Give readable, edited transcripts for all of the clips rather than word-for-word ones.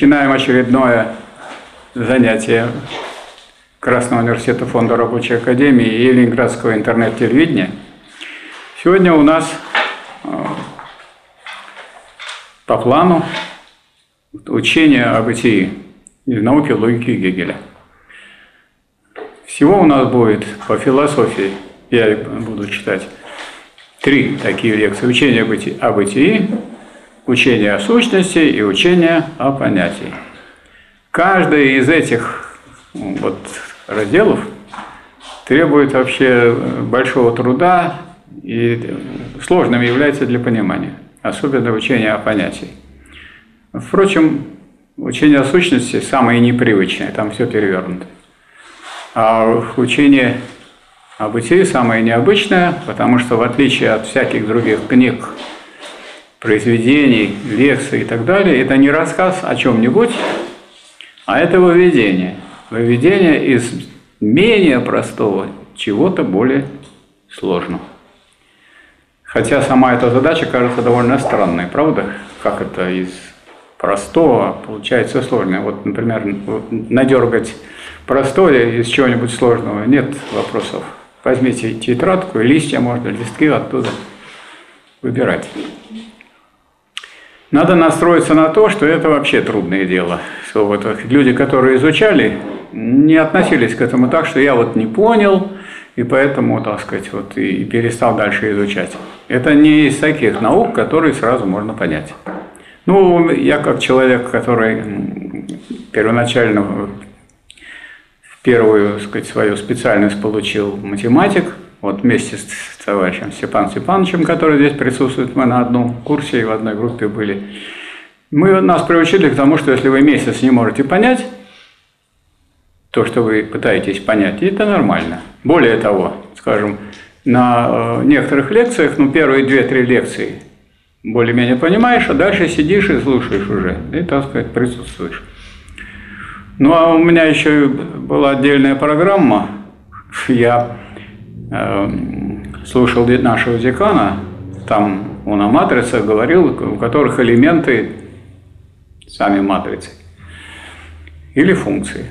Начинаем очередное занятие Красного университета Фонда Рабочей Академии и Ленинградского интернет-телевидения. Сегодня у нас по плану учение о бытии из науки логики Гегеля. Всего у нас будет по философии, я буду читать, 3 такие лекции. Учение о бытии, учение о сущности и учение о понятии. Каждый из этих разделов требует вообще большого труда и сложным является для понимания, особенно учение о понятии. Впрочем, учение о сущности самое непривычное, там все перевернуто. А учение о бытии самое необычное, потому что в отличие от всяких других книг, произведений, лекций и так далее, это не рассказ о чем-нибудь, а это выведение. Выведение из менее простого чего-то более сложного. Хотя сама эта задача кажется довольно странной, правда? Как это из простого получается сложное? Вот, например, надергать простое из чего-нибудь сложного, нет вопросов. Возьмите тетрадку, листья, можно листки оттуда выбирать. Надо настроиться на то, что это вообще трудное дело. Что вот люди, которые изучали, не относились к этому так, что я вот не понял, и поэтому, так сказать, вот и перестал дальше изучать. Это не из таких наук, которые сразу можно понять. Ну, я как человек, который первоначально первую, сказать, свою специальность получил математик, вот вместе с товарищем Степаном Степановичем, который здесь присутствует, мы на одном курсе и в одной группе были. Нас приучили к тому, что если вы месяц не можете понять то, что вы пытаетесь понять, это нормально. Более того, скажем, на некоторых лекциях, первые 2-3 лекции более-менее понимаешь, а дальше сидишь и слушаешь уже, и, так сказать, присутствуешь. Ну, а у меня еще была отдельная программа. Я слушал нашего декана, там он о матрицах говорил, у которых элементы сами матрицы или функции.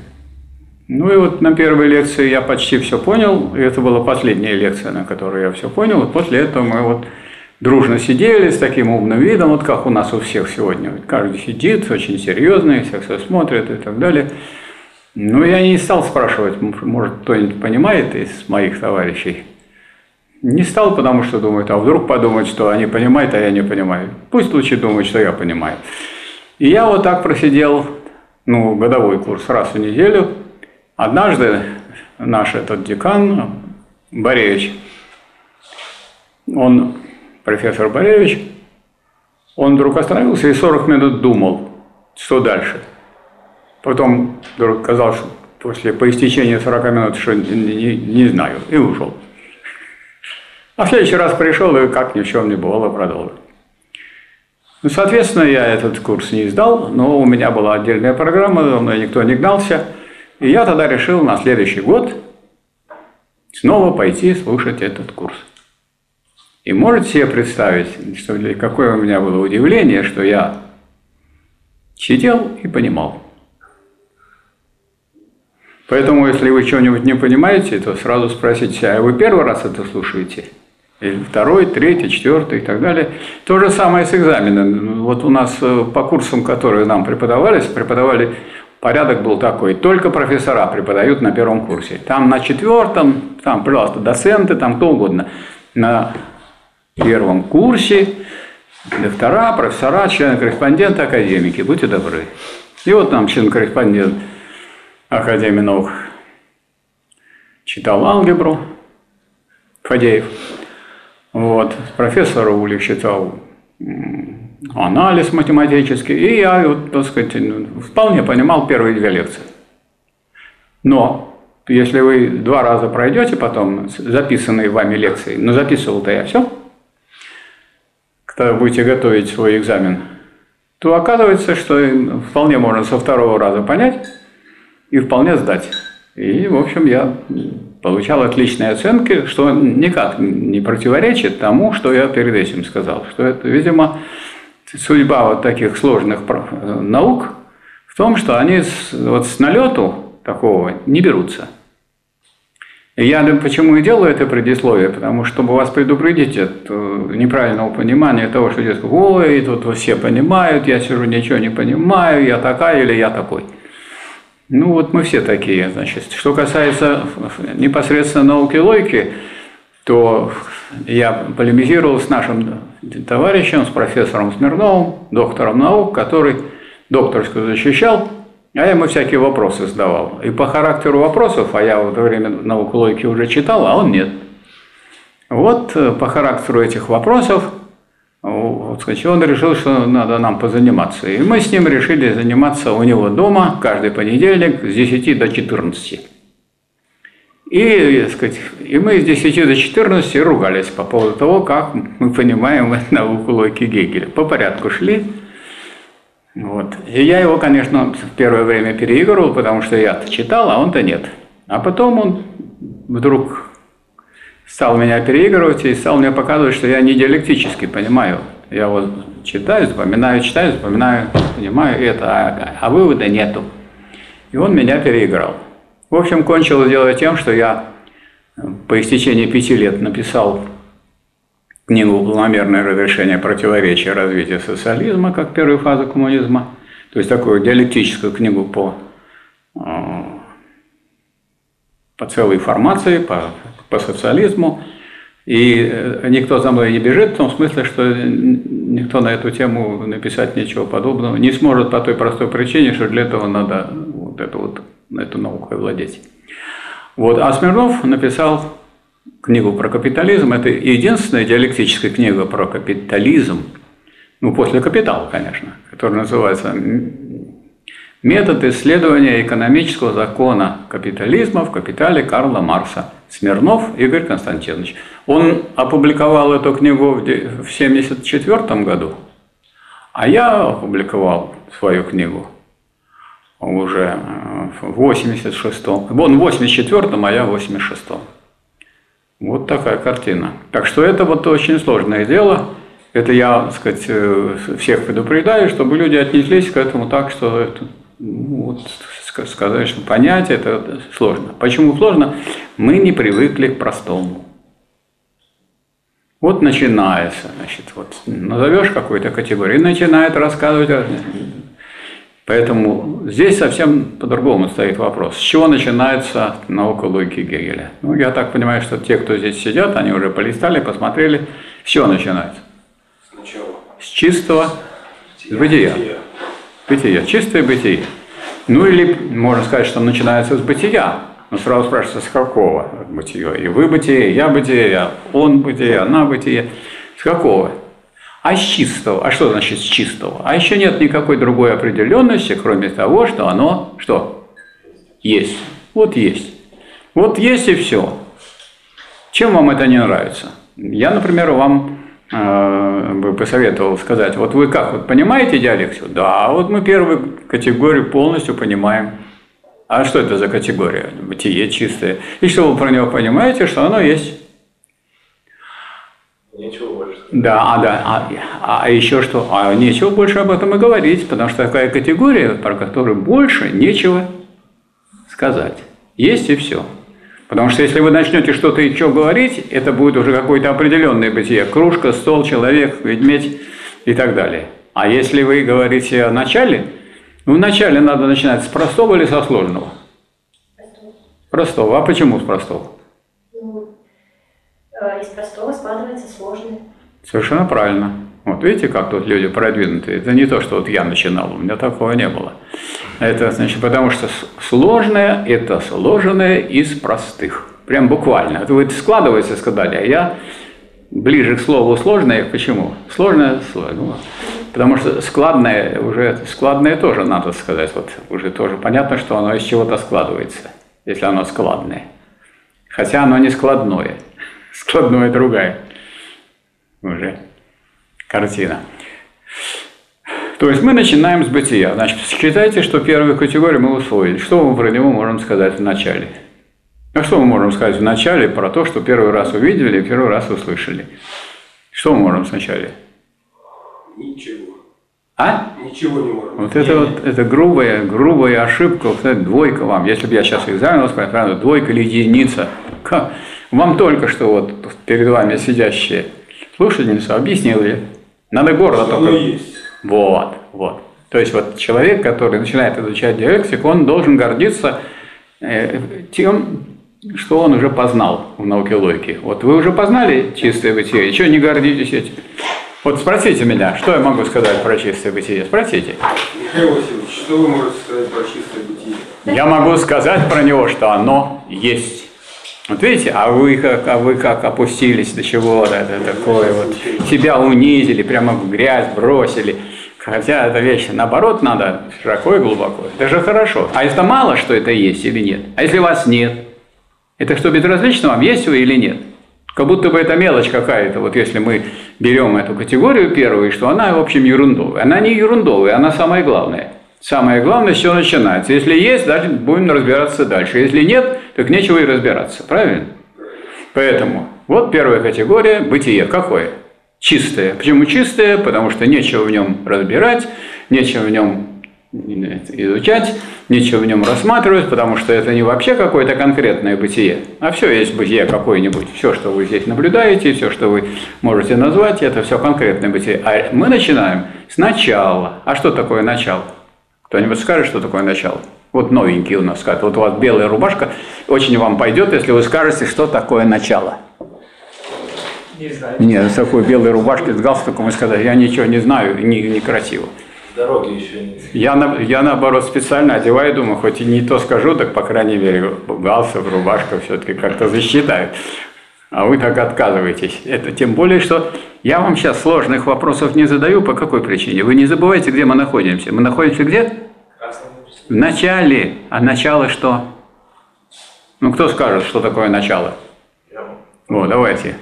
Ну и вот на первой лекции я почти все понял, и это была последняя лекция, на которой я все понял, и после этого мы дружно сидели с таким умным видом, вот как у нас у всех сегодня. Каждый сидит, очень серьезный, все смотрит и так далее. Но я не стал спрашивать, может, кто-нибудь понимает из моих товарищей. Не стал, потому что думают, а вдруг подумают, что они понимают, а я не понимаю. Пусть лучше думают, что я понимаю. И я вот так просидел, годовой курс раз в неделю. Однажды наш этот декан, Боревич, профессор Боревич, он вдруг остановился и 40 минут думал, что дальше. Потом вдруг сказал, что по истечении 40 минут, что не знаю, и ушел. А в следующий раз пришел и, как ни в чем не бывало, продолжил. Соответственно, я этот курс не сдал, но у меня была отдельная программа, за мной никто не гнался. И я тогда решил на следующий год снова пойти слушать этот курс. И можете себе представить, что какое у меня было удивление, что я сидел и понимал. Поэтому, если вы что-нибудь не понимаете, то сразу спросите, а вы первый раз это слушаете? Или второй, третий, четвертый и так далее. То же самое с экзаменом. Вот у нас по курсам, которые нам преподавались, порядок был такой, только профессора преподают на первом курсе. Там на четвертом, там, пожалуйста, доценты, там кто угодно. На первом курсе доктора, профессора, член-корреспондент, академики, будьте добры. И вот нам член-корреспондент Академии наук читал алгебру, Фадеев. Профессор Улик читал анализ математический. И я, так сказать, вполне понимал первые 2 лекции. Но если вы 2 раза пройдете потом записанные вами лекции, но записывал-то я все, когда будете готовить свой экзамен, то оказывается, что вполне можно со 2-го раза понять, и вполне сдать. И, в общем, я получал отличные оценки, что никак не противоречит тому, что я перед этим сказал. Что это, видимо, судьба вот таких сложных наук том, что они вот с налету такого не берутся. Я почему и делаю это предисловие, потому что, чтобы вас предупредить от неправильного понимания того, что здесь, ой, тут все понимают, я сижу, ничего не понимаю, я такая или я такой. Ну вот мы все такие, значит. Что касается непосредственно науки и логики, то я полемизировал с нашим товарищем, с профессором Смирновым, доктором наук, который докторскую защищал, а я ему всякие вопросы задавал. И по характеру вопросов, а я в это время науку логики уже читал, а он нет. Вот по характеру этих вопросов вот, сказать, он решил, что надо нам позаниматься. И мы с ним решили заниматься у него дома каждый понедельник с 10 до 14. И, сказать, и мы с 10 до 14 ругались по поводу того, как мы понимаем науку логики Гегеля. По порядку шли. Вот. И я его, конечно, в первое время переигрывал, потому что я-то читал, а он-то нет. А потом он вдруг стал меня переигрывать и стал мне показывать, что я не диалектически понимаю. Я вот читаю, запоминаю, понимаю это, а вывода нету. И он меня переиграл. В общем, кончилось дело тем, что я по истечении 5 лет написал книгу «Планомерное разрешение противоречия развития социализма» как первую фазу коммунизма, то есть такую диалектическую книгу по целой формации, по социализму, и никто за мной не бежит, в том смысле, что никто на эту тему написать ничего подобного не сможет по той простой причине, что для этого надо эту науку владеть. Вот. А Смирнов написал книгу про капитализм, это единственная диалектическая книга про капитализм, ну, после «Капитала», конечно, которая называется «Метод исследования экономического закона капитализма в капитале Карла Марса. Смирнов Игорь Константинович». Он опубликовал эту книгу в 1974 году, а я опубликовал свою книгу уже в 1986. Он в 1984, а я в 1986. Вот такая картина. Так что это вот очень сложное дело. Это я, так сказать, всех предупреждаю, чтобы люди отнеслись к этому так, что это, ну, вот, сказать, что понять это сложно. Почему сложно? Мы не привыкли к простому. Вот начинается, значит, вот назовешь какую-то категорию и начинает рассказывать. Поэтому здесь совсем по-другому стоит вопрос. С чего начинается наука логики Гегеля? Ну, я так понимаю, что те, кто здесь сидят, они уже полистали, посмотрели. С чего начинается? Сначала. С чистого бытия. Бытия. Чистое бытие. Ну, или можно сказать, что начинается с бытия. Но сразу спрашивается, с какого бытия? И вы бытие, он бытие, она бытие. С какого? А с чистого? А что значит с чистого? А еще нет никакой другой определенности, кроме того, что оно что? Есть. Вот есть. Вот есть и все. Чем вам это не нравится? Я, например, вам бы посоветовал сказать, вот вы как, вот понимаете диалектику? Да, вот мы первую категорию полностью понимаем. А что это за категория? Бытие чистое. И что вы про него понимаете, что оно есть? Ничего больше. А еще что? А нечего больше об этом и говорить, потому что такая категория, про которую больше нечего сказать. Есть и все. Потому что если вы начнете что-то еще говорить, это будет уже какое-то определенное бытие. Кружка, стол, человек, ведмедь и так далее. А если вы говорите о начале, ну, вначале надо начинать с простого или со сложного? Простого. Простого. А почему с простого? Из простого складывается сложный. Совершенно правильно. Вот видите, как тут люди продвинутые. Это не то, что вот я начинал, у меня такого не было. Это значит, потому что сложное – это сложенное из простых. Прям буквально. Это вы складываете, сказали, а я ближе к слову сложное. Почему? Сложное – сложное. Потому что складное, уже складное тоже надо сказать. Вот уже тоже понятно, что оно из чего-то складывается, если оно складное. Хотя оно не складное. Складная другая уже картина. То есть мы начинаем с бытия. Значит, считайте, что первую категорию мы усвоили. Что мы про него можем сказать в начале? А что мы можем сказать в начале про то, что первый раз увидели и первый раз услышали? Что мы можем сначала? Ничего. А? Ничего не может. Вот это вот, это грубая ошибка, вот это двойка вам. Если бы я сейчас экзамен рассказал, двойка или единица. Вам только что вот перед вами сидящие слушательница объяснил я. Надо гордо только. Есть. Вот, вот. То есть вот человек, который начинает изучать диалектику, он должен гордиться тем, что он уже познал в науке логики. Вот вы уже познали чистое бытие, еще не гордитесь этим. Вот спросите меня, что я могу сказать про чистое бытие? Спросите. Михаил Васильевич, что вы можете сказать про чистое бытие? Я могу сказать про него, что оно есть. Вот видите, а вы как опустились до чего-то, это такое вот, себя унизили, прямо в грязь бросили. Хотя эта вещь, наоборот, надо широко и глубоко. Это же хорошо. А это мало, что это есть или нет? А если вас нет? Это что, безразлично вам, есть вы или нет? Как будто бы это мелочь какая-то, вот если мы берем эту категорию первую, что она, в общем, ерундовая. Она не ерундовая, она самая главная. Самое главное, с чего начинается. Если есть, дальше будем разбираться дальше. Если нет, так нечего и разбираться. Правильно? Поэтому вот первая категория – бытие. Какое? Чистое. Почему чистое? Потому что нечего в нем разбирать, нечего в нем изучать, нечего в нем рассматривать, потому что это не вообще какое-то конкретное бытие, а все есть бытие какое-нибудь. Все, что вы здесь наблюдаете, все, что вы можете назвать, это все конкретное бытие. А мы начинаем с начала. А что такое начало? Кто-нибудь скажет, что такое начало? Вот новенький у нас скажет. Вот у вас белая рубашка очень вам пойдет, если вы скажете, что такое начало. Не знаю. Нет, с такой белой рубашкой, с галстуком и сказать, я ничего не знаю, некрасиво. Дороги еще нет. Я наоборот специально одеваю, думаю, хоть и не то скажу, так по крайней мере галстук, рубашка все-таки как-то засчитают. А вы так отказываетесь. Это тем более, что я вам сейчас сложных вопросов не задаю. По какой причине? Вы не забывайте, где мы находимся. Мы находимся где? В начале. А начало что? Ну кто скажет, что такое начало? О, давайте.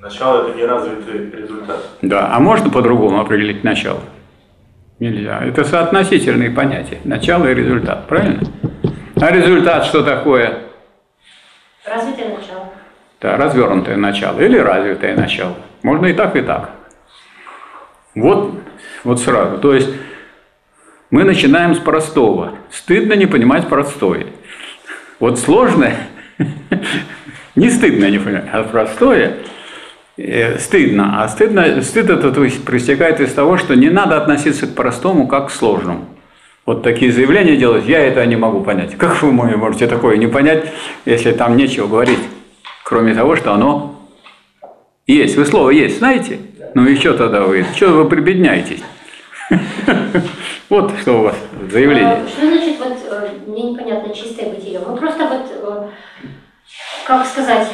Начало – это неразвитый результат. Да. А можно по-другому определить начало? Нельзя. Это соотносительные понятия. Начало и результат. Правильно? А результат что такое? Развитое начало. Да, развернутое начало или развитое начало. Можно и так, и так. Вот сразу. То есть мы начинаем с простого. Стыдно не понимать простое. Вот сложное не стыдно не понимать, а простое стыдно. А стыд это проистекает из того, что не надо относиться к простому как к сложному. Вот такие заявления делают, я это не могу понять. Как вы можете такое не понять, если там нечего говорить, кроме того, что оно есть. Вы слово «есть» знаете? Ну и что тогда вы? Что вы прибедняетесь? Вот что у вас заявление. Что значит, вот мне непонятно, чистое бытие? Мы просто вот... Как сказать,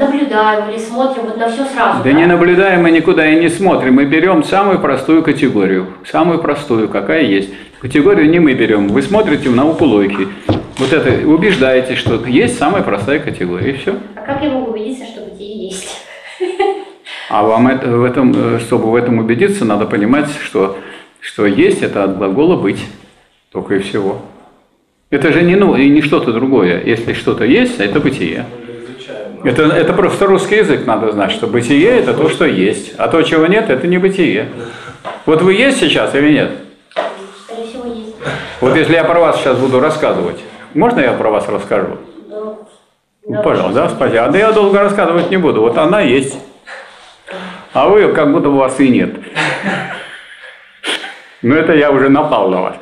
наблюдаем или смотрим вот на все сразу? Да, да не наблюдаем мы никуда и не смотрим. Мы берем самую простую категорию. Самую простую, какая есть. Категорию не мы берем. Вы смотрите в науку логики. Вот это убеждаетесь, что есть самая простая категория. И все. А как я могу убедиться, что бытие есть? А вам это, чтобы в этом убедиться, надо понимать, что есть это от глагола быть. Только и всего. Это же не, ну, и не что-то другое. Если что-то есть, это бытие. Это просто русский язык надо знать, что бытие – это то, что есть. А то, чего нет, это не бытие. Вот вы есть сейчас или нет? Скорее всего, есть. Вот если я про вас сейчас буду рассказывать, можно я про вас расскажу? Да. Ну, пожалуйста, да, спасибо. Да я долго рассказывать не буду. Вот она есть. А вы, как будто у вас и нет. Но это я уже напал на вас.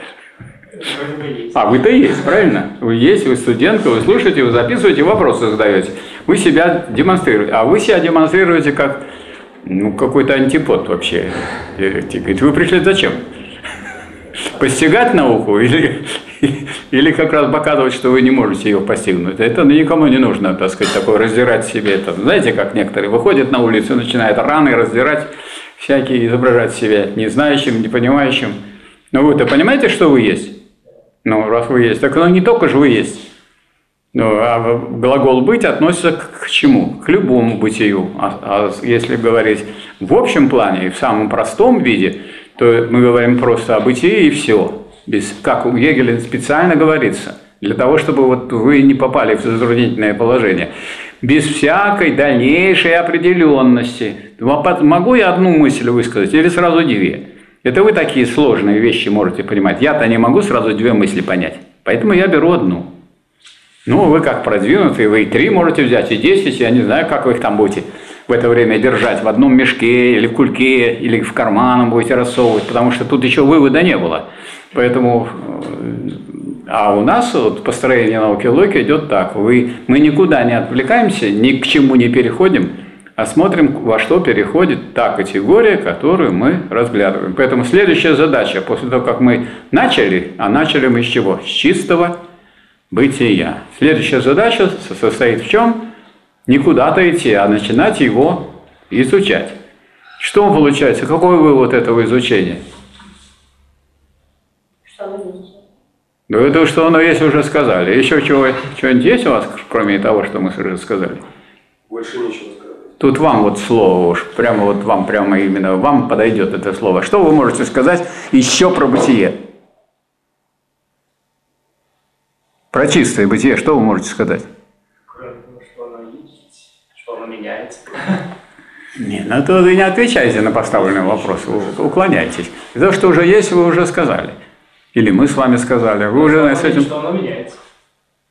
А вы-то есть, правильно? Вы есть, вы студентка, вы слушаете, вы записываете, вопросы задаете. Вы себя демонстрируете. А вы себя демонстрируете как ну, какой-то антипод вообще. Вы пришли зачем? Постигать науку или как раз показывать, что вы не можете ее постигнуть? Это никому не нужно, так сказать, такое раздирать себе. Это, знаете, как некоторые выходят на улицу, начинают раны раздирать, всякие изображать себя незнающим, непонимающим. Но вы-то понимаете, что вы есть? Ну, раз вы есть, так ну, не только же вы есть. Ну, а глагол «быть» относится к чему? К любому бытию. А если говорить в общем плане и в самом простом виде, то мы говорим просто о бытии и все. Без, как у Гегеля специально говорится, для того, чтобы вот вы не попали в затруднительное положение. Без всякой дальнейшей определенности. Могу я одну мысль высказать или сразу две? Это вы такие сложные вещи можете понимать. Я-то не могу сразу две мысли понять, поэтому я беру одну. Ну, вы как продвинутые, вы и 3 можете взять, и 10, я не знаю, как вы их там будете в это время держать, в одном мешке, или в кульке, или в карман будете рассовывать, потому что тут еще вывода не было. Поэтому, а у нас вот построение науки логики идет так. Мы никуда не отвлекаемся, ни к чему не переходим, а смотрим, во что переходит та категория, которую мы разглядываем. Поэтому следующая задача, после того, как мы начали, а начали мы с чего? С чистого бытия. Следующая задача состоит в чем? Не куда-то идти, а начинать его изучать. Что получается? Какой вывод этого изучения? Да это что оно есть, уже сказали. Еще чего-нибудь есть у вас, кроме того, что мы уже сказали? Больше ничего сказать. Тут вам вот слово уж, прямо вот вам, прямо именно вам подойдет это слово. Что вы можете сказать еще про бытие? Про чистое бытие что вы можете сказать? Что оно есть, что оно меняется. Нет, ну то вы не отвечаете на поставленный вопрос, вы уклоняйтесь. То, что уже есть, вы уже сказали. Или мы с вами сказали. Вы уже с этим... Что оно меняется.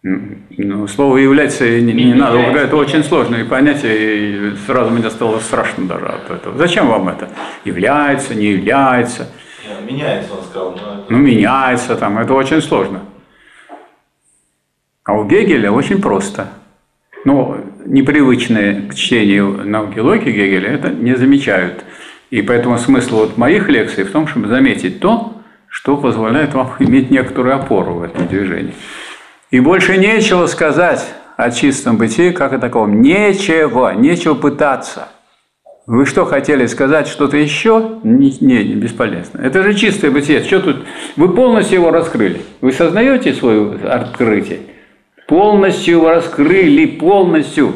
Ну, слово «является» не надо. Это очень сложное понятие, и сразу мне стало страшно даже от этого. Зачем вам это? Является, не является. Меняется, он сказал. Но это... Ну, меняется там, это очень сложно. А у Гегеля очень просто. Ну, непривычные к чтению науки логики Гегеля это не замечают. И поэтому смысл вот моих лекций в том, чтобы заметить то, что позволяет вам иметь некоторую опору в этом движении. И больше нечего сказать о чистом бытии, как о таком. Нечего, нечего пытаться. Вы что хотели сказать, что-то еще? Не, бесполезно. Это же чистое бытие. Что тут? Вы полностью его раскрыли. Вы сознаете свое открытие? Полностью его раскрыли, полностью.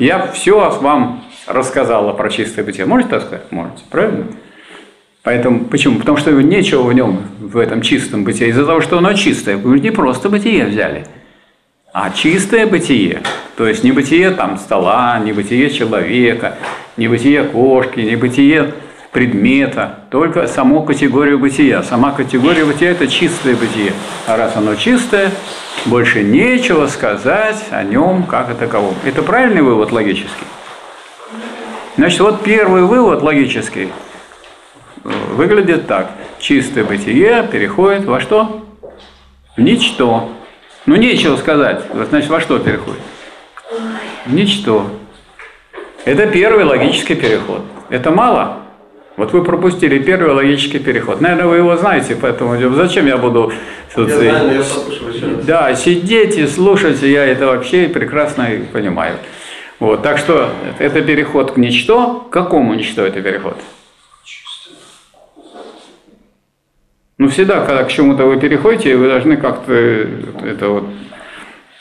Я все вам рассказала про чистое бытие. Можете так сказать? Можете, правильно? Поэтому, почему? Потому что нечего в нем, в этом чистом бытии, из-за того, что оно чистое. Вы не просто бытие взяли, а чистое бытие. То есть не бытие там стола, не бытие человека, не бытие кошки, не бытие предмета. Только саму категорию бытия. Сама категория бытия – это чистое бытие. А раз оно чистое, больше нечего сказать о нем как о таковом. Это правильный вывод логический? Значит, вот первый вывод логический – выглядит так. Чистое бытие переходит во что? В ничто. Ну, нечего сказать. Значит, во что переходит? В ничто. Это первый логический переход. Это мало? Вот вы пропустили первый логический переход. Наверное, вы его знаете, поэтому зачем я буду... Да, сидеть и слушать, я это вообще прекрасно понимаю. Вот, так что это переход к ничто. К какому ничто это переход? Ну, всегда, когда к чему-то вы переходите, вы должны как-то это вот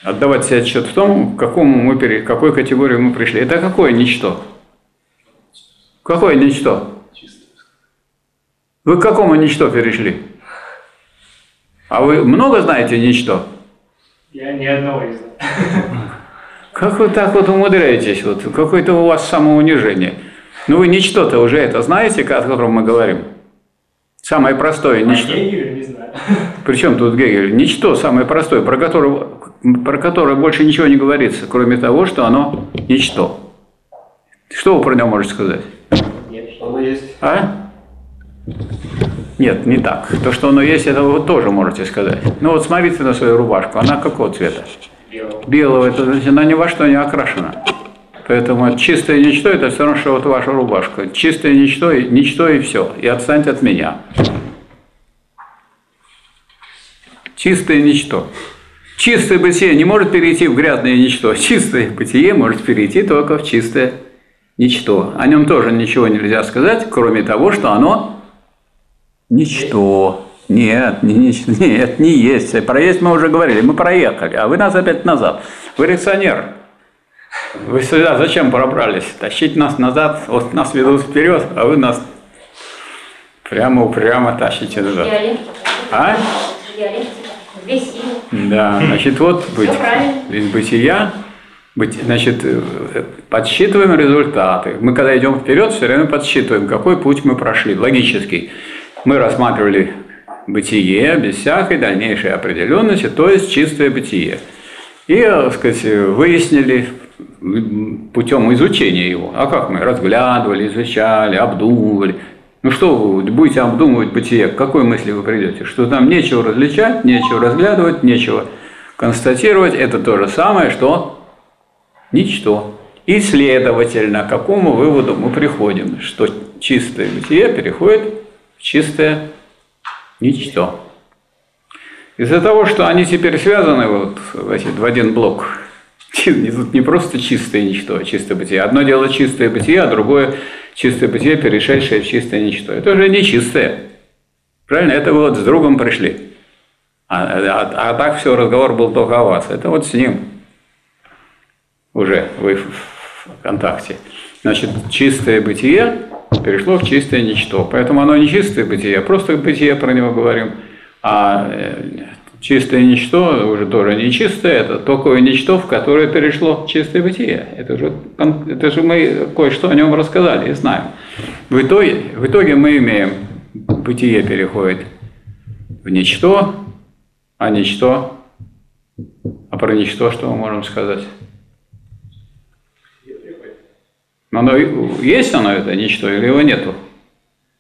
отдавать себе отчет в том, к какой категории мы пришли. Это какое ничто? Какое ничто? Вы к какому ничто перешли? А вы много знаете ничто? Я ни одного не знаю. Как вы так вот умудряетесь? Вот, какое-то у вас самоунижение. Ну, вы ничто-то уже это знаете, о котором мы говорим? Самое простое ничто. Гегель, не знаю. Причем тут Гегель? Ничто самое простое, про которое больше ничего не говорится, кроме того, что оно ничто. Что вы про него можете сказать? Нет, что оно есть. А? Нет, не так. То, что оно есть, это вы тоже можете сказать. Ну вот смотрите на свою рубашку. Она какого цвета? Белого. Белого. Это значит, она ни во что не окрашена. Поэтому чистое ничто – это все равно, что вот ваша рубашка. Чистое ничто, ничто и все. И отстаньте от меня. Чистое ничто. Чистое бытие не может перейти в грязное ничто. Чистое бытие может перейти только в чистое ничто. О нем тоже ничего нельзя сказать, кроме того, что оно ничто. Нет, нет, не есть. Про есть мы уже говорили, мы проехали, а вы нас опять назад. Вы реакционер. Вы сюда зачем пробрались? Тащить нас назад, вот нас ведут вперед, а вы нас прямо тащите назад. А? Да, значит, вот бытие Значит, подсчитываем результаты. Мы, когда идем вперед, все время подсчитываем, какой путь мы прошли, логический. Мы рассматривали бытие без всякой дальнейшей определенности, то есть чистое бытие. И, так сказать, выяснили путем изучения его. А как мы? Разглядывали, изучали, обдумывали. Ну что вы будете обдумывать бытие? К какой мысли вы придете? Что там нечего различать, нечего разглядывать, нечего констатировать. Это то же самое, что ничто. И, следовательно, к какому выводу мы приходим? Что чистое бытие переходит в чистое ничто. Из-за того, что они теперь связаны вот в один блок, тут не просто чистое ничто, а чистое бытие. Одно дело чистое бытие, а другое чистое бытие, перешедшее в чистое ничто. Это уже не чистое. Правильно? Это вы вот с другом пришли. А так все, разговор был только о вас. Это вот с ним уже вы в контакте. Значит, чистое бытие перешло в чистое ничто. Поэтому оно не чистое бытие, просто бытие, про него говорим. А чистое ничто уже тоже не чистое, это такое ничто, в которое перешло чистое бытие. Это же мы кое-что о нем рассказали и знаем. В итоге мы имеем, бытие переходит в ничто, а ничто... А про ничто что мы можем сказать? Оно, есть оно, это ничто, или его нету?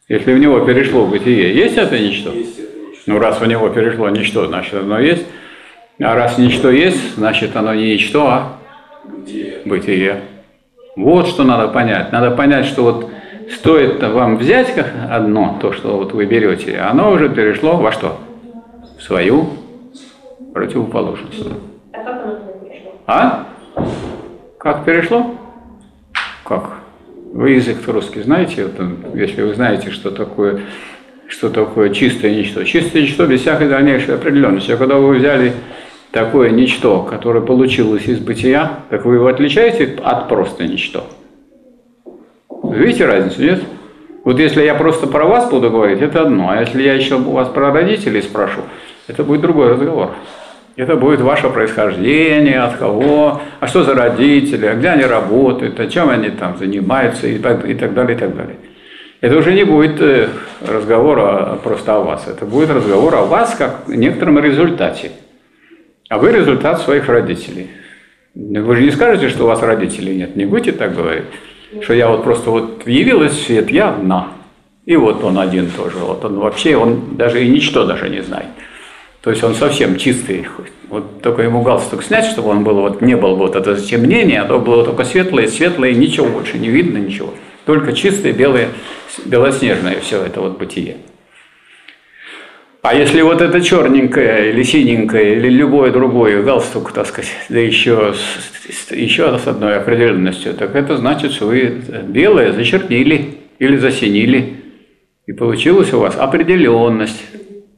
Если в него перешло бытие, есть это ничто? Ну, раз у него перешло ничто, значит, оно есть. А раз ничто есть, значит, оно не ничто, а бытие. Вот что надо понять. Надо понять, что вот стоит вам взять одно, то, что вот вы берете, оно уже перешло во что? В свою противоположность. А как оно перешло? А? Как перешло? Как? Вы язык русский знаете? Вот, если вы знаете, что такое чистое ничто. Чистое ничто без всякой дальнейшей определенности. А когда вы взяли такое ничто, которое получилось из бытия, так вы его отличаете от просто ничто. Видите разницу, нет? Вот если я просто про вас буду говорить, это одно. А если я еще у вас про родителей спрошу, это будет другой разговор. Это будет ваше происхождение, от кого, а что за родители, а где они работают, а чем они там занимаются и так далее, и так далее. Это уже не будет разговора просто о вас, это будет разговор о вас как о некотором результате. А вы результат своих родителей. Вы же не скажете, что у вас родителей нет, не будете так говорить, что я вот просто вот явилась в свет, я одна, и вот он один тоже, вот он вообще, он даже и ничто даже не знает. То есть он совсем чистый, вот только ему галстук снять, чтобы он был, вот, не было вот это затемнение, а то было только светлое, светлое, ничего больше не видно, ничего. Только чистое, белое, белоснежное все это вот бытие. А если вот это черненькое или синенькое, или любое другое, галстук, так сказать, да еще с одной определенностью, так это значит, что вы белое зачернили или засинили, и получилась у вас определенность.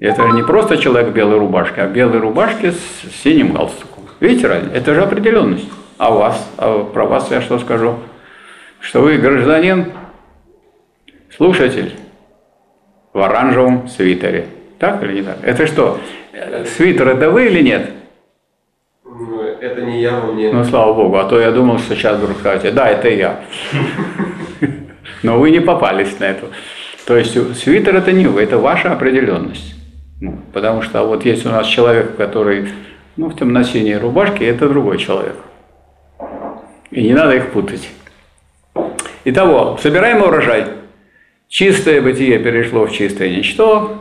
Это же не просто человек в белой рубашке, а в белой рубашке с синим галстуком. Видите, это же определенность. А вас, а про вас я что скажу? Что вы гражданин, слушатель в оранжевом свитере. Так или не так? Это что, свитер это вы или нет? Ну, это не я, мне. Ну, слава Богу, а то я думал, что сейчас вдруг скажете, да, это я. Но вы не попались на это. То есть свитер это не вы, это ваша определенность. Ну, потому что вот есть у нас человек, который в темно-синей рубашке, это другой человек. И не надо их путать. Итого, собираем урожай. Чистое бытие перешло в чистое ничто,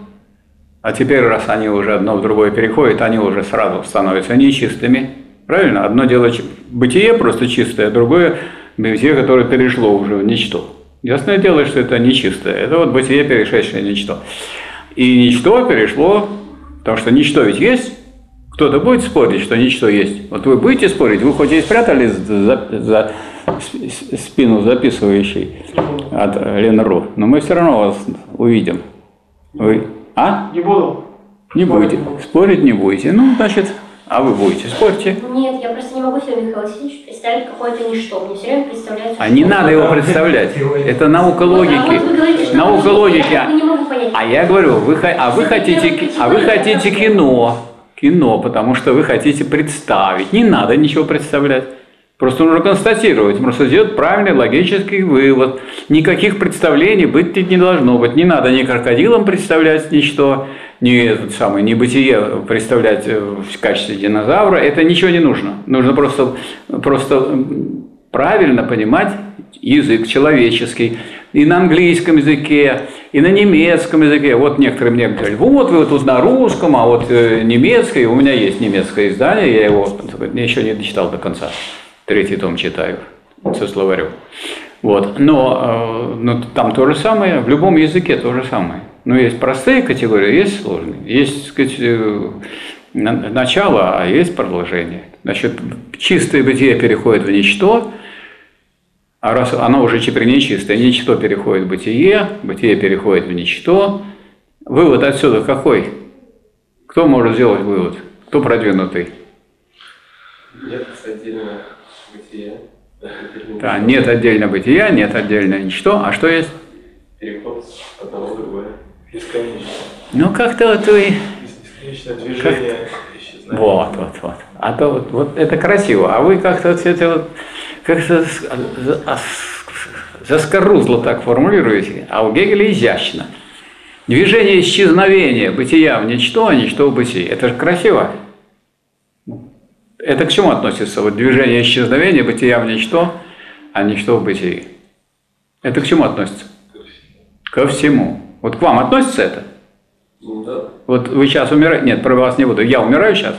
а теперь, раз они уже одно в другое переходят, они уже сразу становятся нечистыми. Правильно? Одно дело бытие просто чистое, а другое бытие, которое перешло уже в ничто. Ясное дело, что это нечистое. Это вот бытие, перешедшее в ничто. И ничто перешло, потому что ничто ведь есть. Кто-то будет спорить, что ничто есть. Вот вы будете спорить, вы хоть и спрятались за спину записывающей от Ленру, но мы все равно вас увидим. Вы... А? Не буду. Не будете. Спорить не будете. Ну, значит... А вы будете спорьте? Нет, я просто не могу себе, Михаил Васильевич, представить какое-то ничто. Мне все время представляется... А не надо его представлять. Это наука логики. Наука логики. А я говорю, вы хотите кино. Кино, потому что вы хотите представить. Не надо ничего представлять. Просто нужно констатировать, просто сделать правильный логический вывод. Никаких представлений быть не должно быть. Не надо ни крокодилам представлять ничто, ни бытие представлять в качестве динозавра. Это ничего не нужно. Нужно просто правильно понимать язык человеческий. И на английском языке, и на немецком языке. Вот некоторые мне говорят, вот вы тут на русском, а вот немецкий. У меня есть немецкое издание, я его еще не дочитал до конца. Третий том читаю со словарем. Вот. Но там то же самое, в любом языке то же самое. Но есть простые категории, есть сложные. Есть, так сказать, начало, а есть продолжение. Значит, чистое бытие переходит в ничто, а раз оно уже теперь нечистое, ничто переходит в бытие, бытие переходит в ничто. Вывод отсюда какой? Кто может сделать вывод? Кто продвинутый? Нет отдельно бытия. Да, нет отдельно бытия, нет отдельно ничто. А что есть? Переход одного в другое. Бесконечно. Ну как-то вот и... Бесконечное движение исчезает. Вот. А то вот это красиво. А вы как-то вот это вот... Как-то заскорузло так формулируете. А у Гегеля изящно. Движение исчезновения бытия в ничто, а ничто в бытие. Это же красиво. Это к чему относится? Вот движение исчезновения, бытия в ничто, а ничто в бытии. Это к чему относится? Ко всему. Вот к вам относится это? Ну, да. Вот вы сейчас умираете? Нет, про вас не буду. Я умираю сейчас?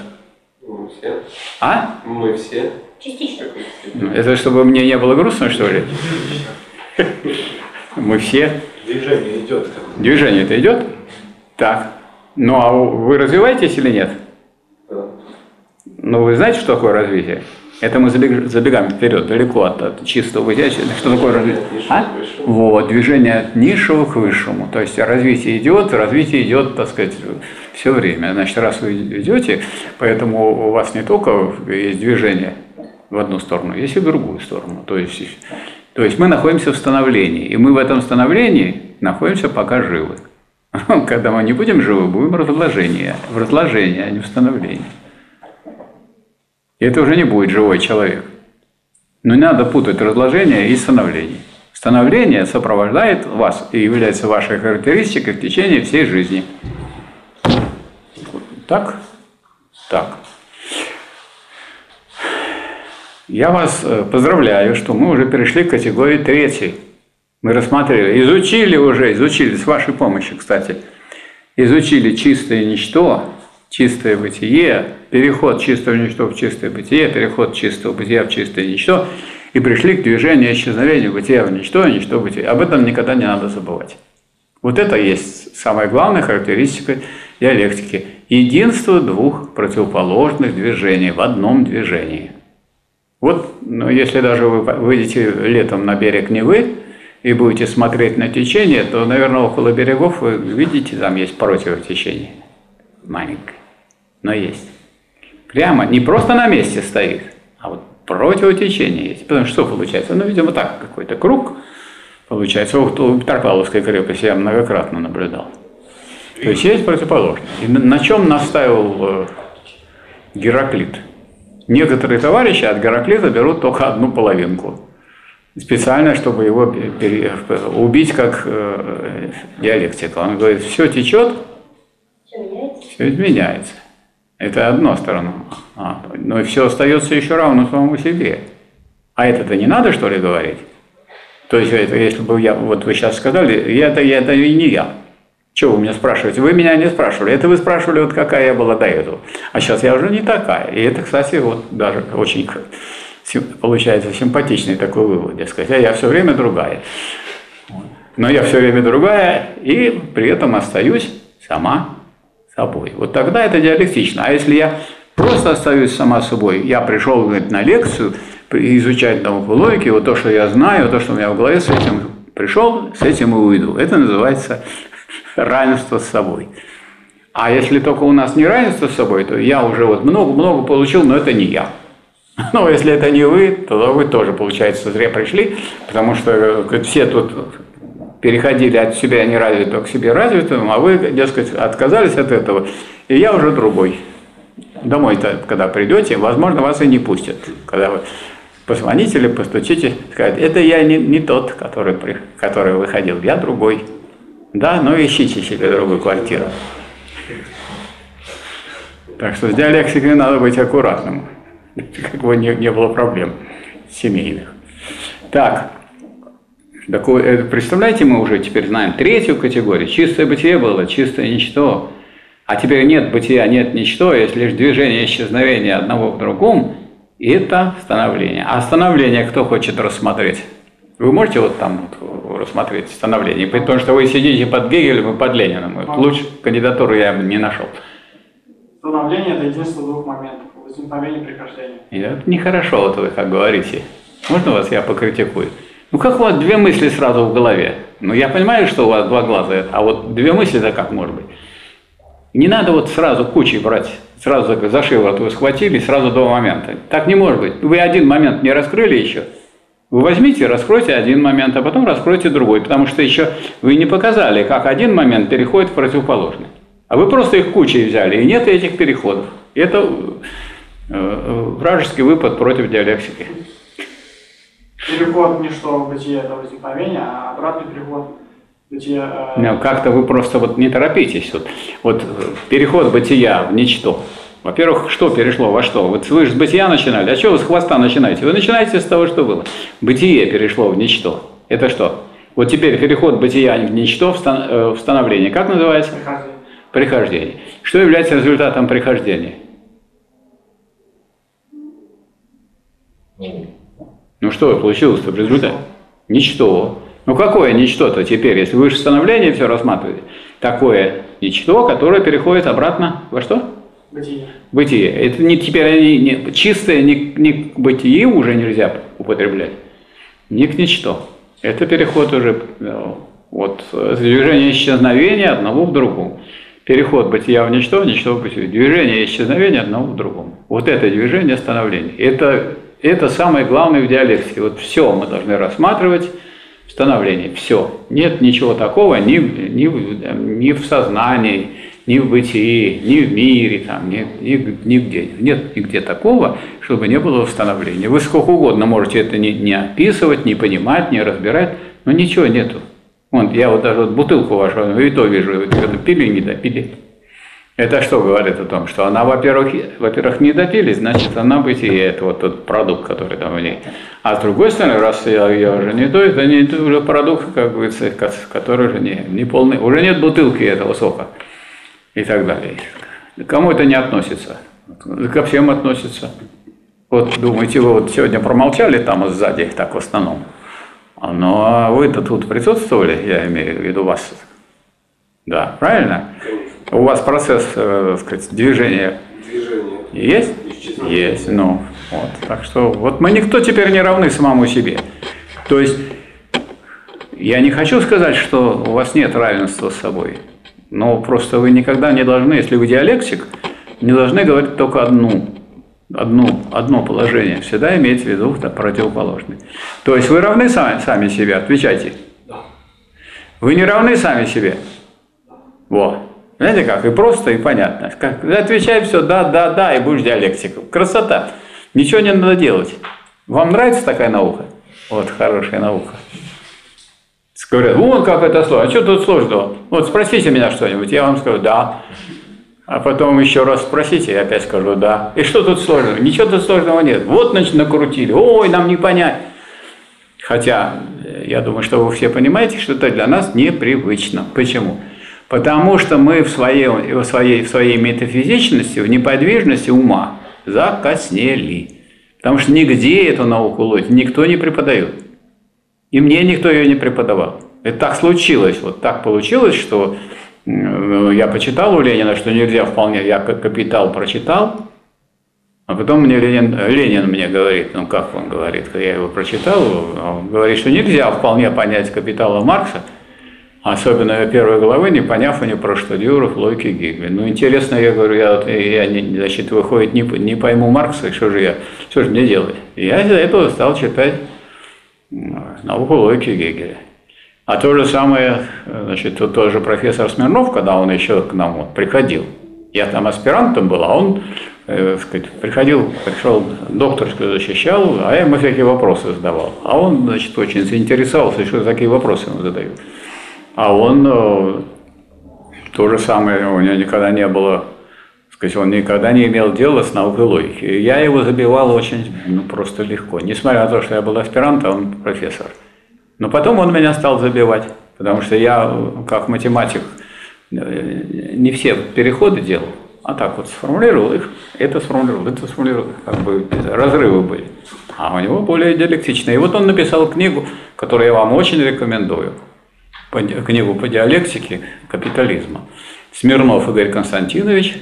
Мы все. А? Мы все. Частично. Это чтобы мне не было грустно, что ли? Частично. Мы все. Движение идет. Движение-то идет? Так. Ну, а вы развиваетесь или нет? Да. Ну, вы знаете, что такое развитие? Это мы забегаем вперед, далеко от чистого бытия. Что такое развитие? А? Вот, движение от низшего к высшему. То есть развитие идет, так сказать, все время. Значит, раз вы идете, поэтому у вас не только есть движение в одну сторону, есть и в другую сторону. То есть мы находимся в становлении. И мы в этом становлении находимся пока живы. Когда мы не будем живы, будем в разложении, а не в становлении. И это уже не будет живой человек. Но не надо путать разложение и становление. Становление сопровождает вас и является вашей характеристикой в течение всей жизни. Так. Я вас поздравляю, что мы уже перешли к категории 3. Мы рассмотрели, изучили с вашей помощью, кстати, изучили чистое ничто, чистое бытие, переход чистого ничто в чистое бытие, переход чистого бытия в чистое ничто, и пришли к движению исчезновения бытия в ничто, а ничто в бытие. Об этом никогда не надо забывать. Вот это есть самая главная характеристика диалектики. Единство двух противоположных движений в одном движении. Вот, если даже вы выйдете летом на берег Невы и будете смотреть на течение, то, наверное, около берегов вы видите, там есть противотечение. Маленькое. Но есть. Прямо не просто на месте стоит, а вот противотечение есть. Потому что получается? Ну, видимо, так какой-то круг получается. У Петропавловской крепости я многократно наблюдал. То есть есть противоположность. И на чем настаивал Гераклит? Некоторые товарищи от Гераклита берут только одну половинку. Специально, чтобы его убить как диалектика. Он говорит, все течет, все изменяется. Это одна сторона. Но и все остается еще равно самому себе. А это-то не надо, что ли, говорить? То есть, это, если бы я, вот вы сейчас сказали, это и не я. Чего вы меня спрашиваете? Вы меня не спрашивали. Это вы спрашивали, вот какая я была до этого. А сейчас я уже не такая. И это, кстати, вот даже очень получается симпатичный такой вывод, дескать. А я все время другая. Но я все время другая, и при этом остаюсь сама собой. Вот тогда это диалектично. А если я просто остаюсь сама собой, я пришел, говорит, на лекцию изучать науку логики, вот то, что я знаю, то, что у меня в голове, с этим пришел, с этим и уйду. Это называется равенство с собой. А если только у нас не равенство с собой, то я уже вот много-много получил, но это не я. Но если это не вы, то вы тоже, получается, зря пришли, потому что все тут... переходили от себя неразвитого к себе развитому, а вы, дескать, отказались от этого, и я уже другой. Домой-то, когда придете, возможно, вас и не пустят, когда вы позвоните или постучите, скажет, это я не тот, который выходил, я другой. Да, ну ищите себе другую квартиру. Так что с диалектикой надо быть аккуратным, как бы не было проблем семейных. Так, представляете, мы уже теперь знаем третью категорию. Чистое бытие было, чистое ничто. А теперь нет бытия, нет ничто, есть лишь движение и исчезновение одного в другом. И это становление. А становление кто хочет рассмотреть? Вы можете вот там вот рассмотреть становление? Потому что вы сидите под Гегелем и под Лениным. Вот лучше кандидатуру я не нашел. Становление – это единство двух моментов. Возникновение и прихождение. И это нехорошо, вот вы как говорите. Можно вас я покритикую? Ну как у вас две мысли сразу в голове? Ну я понимаю, что у вас два глаза, а вот две мысли-то как может быть? Не надо вот сразу кучей брать, сразу за шиворот вы схватили, сразу два момента. Так не может быть. Вы один момент не раскрыли еще. Вы возьмите, раскройте один момент, а потом раскройте другой, потому что еще вы не показали, как один момент переходит в противоположный. А вы просто их кучей взяли, и нет этих переходов. Это вражеский выпад против диалектики. Переход не что в бытие это возникновение, а обратный переход в бытие... Ну, как-то вы просто вот не торопитесь. Вот переход бытия в ничто. Во-первых, что перешло во что? Вот вы же с бытия начинали, а что вы с хвоста начинаете? Вы начинаете с того, что было. Бытие перешло в ничто. Это что? Вот теперь переход бытия в ничто, в становление. Как называется? Прихождение. Прихождение. Что является результатом прихождения? Ну что получилось-то в результате? Ничто. Ну какое ничто-то теперь, если вы же становление все рассматриваете? Такое ничто, которое переходит обратно во что? Бытие. Бытие. Это не теперь они чистое, не к бытии уже нельзя употреблять, не к ничто. Это переход уже от движения исчезновения одного в другом. Переход бытия в ничто, ничто в бытие. Движение исчезновения одного в другом. Вот это движение становления. Это самое главное в диалектике. Вот все мы должны рассматривать в становлении. Все. Нет ничего такого ни в сознании, ни в бытии, ни в мире, там, нигде. Нет нигде такого, чтобы не было в становлении. Вы сколько угодно можете это не описывать, не понимать, не разбирать, но ничего нету. Вон, я вот даже вот бутылку вашу, и то вижу, вот, допили, не допили. Это что говорит о том, что она, во-первых, не допились, значит, она бытие, это вот тот продукт, который там в ней. А с другой стороны, раз ее уже не то, это не уже продукт, как говорится, который уже не полный, уже нет бутылки этого сока и так далее. Кому это не относится? Ко всем относится. Вот думаете, вы вот сегодня промолчали там сзади, так в основном, но вы-то тут присутствовали, я имею в виду вас. Да, правильно? У вас процесс, так сказать, движения. Движение. Есть? Есть. Ну, вот. Так что вот мы никто теперь не равны самому себе. То есть я не хочу сказать, что у вас нет равенства с собой. Но просто вы никогда не должны, если вы диалектик, не должны говорить только одно положение. Всегда имейте в виду противоположное. То есть вы равны сами себе? Отвечайте. Да. Вы не равны сами себе? Да. Вот. Знаете как? И просто, и понятно. Отвечай все, да, да, да, и будешь диалектиком. Красота. Ничего не надо делать. Вам нравится такая наука? Вот хорошая наука. Говорят, вон как это сложно. А что тут сложного? Вот спросите меня что-нибудь, я вам скажу «да». А потом еще раз спросите, я опять скажу «да». И что тут сложного? Ничего тут сложного нет. Вот, значит, накрутили. Ой, нам не понять. Хотя, я думаю, что вы все понимаете, что это для нас непривычно. Почему? Потому что мы в своей метафизичности, в неподвижности ума закоснели. Потому что нигде эту науку ловить никто не преподает. И мне никто ее не преподавал. Это так случилось. Вот так получилось, что я почитал у Ленина, что нельзя вполне, я «Капитал» прочитал, а потом мне Ленин мне говорит, ну как он говорит, я его прочитал, он говорит, что нельзя вполне понять «Капитала» Маркса, особенно первой главы, не поняв у него про что Дюров, логики Гегеля. Ну, интересно, я говорю, я, значит, выходит, не пойму Маркса, что же мне делать? И я из-за этого стал читать науку логики Гегеля. А то же самое, значит, тот же профессор Смирнов, когда он еще к нам вот приходил. Я там аспирантом был, а он пришел, докторскую защищал, а я ему всякие вопросы задавал. А он, значит, очень заинтересовался, что такие вопросы ему задают. А он то же самое, у него никогда не было, он никогда не имел дела с наукой логики. И я его забивал очень, просто легко. Несмотря на то, что я был аспирант, а он профессор. Но потом он меня стал забивать, потому что я, как математик, не все переходы делал, а так вот сформулировал их, это сформулировал, как бы разрывы были. А у него более диалектично. И вот он написал книгу, которую я вам очень рекомендую, книгу по диалектике капитализма. Смирнов Игорь Константинович,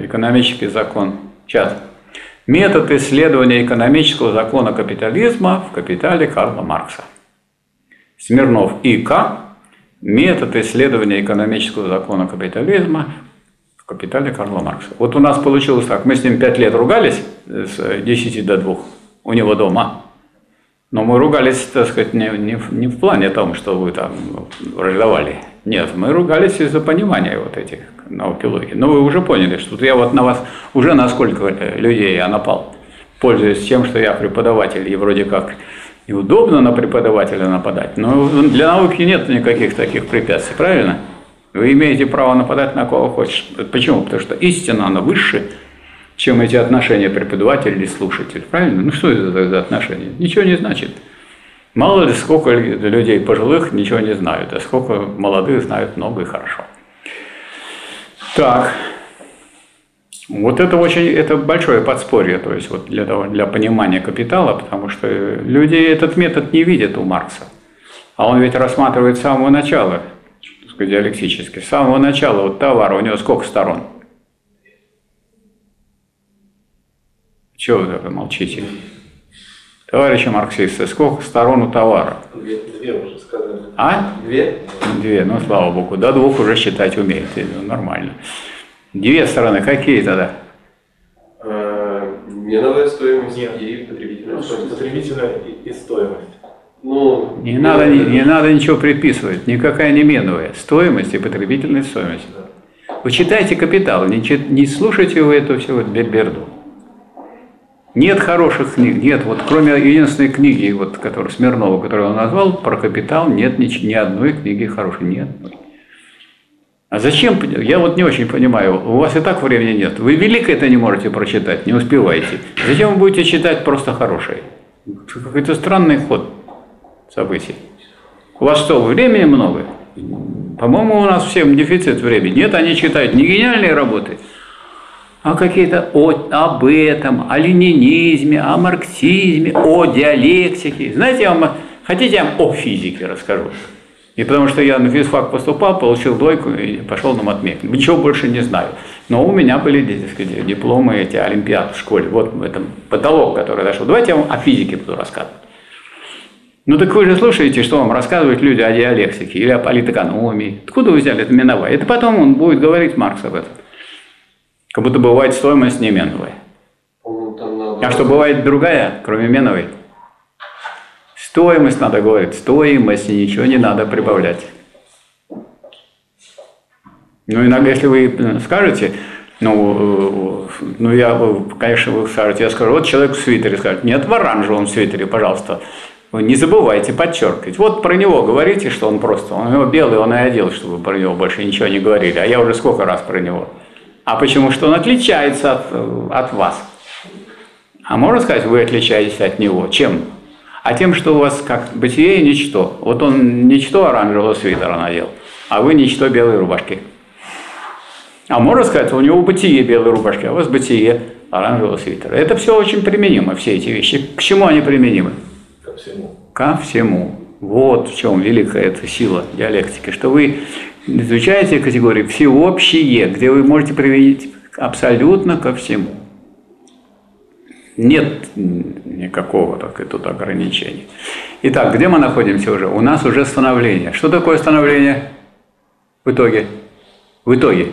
«Экономический закон». Сейчас. Метод исследования экономического закона капитализма в «Капитале» Карла Маркса. Смирнов И.К. Метод исследования экономического закона капитализма в «Капитале» Карла Маркса. Вот у нас получилось так. Мы с ним 5 лет ругались, с 10 до 2, у него дома. Но мы ругались, так сказать, не в плане том, что вы там враждовали. Нет, мы ругались из-за понимания вот этих наукилогий. Но вы уже поняли, что я вот на вас уже на сколько людей я напал, пользуясь тем, что я преподаватель, и вроде как и удобно на преподавателя нападать, но для науки нет никаких таких препятствий, правильно? Вы имеете право нападать на кого хочешь. Почему? Потому что истина, она выше, чем эти отношения преподаватель и слушатель, правильно? Ну что это за отношения? Ничего не значит. Мало ли, сколько людей пожилых ничего не знают, а сколько молодых знают много и хорошо. Так, вот это очень, это большое подспорье, то есть вот для понимания капитала, потому что люди этот метод не видят у Маркса, а он ведь рассматривает с самого начала, так сказать, диалектически, с самого начала вот товара, у него сколько сторон? Чего вы молчите? Товарищи марксисты, сколько сторон у товара? 2 уже сказали. А? 2. Ну, слава богу, до 2 уже считать умеет, нормально. 2 стороны, какие тогда? Меновая стоимость и потребительная стоимость. Потребительная и стоимость. Ну, не надо ничего предписывать, никакая не меновая стоимость и потребительная стоимость. Да. Вы читайте «Капитал», не слушайте вы эту всю берду. Нет хороших книг, нет, вот кроме единственной книги, вот, которую, Смирнова, которую он назвал, про капитал, нет ни одной книги хорошей, ни одной. А зачем? Я вот не очень понимаю, у вас и так времени нет, вы великое-то не можете прочитать, не успеваете. Зачем вы будете читать просто хорошие? Какой-то странный ход событий. У вас что, времени много? По-моему, у нас всем дефицит времени. Нет, они читают не гениальные работы, а какие-то об этом, о ленинизме, о марксизме, о диалектике. Знаете, я вам о физике расскажу? И потому что я на физфак поступал, получил двойку и пошел на матмек. Ничего больше не знаю. Но у меня были, так сказать, дипломы, эти олимпиады в школе. Вот это потолок, который дошел. Давайте я вам о физике буду рассказывать. Ну так вы же слушаете, что вам рассказывают люди о диалектике или о политэкономии. Откуда вы взяли это миновое? Это потом он будет говорить, Маркс, об этом. Как будто бывает стоимость не меновая. А что бывает другая, кроме меновой? Стоимость надо говорить, стоимость, и ничего не надо прибавлять. Ну, иногда, если вы скажете, я, конечно, вы скажете, я скажу, вот человек в свитере, скажет, нет, в оранжевом свитере, пожалуйста. Вы не забывайте подчеркивать. Вот про него говорите, что он просто, он его белый, он и одел, чтобы про него больше ничего не говорили. А я уже сколько раз про него. А почему? Что он отличается от вас. А можно сказать, вы отличаетесь от него? Чем? А тем, что у вас как бытие и ничто. Вот он ничто оранжевого свитера надел, а вы ничто белой рубашки. А можно сказать, у него бытие белой рубашки, а у вас бытие оранжевого свитера. Это все очень применимо, все эти вещи. К чему они применимы? Ко всему. Ко всему. Вот в чем великая эта сила диалектики, что вы изучаете категории всеобщие, где вы можете применить абсолютно ко всему. Нет никакого тут ограничения. Итак, где мы находимся уже? У нас уже становление. Что такое становление в итоге? В итоге.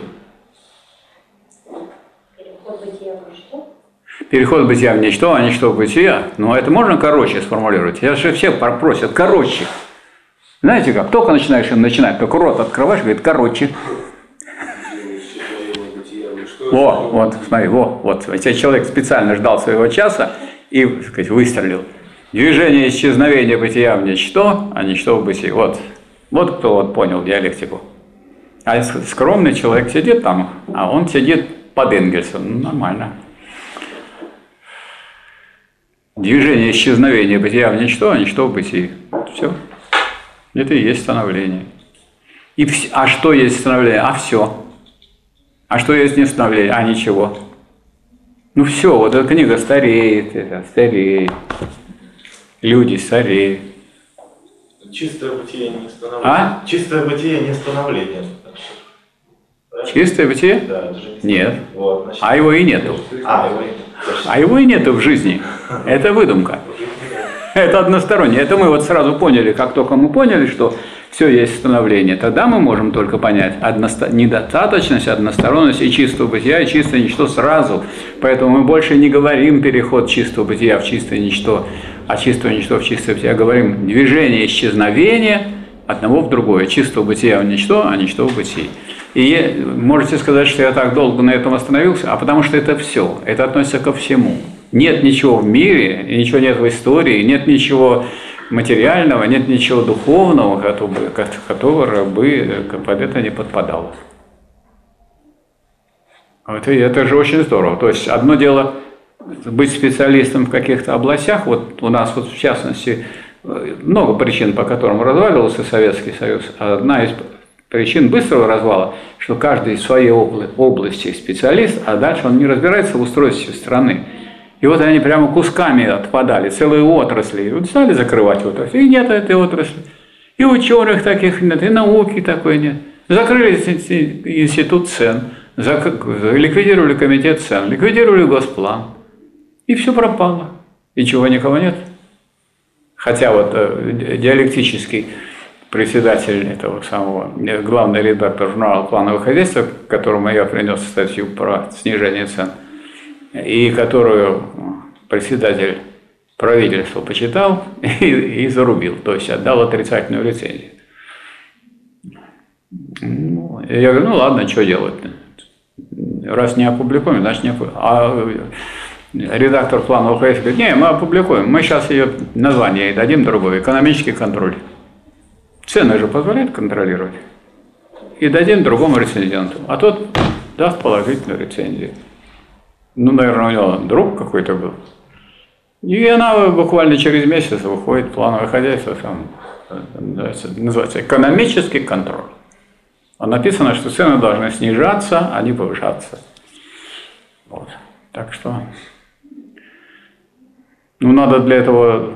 Переход бытия в ничто, а ничто в бытие. Ну, это можно короче сформулировать? Я же все просят короче. Знаете как? Только начинаешь им начинать, только рот открываешь, говорит, короче. Вот, смотри, вот. Человек специально ждал своего часа и, так сказать, выстрелил. Движение исчезновения бытия в ничто, а ничто в бытии. Вот кто вот понял диалектику. А скромный человек сидит там, а он сидит под Энгельсом. Ну, нормально. Движение исчезновения бытия в ничто, а ничто в бытии. Все. Это и есть становление. А что есть становление? А все. А что есть не становление? А ничего. Ну все, вот эта книга стареет, стареет. Люди стареют. Чистое бытие не становление. А? Чистое бытие не становление. Чистое бытие? Да, это же не становление. Нет. Вот, значит, а его и нету. А его и нету в жизни. Это выдумка. Это одностороннее. Это мы вот сразу поняли, как только мы поняли, что все есть становление, тогда мы можем только понять недостаточность, односторонность и чистого бытия, и чистое ничто сразу. Поэтому мы больше не говорим переход чистого бытия в чистое ничто, а чистое ничто в чистое бытие. Говорим движение, исчезновение одного в другое. Чистого бытия в ничто, а ничто в бытии. И можете сказать, что я так долго на этом остановился, а потому что это все, это относится ко всему. Нет ничего в мире, ничего нет в истории, нет ничего материального, нет ничего духовного, которого бы под это не подпадало. Вот, и это же очень здорово. То есть одно дело быть специалистом в каких-то областях. Вот у нас вот в частности много причин, по которым разваливался Советский Союз. Одна из причин быстрого развала, что каждый в своей области специалист, а дальше он не разбирается в устройстве страны. И вот они прямо кусками отпадали, целые отрасли. Вот стали закрывать отрасли, и нет этой отрасли. И ученых таких нет, и науки такой нет. Закрыли институт цен, ликвидировали комитет цен, ликвидировали Госплан. И все пропало. И чего, никого нет. Хотя вот диалектический председатель этого самого, главный редактор журнала «Плановых хозяйств», которому я принес статью про снижение цен, и которую председатель правительства почитал и зарубил, то есть отдал отрицательную лицензию. Ну, я говорю, ну ладно, что делать-то? Раз не опубликуем, значит не опубликуем. А редактор планового хозяйства говорит, не, мы опубликуем, мы сейчас ее название ей дадим другое, экономический контроль. Цены же позволяют контролировать. И дадим другому рецензенту, а тот даст положительную рецензию. Ну, наверное, у него друг какой-то был. И она буквально через месяц выходит, плановое хозяйство, там, называется «Экономический контроль». А написано, что цены должны снижаться, а не повышаться. Вот. Так что... Ну, надо для этого,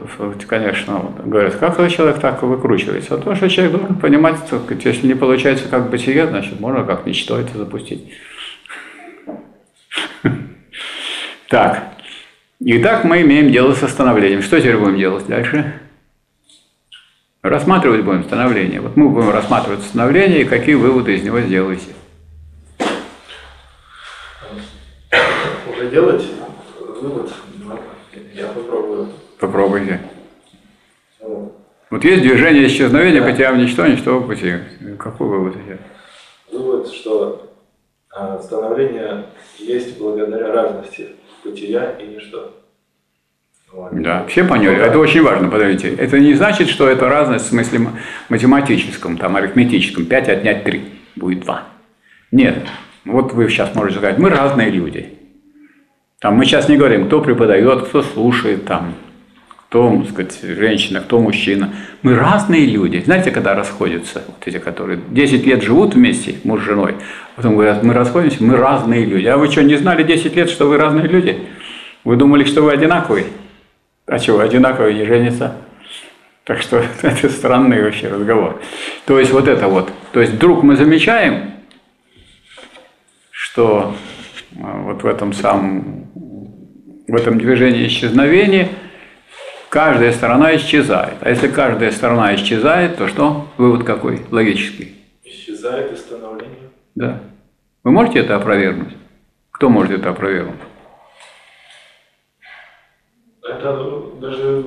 конечно, говорят, как этот человек так выкручивается. А то, что человек должен понимать, что если не получается как бытие, значит, можно как ничто это запустить. Так, итак, мы имеем дело со становлением. Что теперь будем делать дальше? Рассматривать будем становление. Вот мы будем рассматривать становление и какие выводы из него сделаете. Уже делать вывод? Я попробую. Попробуйте. Вот есть движение исчезновения, бытия в ничто, ничто в бытии. Какой вывод идет? Вывод, что становление есть благодаря разности бытия и ничто. Вот. Да, все поняли. Это очень важно, подождите. Это не значит, что это разность в смысле математическом, там, арифметическом. 5 отнять 3 будет 2. Нет. Вот вы сейчас можете сказать, мы разные люди. Там мы сейчас не говорим, кто преподает, кто слушает, там, кто, так сказать, женщина, кто мужчина. Мы разные люди. Знаете, когда расходятся вот эти, которые 10 лет живут вместе, муж с женой, потом говорят, мы расходимся, мы разные люди. А вы что, не знали 10 лет, что вы разные люди? Вы думали, что вы одинаковые? А чего, одинаковые не женятся? Так что это странный вообще разговор. То есть вот это вот. То есть вдруг мы замечаем, что вот в этом движении исчезновения каждая сторона исчезает. А если каждая сторона исчезает, то что? Вывод какой? Логический. Исчезает и становление. Да. Вы можете это опровергнуть? Кто может это опровергнуть? Это даже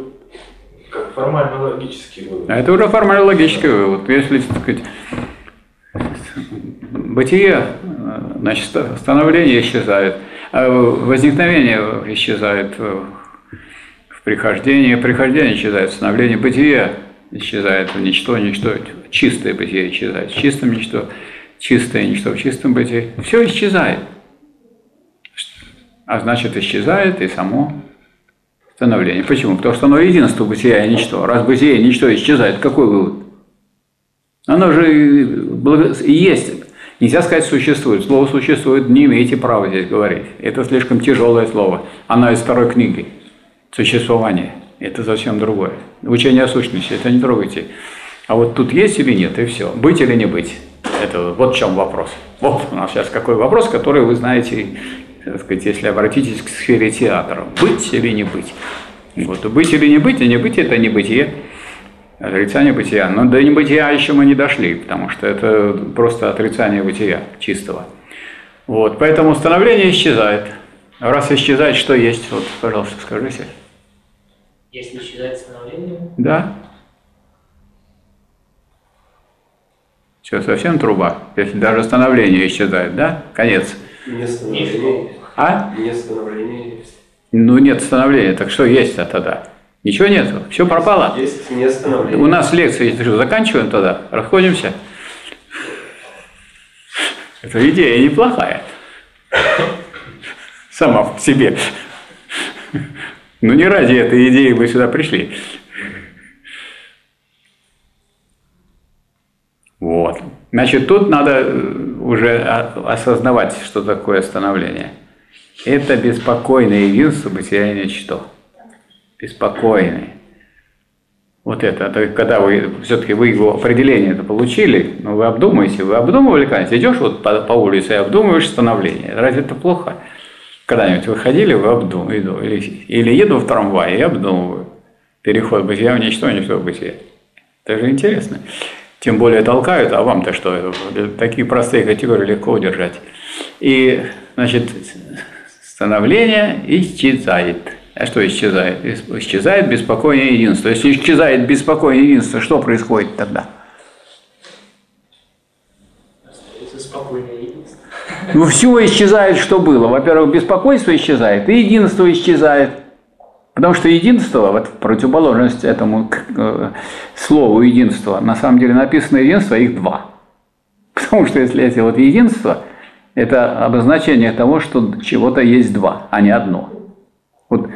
как формально-логический вывод. А это уже формально-логический вывод. Если, так сказать, бытие значит, становление исчезает, возникновение исчезает в прихождении, прихождение исчезает в становлении, бытие исчезает в ничто, ничто, чистое бытие исчезает в чистом ничто, чистое ничто в чистом бытии. Все исчезает. А значит, исчезает и само становление. Почему? Потому что оно единство бытия и ничто. Раз бытие и ничто исчезает, какой вывод? Оно же есть. Нельзя сказать «существует». Слово «существует» не имеете права здесь говорить. Это слишком тяжелое слово. Оно из второй книги. Существование. Это совсем другое. Учение о сущности. Это не трогайте. А вот тут есть или нет, и все. Быть или не быть. Это вот в чем вопрос. Вот у нас сейчас какой вопрос, который вы знаете, так сказать, если обратитесь к сфере театра. Быть или не быть. Вот быть или не быть, и не быть – это не бытие. Отрицание бытия. Но до небытия еще мы не дошли, потому что это просто отрицание бытия чистого. Вот. Поэтому становление исчезает. Раз исчезает, что есть? Вот, пожалуйста, скажите. Если исчезает становление? Да. Все, совсем труба. Если даже становление исчезает, да? Конец. Не становление. А? Не становление есть. Ну нет становления, так что есть-то тогда? Ничего нету, все пропало. Есть не становление. У нас лекция, если что, заканчиваем тогда, расходимся. Эта идея неплохая. Сама по себе. Но не ради этой идеи мы сюда пришли. Вот. Значит, тут надо уже осознавать, что такое становление. Это беспокойное единство бытия и ничто. Беспокойный. Вот это когда вы все-таки вы его определение это получили, но вы обдумываете, вы обдумывали когда-нибудь, идешь вот по улице и обдумываешь становление. Разве это плохо? Когда-нибудь вы ходили, вы обдумывали. Или еду в трамвае и обдумываю. Переход бытия в ничто, ничто в бытие. Это же интересно. Тем более толкают, а вам-то что? Такие простые категории легко удержать. И, значит, становление исчезает. А что исчезает? Исчезает беспокойное единство. Если исчезает беспокойное единство, что происходит тогда? Остается спокойное единство. Ну, все исчезает, что было. Во-первых, беспокойство исчезает, и единство исчезает. Потому что единство, вот в противоположность этому слову единство, на самом деле написано единство, их два. Потому что если это вот единство, это обозначение того, что чего-то есть два, а не одно. Вот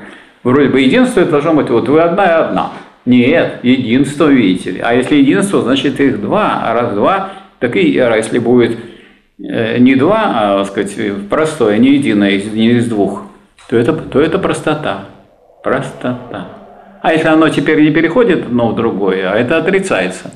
вроде бы единство это должно быть, вот вы одна и одна. Нет, единство, видите ли. А если единство, значит их два, а раз два, так и если будет не два, а, так сказать, простое, не единое, не из двух, то это простота. Простота. А если оно теперь не переходит одно в другое, а это отрицается.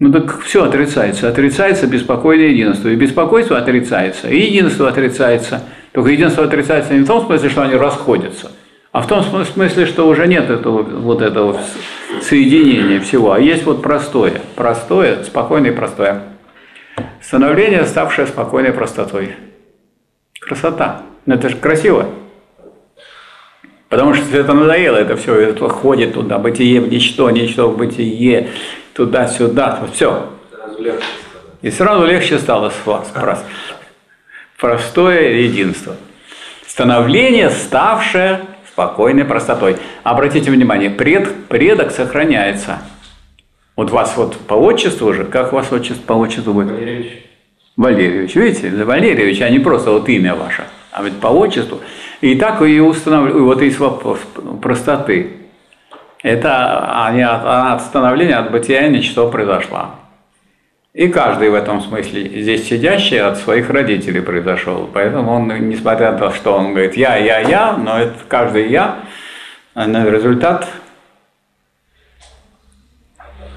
Ну так все отрицается. Отрицается беспокойное единство. И беспокойство отрицается, и единство отрицается. Только единство отрицается не в том смысле, что они расходятся, а в том смысле, что уже нет этого, вот этого соединения всего, а есть вот простое, простое, спокойное и простое. Становление, ставшее спокойной простотой. Красота. Это же красиво. Потому что это надоело, это все, это ходит туда, бытие в ничто, ничто в бытие, туда-сюда, вот все. И сразу легче стало с вас. Простое единство. Становление, ставшее спокойной простотой. Обратите внимание, предок сохраняется. Вот вас вот по отчеству уже, как у вас отчество по отчеству будет? Валерьевич. Валерьевич, видите, Валерьевич, а не просто вот имя ваше, а ведь по отчеству. И так и устанавливаю, вот есть вопрос простоты. Это от становления, от бытия ничто произошло. И каждый в этом смысле здесь сидящий от своих родителей произошел. Поэтому он, несмотря на то, что он говорит «я», но это каждый «я», на результат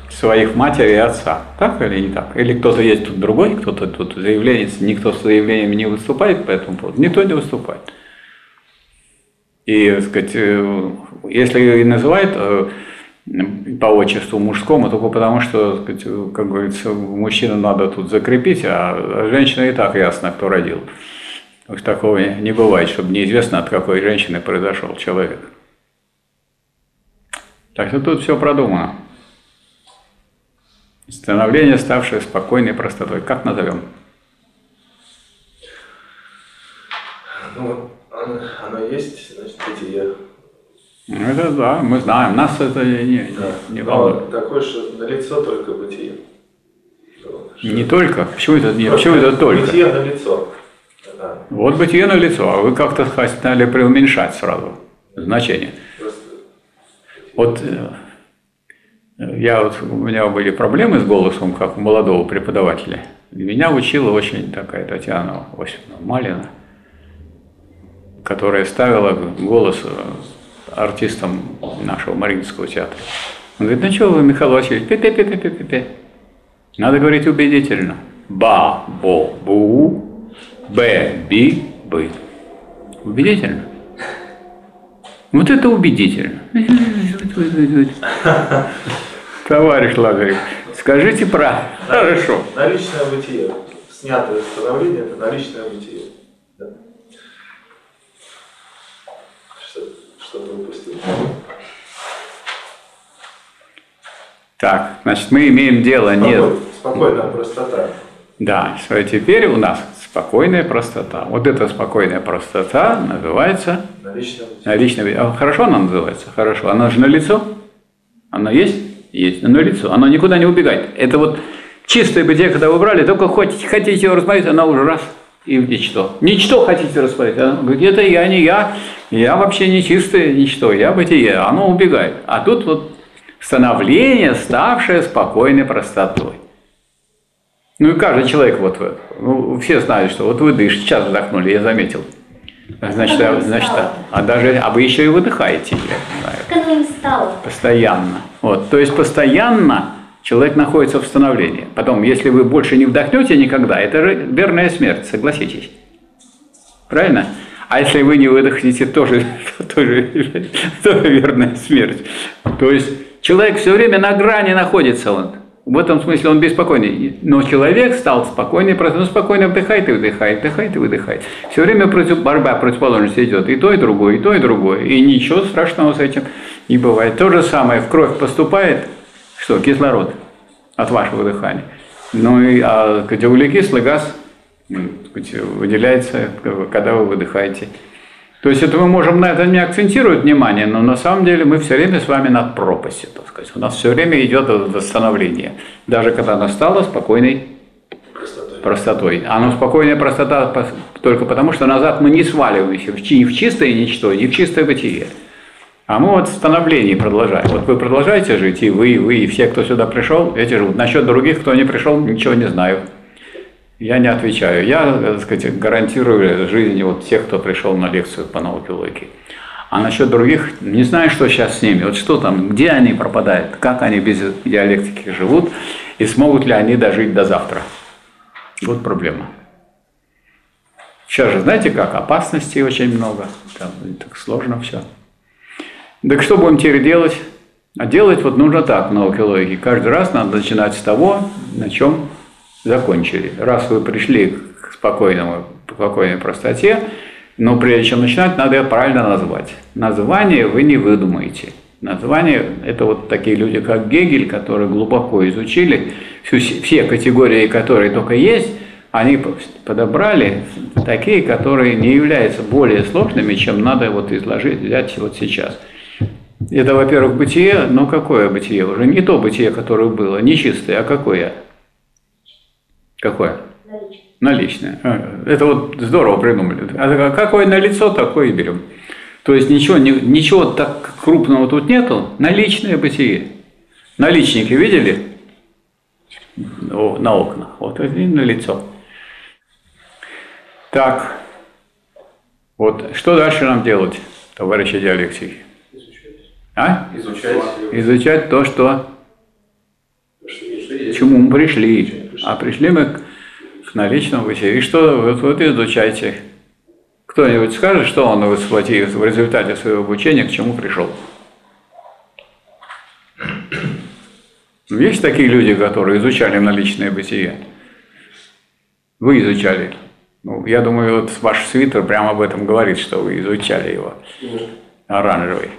своих матери и отца. Так или не так? Или кто-то есть тут другой, кто-то тут заявленец, никто с заявлениями не выступает по этому поводу, никто не выступает. И, так сказать, если и называют по отчеству мужскому, только потому что, как говорится, мужчину надо тут закрепить, а женщина и так ясно, кто родил. Такого не бывает, чтобы неизвестно, от какой женщины произошел человек. Так что тут все продумано. Становление, ставшее спокойной простотой. Как назовем? Ну, оно есть, значит, эти я. Ну это да, мы знаем, нас это не волнует. Такое, что налицо только бытие. Не только? Почему это не? Почему это только? Бытие налицо. Да. Вот бытие налицо, а вы как-то стали преуменьшать сразу значение. Просто... Вот я у меня были проблемы с голосом, как у молодого преподавателя. Меня учила очень такая Татьяна Осиповна Малина, которая ставила голос артистам нашего Мариинского театра. Он говорит, ну что вы, Михаил Васильевич, пе-пе-пе-пе-пе-пе. Надо говорить убедительно. Ба-бо-бу, бе-би-бы. Убедительно? Вот это убедительно. Товарищ Лазарев, скажите правду. Хорошо. Наличное бытие. Снятое становление – это наличное бытие. Что-то упустил. Так, значит, мы имеем дело не... Спокойная простота. Да, теперь у нас спокойная простота. Вот эта спокойная простота называется... Наличное бытие. Хорошо она называется? Хорошо. Она же налицо? Она есть? Есть. Оно лицо. Оно никуда не убегает. Это вот чистое бытие, когда вы брали, только хотите его рассмотреть, она уже раз и в ничто. Ничто хотите рассмотреть. Она говорит, это я не я. Я вообще не чистое ничто. Я бытие. Оно убегает. А тут вот становление, ставшее спокойной простотой. Ну и каждый человек вот, ну, все знают, что вот вы дышите, сейчас вздохнули, я заметил. А вы еще и выдыхаете, я знаю. Постоянно. Вот, то есть постоянно человек находится в становлении. Потом, если вы больше не вдохнете никогда, это же верная смерть, согласитесь. Правильно? А если вы не выдохнете, тоже верная смерть. То есть человек все время на грани находится. Он. В этом смысле он беспокойный. Но человек стал спокойный, просто спокойно вдыхает и выдыхает, вдыхает и выдыхает. Все время борьба противоположности идет. И то, и другое, и то, и другое. И ничего страшного с этим не бывает. То же самое в кровь поступает, что кислород от вашего дыхания. Ну и углекислый газ выделяется, когда вы выдыхаете. То есть это мы можем на это не акцентировать внимание, но на самом деле мы все время с вами над пропастью, так сказать. У нас все время идет восстановление, даже когда она стала спокойной простотой. Она спокойная простота только потому, что назад мы не сваливаемся ни в чистое ничто, ни в чистое бытие. А мы вот в становлении продолжаем. Вот вы продолжаете жить, и вы, и все, кто сюда пришел, эти же. Насчет других, кто не пришел, ничего не знаю. Я не отвечаю. Я, так сказать, гарантирую жизнь вот тех, кто пришел на лекцию по науке логики. А насчет других, не знаю, что сейчас с ними. Вот что там, где они пропадают, как они без диалектики живут, и смогут ли они дожить до завтра. Вот проблема. Сейчас же, знаете как, опасностей очень много. Там так сложно все. Так что будем теперь делать? А делать вот нужно так в науке логики. Каждый раз надо начинать с того, на чем... закончили. Раз вы пришли к спокойной простоте, но прежде чем начинать, надо ее правильно назвать. Название вы не выдумаете. Название – это вот такие люди, как Гегель, которые глубоко изучили все категории, которые только есть, они подобрали такие, которые не являются более сложными, чем надо вот изложить, взять вот сейчас. Это, во-первых, бытие, но какое бытие? Уже не то бытие, которое было, не чистое, а какое? Какое? Наличное. Это вот здорово придумали. А какое налицо, такое и берем. То есть ничего так крупного тут нету. Наличное бытие. Наличники видели? На окнах. Вот это налицо. Так. Вот что дальше нам делать, товарищи диалектики? Изучать то, что... К чему мы пришли? А пришли мы к наличному бытию. И что вот изучайте. Кто-нибудь скажет, что он в результате своего обучения к чему пришел? Есть такие люди, которые изучали наличное бытие? Вы изучали. Ну, я думаю, вот ваш свитер прямо об этом говорит, что вы изучали его. Оранжевый.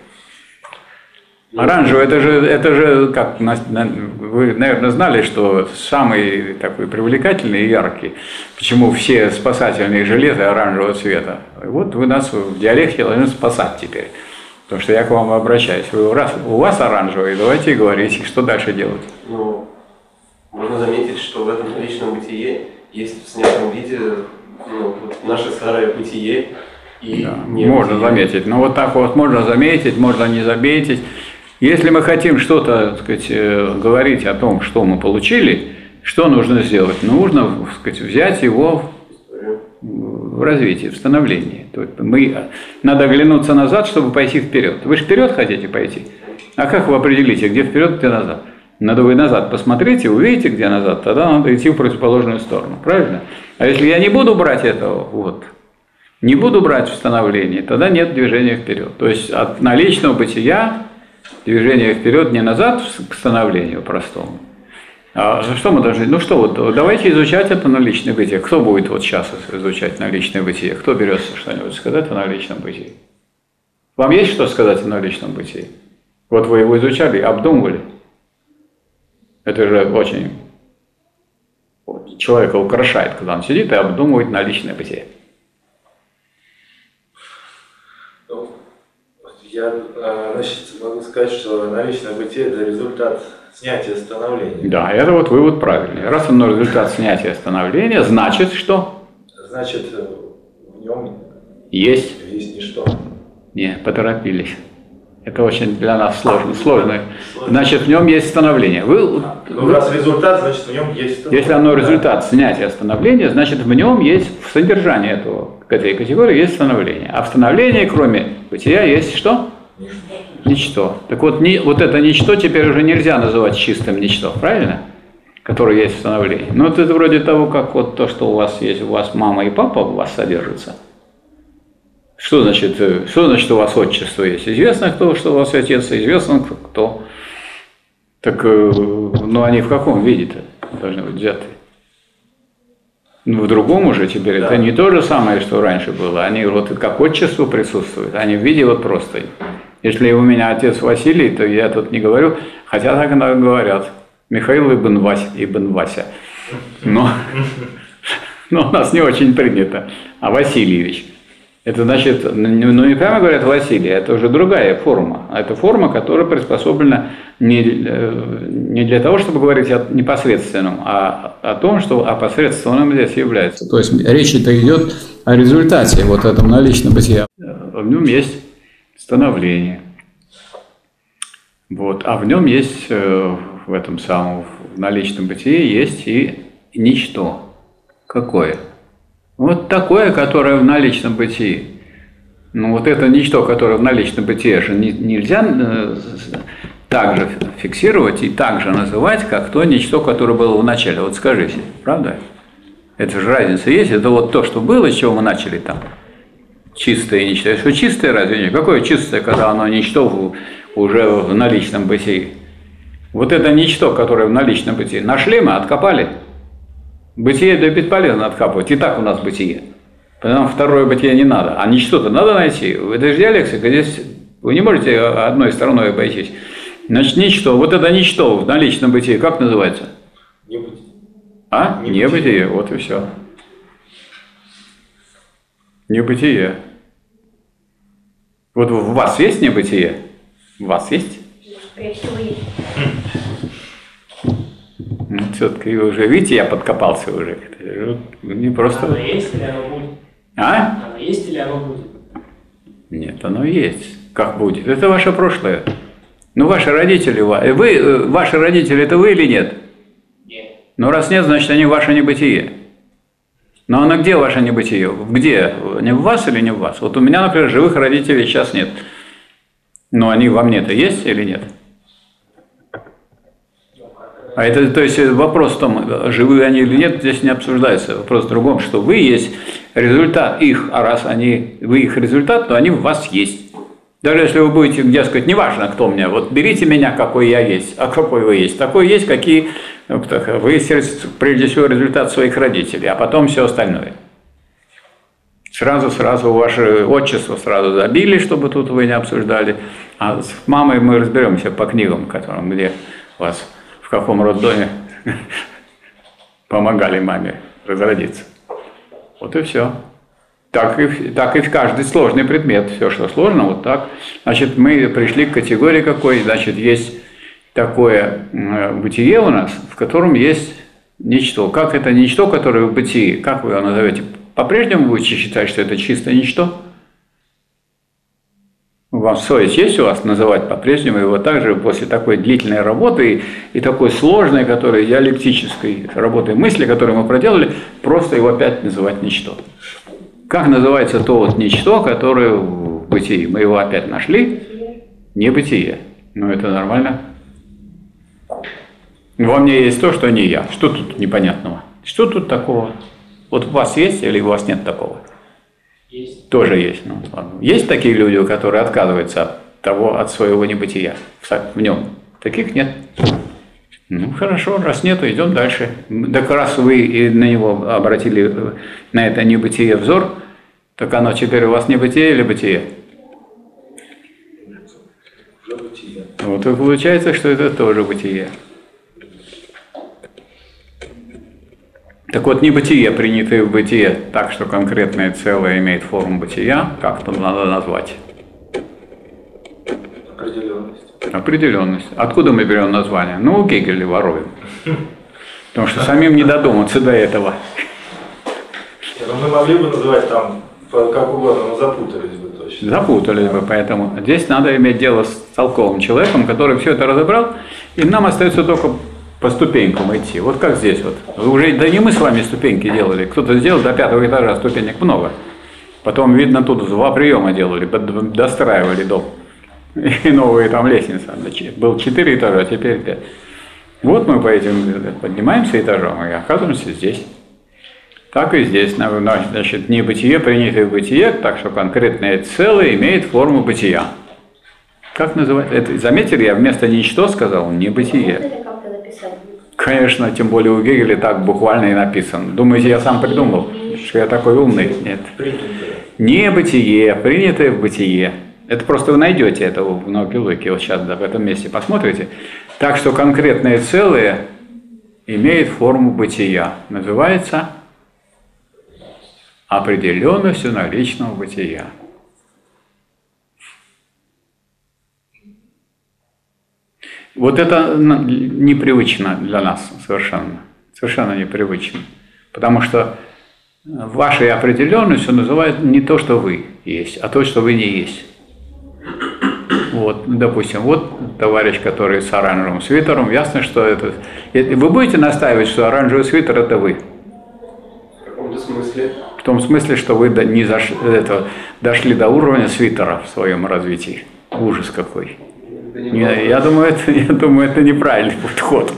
Оранжевый, это же как, вы, наверное, знали, что самый такой привлекательный и яркий, почему все спасательные жилеты оранжевого цвета. Вот вы нас в диалекте должны спасать теперь, потому что я к вам обращаюсь. Вы, раз у вас оранжевый, давайте говорите, что дальше делать. Ну, можно заметить, что в этом личном бытие есть в снятом виде наше старое бытие. И да, можно заметить, но вот так вот можно заметить, можно не заметить. Если мы хотим что-то, так сказать, говорить о том, что мы получили, что нужно сделать? Нужно, так сказать, взять его в развитие, в становление. То есть надо оглянуться назад, чтобы пойти вперед. Вы же вперед хотите пойти? А как вы определите, где вперед, где назад? Надо вы назад посмотрите, увидите, где назад, тогда надо идти в противоположную сторону, правильно? А если я не буду брать этого, вот, не буду брать в становление, тогда нет движения вперед. То есть от наличного бытия движение вперед, не назад, к становлению простому. А что мы должны? Ну что, вот давайте изучать это наличное бытие. Кто будет вот сейчас изучать наличное бытие? Кто берется что-нибудь сказать о наличном бытии? Вам есть что сказать о наличном бытии? Вот вы его изучали, обдумывали. Это же очень человека украшает, когда он сидит и обдумывает наличное бытие. Я, значит, могу сказать, что наличное бытие – это результат снятия становления. Да, это вот вывод правильный. Раз оно результат снятия становления, значит что? Значит, в нем есть ничто. Не, поторопились. Это очень для нас сложно. Значит, в нем есть становление. Раз результат, значит, в нем есть становление. Если оно результат снятия становления, значит, в нем есть, в содержании этой категории есть становление. А в становлении, кроме бытия, есть что? Ничто. Так вот, вот это ничто теперь уже нельзя называть чистым ничто, правильно? Которое есть в становлении. Ну, это вроде того, как вот то, что у вас есть, у вас мама и папа у вас содержатся. Что значит у вас отчество есть? Известно, кто, что у вас отец, известно, кто. Так, ну, они в каком виде-то должны быть взяты? Ну, в другом уже теперь. Да. Это не то же самое, что раньше было. Они вот как отчество присутствуют, они в виде вот просто. Если у меня отец Василий, то я тут не говорю, хотя так иногда говорят. Михаил Ибн Вася. Но у нас не очень принято. А Васильевич. Это значит, ну не прямо говорят Василий, это уже другая форма. Это форма, которая приспособлена не для того, чтобы говорить о непосредственном, а о том, что опосредственным здесь является. То есть речь-то идет о результате вот этом наличном бытия. В нем есть становление. Вот. А в нем есть, в этом самом наличном бытии, есть и ничто. Какое? Вот такое, которое в наличном бытии. Ну вот это ничто, которое в наличном бытии же нельзя также фиксировать и также называть, как то ничто, которое было в начале. Вот скажите, правда? Это же разница есть. Это вот то, что было, с чего мы начали там. Чистое и ничто. Если чистое, разве нет? Какое чистое, когда оно ничто уже в наличном бытии? Вот это ничто, которое в наличном бытии. Нашли мы, откопали. Бытие да бесполезно откапывать, и так у нас бытие. Потому что второе бытие не надо, а ничто-то надо найти. Это же диалектика, здесь вы не можете одной стороной обойтись. Значит, ничто, вот это ничто в наличном бытии, как называется? Небытие. А? Небытие, вот и все. Небытие. Вот в вас есть небытие? В вас есть? Скорее всего, есть. Ну, все-таки вы уже, видите, я подкопался уже. Не просто... Оно есть или оно будет? А? Оно есть или оно будет? Нет, оно есть. Как будет? Это ваше прошлое. Ну, ваши родители, ваши родители, это вы или нет? Нет. Ну, раз нет, значит, они ваше небытие. Но оно где ваше небытие? Где? Не в вас или не в вас? Вот у меня, например, живых родителей сейчас нет. Но они во мне-то есть или нет? А это, то есть вопрос в том, живы они или нет, здесь не обсуждается. Вопрос в другом, что вы есть результат их, а раз вы их результат, то они в вас есть. Даже если вы будете, где сказать, неважно, кто мне, вот берите меня, какой я есть, а какой вы есть. Такой есть, какие вы, прежде всего, результат своих родителей, а потом все остальное. Сразу ваше отчество сразу забили, чтобы тут вы не обсуждали. А с мамой мы разберемся по книгам, которым, где вас, в каком роддоме помогали маме разродиться. Вот и все. Так и в каждый сложный предмет. Все, что сложно, вот так. Значит, мы пришли к категории какой. Значит, есть такое бытие у нас, в котором есть ничто. Как это ничто, которое в бытии? Как вы его назовете? По-прежнему будете считать, что это чисто ничто? Вам совесть есть у вас называть по-прежнему его также после такой длительной работы и такой сложной, которой диалектической работы мысли, которую мы проделали, просто его опять называть ничто. Как называется то вот ничто, которое в бытии? Мы его опять нашли? Небытие. Ну это нормально. Во мне есть то, что не я. Что тут непонятного? Что тут такого? Вот у вас есть или у вас нет такого? Есть. Тоже есть. Ну, ладно. Есть такие люди, которые отказываются от своего небытия в нем? Таких нет. Ну хорошо, раз нету, идем дальше. Так раз вы и на него обратили, на это небытие взор, так оно теперь у вас небытие или бытие? Бытие. Вот и получается, что это тоже бытие. Так вот, небытие, принятое в бытие, так что конкретное целое имеет форму бытия, как-то надо назвать. Определенность. Откуда мы берем название? Ну, у Гегеля воруем. Потому что самим не додуматься до этого. Мы могли бы называть там как угодно, но запутались бы точно. Запутались бы, поэтому здесь надо иметь дело с толковым человеком, который все это разобрал, и нам остается только по ступенькам идти. Вот как здесь вот. Уже, да не мы с вами ступеньки делали, кто-то сделал до 5-го этажа, ступенек много. Потом, видно, тут 2 приема делали, достраивали дом. И новые там лестницы. Был 4 этажа, а теперь 5. Вот мы по этим поднимаемся этажом и оказываемся здесь. Так и здесь. Значит, небытие, принятое в бытие, так что конкретное целое имеет форму бытия. Как называть? Это, заметили, я вместо «ничто» сказал «небытие». Конечно, тем более у Гегеля так буквально и написано. Думаете, я сам придумал, что я такой умный? Нет. Небытие, принятое в бытие. Это просто вы найдете это в Улике, вот сейчас, да, в этом месте посмотрите. Так что конкретное целое имеет форму бытия. Называется определенностью наличного бытия. Вот это непривычно для нас совершенно. Совершенно непривычно. Потому что вашей определенностью называют не то, что вы есть, а то, что вы не есть. Вот, допустим, вот товарищ, который с оранжевым свитером, ясно, что это... Вы будете настаивать, что оранжевый свитер – это вы? В каком-то смысле? В том смысле, что вы не зашли, дошли до уровня свитера в своем развитии. Ужас какой. Я думаю, это неправильный подход.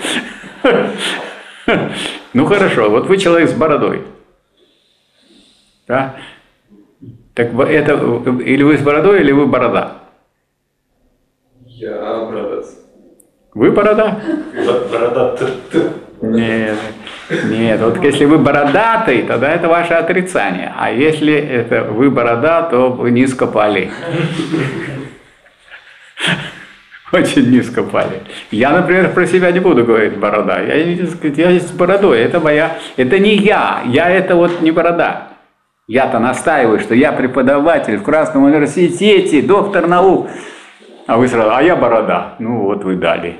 Ну хорошо, вот вы человек с бородой. Да? Так это или вы с бородой, или вы борода? Я борода. Вы борода? Бородатый. Нет, нет. Вот если вы бородатый, тогда это ваше отрицание. А если это вы борода, то вы низко пали. Очень низко пали. Я, например, про себя не буду говорить борода. Я с бородой. Это моя. Это не я. Я это вот не борода. Я-то настаиваю, что я преподаватель в Красном университете, доктор наук. А вы сразу, а я борода. Ну вот вы дали.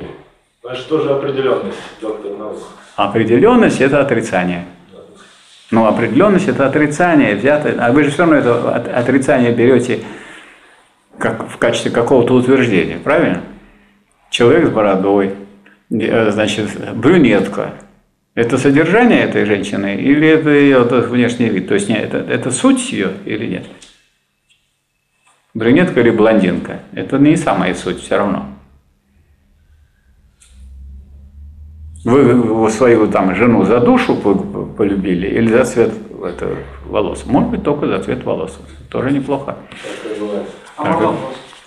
А что же определенность, доктор наук? Определенность – это отрицание. Ну определенность – это отрицание взятое. А вы же все равно это отрицание берете как, в качестве какого-то утверждения, правильно? Человек с бородой, значит, брюнетка. Это содержание этой женщины или это ее внешний вид? То есть нет, это суть ее или нет? Брюнетка или блондинка? Это не самая суть все равно. Вы свою там жену за душу полюбили или за цвет волос? Может быть, только за цвет волос. Тоже неплохо.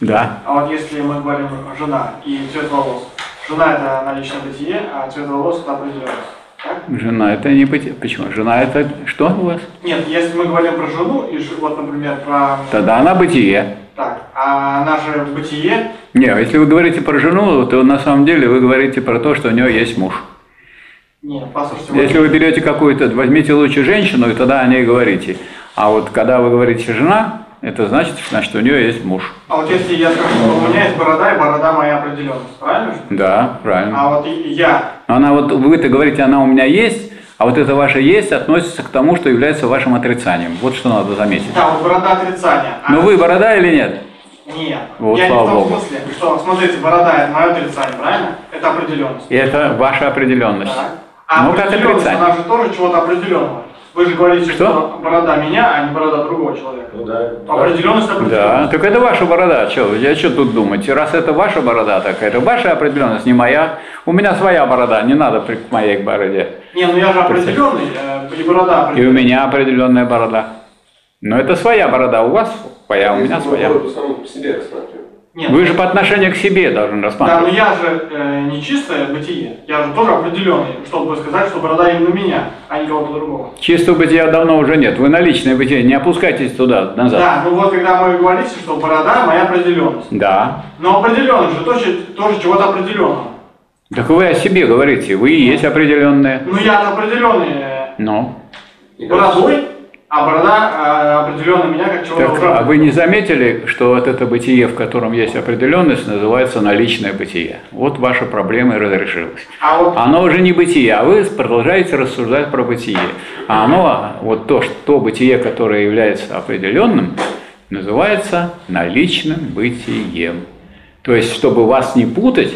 Да. А вот если мы говорим жена и цвет волос, жена это наличное бытие, а цвет волос это определенность. Так? Жена это не бытие. Почему? Жена это что у вас? Нет, если мы говорим про жену, и вот, например, про... Тогда она бытие. Так, а она же бытие, Не, если вы говорите про жену, то на самом деле вы говорите про то, что у нее есть муж. Нет, послушайте. Если вы берете какую-то, возьмите лучше женщину, и тогда о ней говорите. А вот когда вы говорите «жена», это значит, у нее есть муж. А вот если я скажу, что у меня есть борода, и борода моя определенность, правильно? Да, правильно. А вот я... Она вот, вы-то говорите, она у меня есть, а вот это ваше «есть» относится к тому, что является вашим отрицанием. Вот что надо заметить. Да, вот борода отрицания. А но вы борода или нет? Нет. Вот, я не в том смысле, что, смотрите, борода – это мое отрицание, правильно? Это определенность. И это ваша определенность. Да. А ну, определенность, как она же тоже чего-то определенного. Вы же говорите, что борода меня, а не борода другого человека. Ну, да. Определенность определенность. Да, так это ваша борода. Че, я что тут думать? Раз это ваша борода, так это ваша определенность, не моя. У меня своя борода, не надо к моей бороде. Не, ну я же определенный, и борода определенная. И у меня определенная борода. Но это своя борода, у вас своя, а у меня своя. Нет, вы же по отношению к себе должны рассматривать. Да, но я же не чистое бытие, я же тоже определенный, чтобы сказать, что борода именно меня, а не кого-то другого. Чистого бытия давно уже нет, вы на личное бытие, не опускайтесь туда, назад. Да, ну вот когда вы говорите, что борода моя определенность. Да. Но определенность же тоже чего-то определенного. Так вы о себе говорите, вы и есть определенные. Ну я определенный. Ну. Бородой? А борода определенно меня как человека. Так, а вы не заметили, что вот это бытие, в котором есть определенность, называется наличное бытие? Вот ваша проблема и разрешилась. А вот... Оно уже не бытие, а вы продолжаете рассуждать про бытие. А оно, вот то, что бытие, которое является определенным, называется наличным бытием. То есть, чтобы вас не путать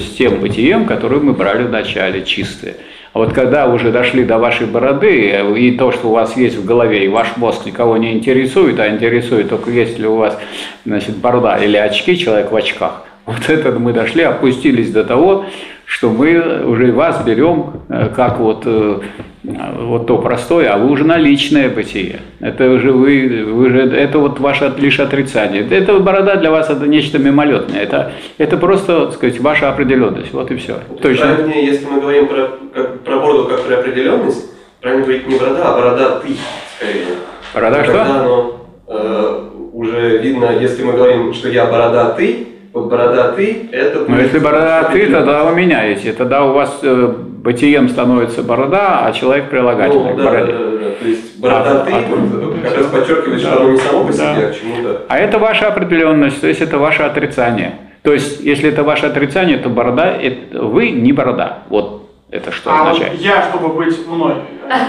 с тем бытием, которое мы брали в начале, чистое. А вот когда уже дошли до вашей бороды, и то, что у вас есть в голове, и ваш мозг никого не интересует, а интересует только есть ли у вас, значит, борода или очки, человек в очках, вот это мы дошли, опустились до того, что мы уже вас берем как вот то простое, а вы уже наличное бытие. Это уже это вот ваше лишь отрицание. Это борода для вас, это нечто мимолетное. Это просто, так сказать, ваша определенность. Вот и все. Точно. Если мы говорим про бороду как про определенность, правильно говорить не борода, а борода ты, скорее. Борода что? Борода, но уже видно, если мы говорим, что я борода ты. Вот борода ты, это... Ну, если борода ты, тогда у меня есть. Тогда у вас бытием становится борода, а человек прилагательный, ну, да, к бороде. Да. То есть борода ты, как раз подчеркивает, что оно не само по себе, а к чему-то. А это ваша определенность, то есть это ваше отрицание. То есть, если это ваше отрицание, то борода, это вы не борода. Вот это что означает. Вот я, чтобы быть мной,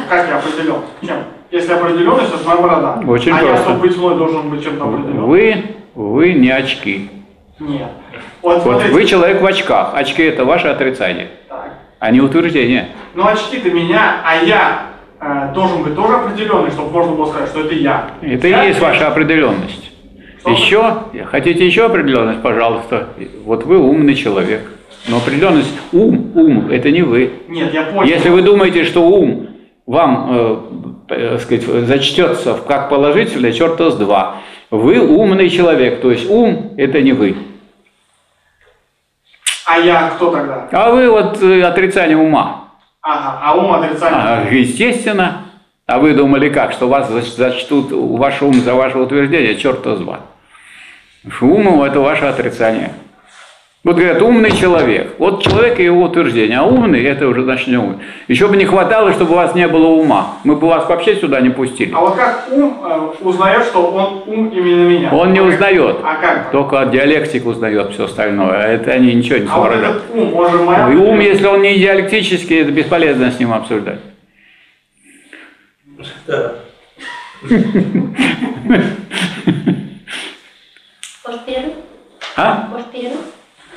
как я определен? Чем? Если определенность, то моя борода. Очень просто. Я, чтобы быть мной, должен быть чем-то определенным. Вы не очки. Нет. Вот, смотрите, вы человек в очках. Очки – это ваше отрицание, так, а не утверждение. Но очки-то меня, а я должен быть тоже определенный, чтобы можно было сказать, что это я. Это и есть ваша определенность. Что еще? Хотите еще определенность, пожалуйста? Вот вы умный человек. Но определенность – ум – это не вы. Нет, я понял. Если вы думаете, что ум вам, так сказать, зачтется как положительное, черта с два. Вы умный человек, то есть ум – это не вы. А я кто тогда? А вы вот отрицание ума. Ага, а ум отрицание. Ага, естественно. А вы думали как, что вас зачтут ваш ум за ваше утверждение, черт-то зла. Ум – это ваше отрицание. Вот говорят, умный человек. Вот человек и его утверждение. А умный – это уже значит не умный. Еще бы не хватало, чтобы у вас не было ума. Мы бы вас вообще сюда не пустили. А вот как ум узнает, что он ум именно меня? Он не узнает. А как? Только диалектик узнает все остальное. А это они ничего не соображают. А вот ум, моя... И ум, если он не диалектический, это бесполезно с ним обсуждать. Да. Может, перерыв? А? Может, перерыв?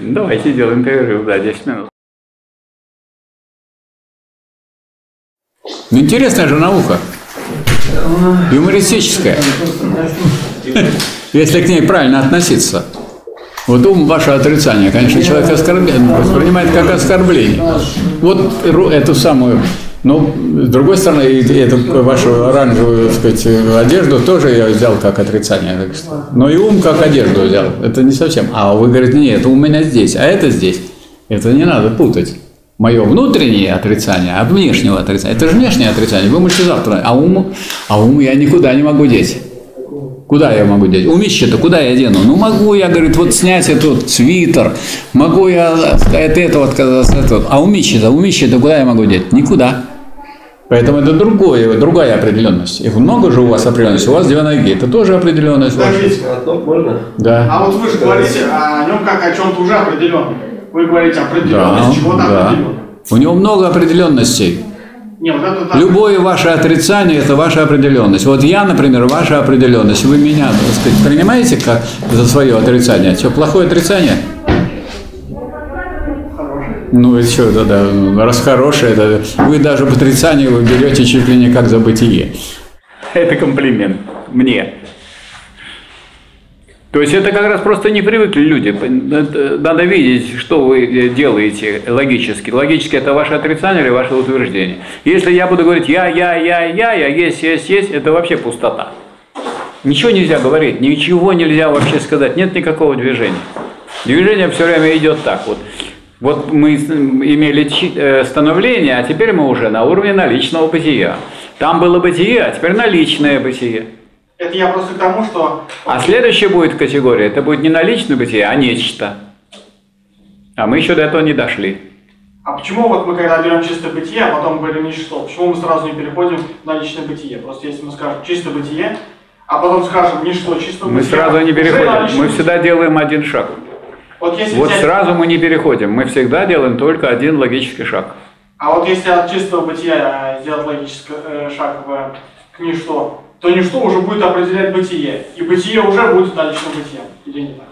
Давайте делаем перерыв, да, 10 минут. Ну, интересная же наука. Юмористическая. Если к ней правильно относиться. Вот ум ваше отрицание, конечно, человек воспринимает как оскорбление. Вот эту самую... Ну, с другой стороны, эту вашу оранжевую, так сказать, одежду тоже я взял как отрицание. Но и ум как одежду взял. Это не совсем. А вы говорите, нет, это у меня здесь, а это здесь. Это не надо путать. Мое внутреннее отрицание от внешнего отрицания. Это же внешнее отрицание. Вы можете завтра. А ум я никуда не могу деть. Куда я могу деть? Умище-то куда я дену? Ну, могу я, говорит, вот снять этот свитер, могу я от этого отказаться, от этого. А умище-то куда я могу деть? Никуда. Поэтому это другая определенность. Их много же у вас определенностей. У вас две ноги. Это тоже определенность. Подождите, одно можно? Да. А вот вы же говорите о нем как о чем-то уже определенном. Вы говорите определенность, да, чего-то определенного. У него много определенностей. Не, вот это, да. Любое ваше отрицание – это ваша определенность. Вот я, например, ваша определенность. Вы меня, так сказать, принимаете как за свое отрицание? Что, плохое отрицание? Хорошее. Ну и что, да, раз хорошее, да, вы даже в отрицании вы берете чуть ли не как за бытие. Это комплимент мне. То есть это как раз просто не привыкли люди. Надо видеть, что вы делаете логически. Логически это ваше отрицание или ваше утверждение. Если я буду говорить я, есть, это вообще пустота. Ничего нельзя говорить, ничего нельзя вообще сказать. Нет никакого движения. Движение все время идет так вот. Вот мы имели становление, а теперь мы уже на уровне наличного бытия. Там было бытие, а теперь наличное бытие. Это я просто к тому, что... А следующая будет категория, это будет не наличное бытие, а нечто. А мы еще до этого не дошли. А почему вот мы когда берем чистое бытие, а потом говорим ничто, почему мы сразу не переходим в наличное бытие? Просто если мы скажем чистое бытие, а потом скажем ничто, чистое бытие... Мы сразу не переходим, мы всегда делаем один шаг. Вот сразу мы не переходим, мы всегда делаем только один логический шаг. А вот если от чистого бытия сделать логический шаг к ничто... то ничто уже будет определять бытие, и бытие уже будет наличным бытием, или не так?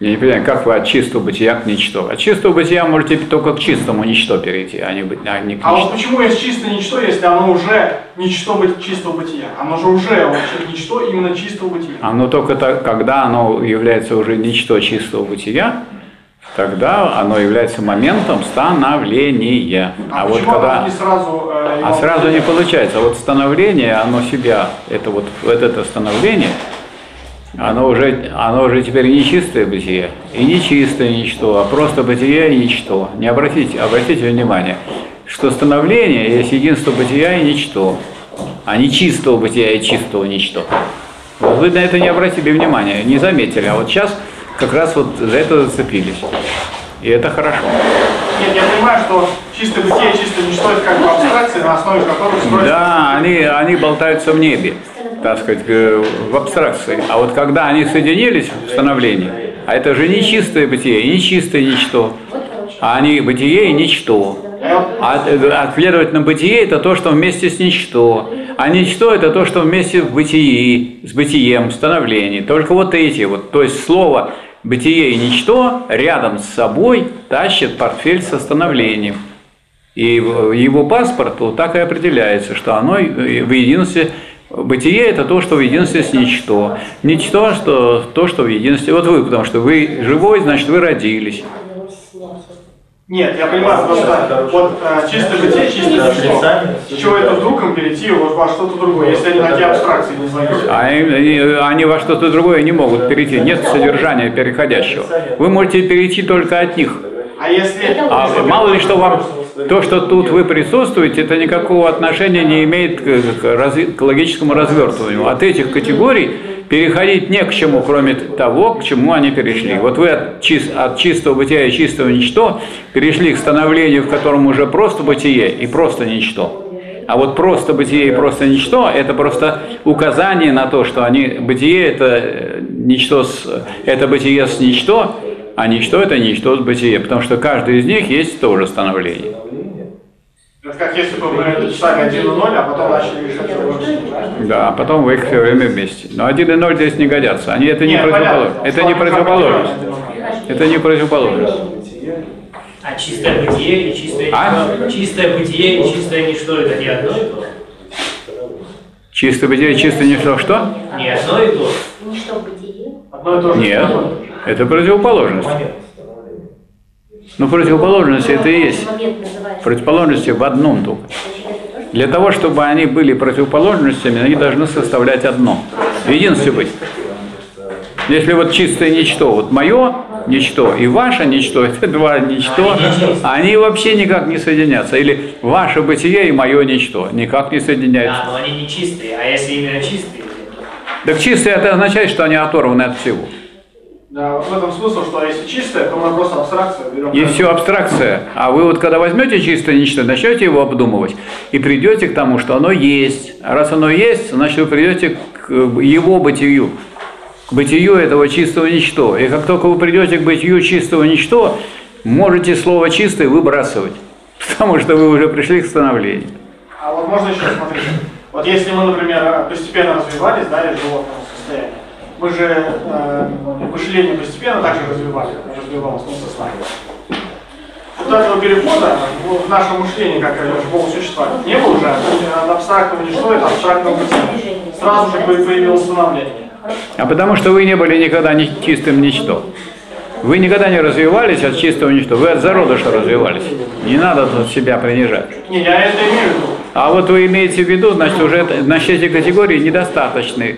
Я не понимаю, как вы от чистого бытия к ничто? От чистого бытия можете только к чистому ничто перейти, а не к ничто. А вот почему есть чистое ничто, если оно уже ничто чистого бытия? Оно же уже ничто именно чистого бытия. Оно только когда оно является уже ничто чистого бытия, тогда оно является моментом становления. А вот когда... сразу не получается. Вот становление, оно себя, это становление, оно уже теперь не чистое бытие, и не чистое ничто, а просто бытие и ничто. Не обратите внимание, что становление есть единство бытия и ничто, а не чистого бытия и чистого ничто. Вот вы на это не обратили внимания, не заметили, а вот сейчас... Как раз вот за это зацепились. И это хорошо. Нет, я понимаю, что чистое бытие, чистое ничто, это как бы абстракции, на основе которых строится... Да, они болтаются в небе, так сказать, в абстракции. А вот когда они соединились в становлении, а это же не чистое бытие и не чистое ничто, а они бытие и ничто. А следовательно, бытие – это то, что вместе с ничто. А ничто – это то, что вместе в бытии, с бытием, в становлении. Только вот эти вот. То есть слово «бытие» и «ничто» рядом с собой тащит портфель со становлением. И его паспорт вот так и определяется, что оно в единстве. Бытие – это то, что в единстве с ничто. Ничто – то, что в единстве. Вот вы, потому что вы живой, значит, вы родились. Нет, я понимаю, просто вот чистое бытие, чистое ничто, с чего это вдруг перейти вот во что-то другое, если они на те абстракции не знают. Они во что-то другое не могут перейти, нет содержания переходящего. Вы можете перейти только от них. А если... мало ли что вам... То, что тут вы присутствуете, это никакого отношения не имеет к логическому развертыванию. От этих категорий переходить не к чему, кроме того, к чему они перешли. Вот вы от чистого бытия и чистого ничто перешли к становлению, в котором уже просто бытие и просто ничто. А вот просто бытие и просто ничто – это просто указание на то, что бытие – это ничто это бытие с ничто, а ничто – это ничто с бытие, потому что каждый из них есть тоже становление. Это как если бы мы читали 1 и 0, а потом начали решать другое. Да, а потом вы их все время вместе. Но 1 и 0 здесь не годятся. Это не противоположность. Это не противоположность. А чистое бытие и чистое ничто? Чистое бытие и чистое ничто – это не одно и то? Чистое бытие и чистое ничто что? Не одно и то. Ничто бытие? Одно и то же. Нет. Это противоположность. Но противоположность это и есть. Противоположности в одном только. Для того, чтобы они были противоположностями, они должны составлять одно. Единство быть. Если вот чистое ничто, вот мое ничто и ваше ничто, это два ничто, они вообще никак не соединятся. Или ваше бытие и мое ничто никак не соединяются. Да, но они не чистые, а если именно чистые? Так чистые — это означает, что они оторваны от всего. Да, в этом смысл, что если чистое, то мы просто абстракция берем. И все абстракция. А вы вот когда возьмете чистое нечто, начнете его обдумывать и придете к тому, что оно есть. А раз оно есть, значит вы придете к его бытию. К бытию этого чистого ничто. И как только вы придете к бытию чистого ничто, можете слово «чистое» выбрасывать. Потому что вы уже пришли к становлению. А вот можно еще смотреть. Вот если мы, например, постепенно развивались, да, из животного состояния, мы же мышление постепенно также развивалось, ну, сознание. Вот этого перехода в нашем мышлении, как живого существа, не было уже от абстрактного ничто, это абстрактного мысли. Сразу же появилось становление. А потому что вы не были никогда не чистым ничто. Вы никогда не развивались от чистого ничто, вы от зародыша развивались. Не надо тут себя принижать. Не, я это имею в виду. А вот вы имеете в виду, значит, уже на эти категории недостаточны.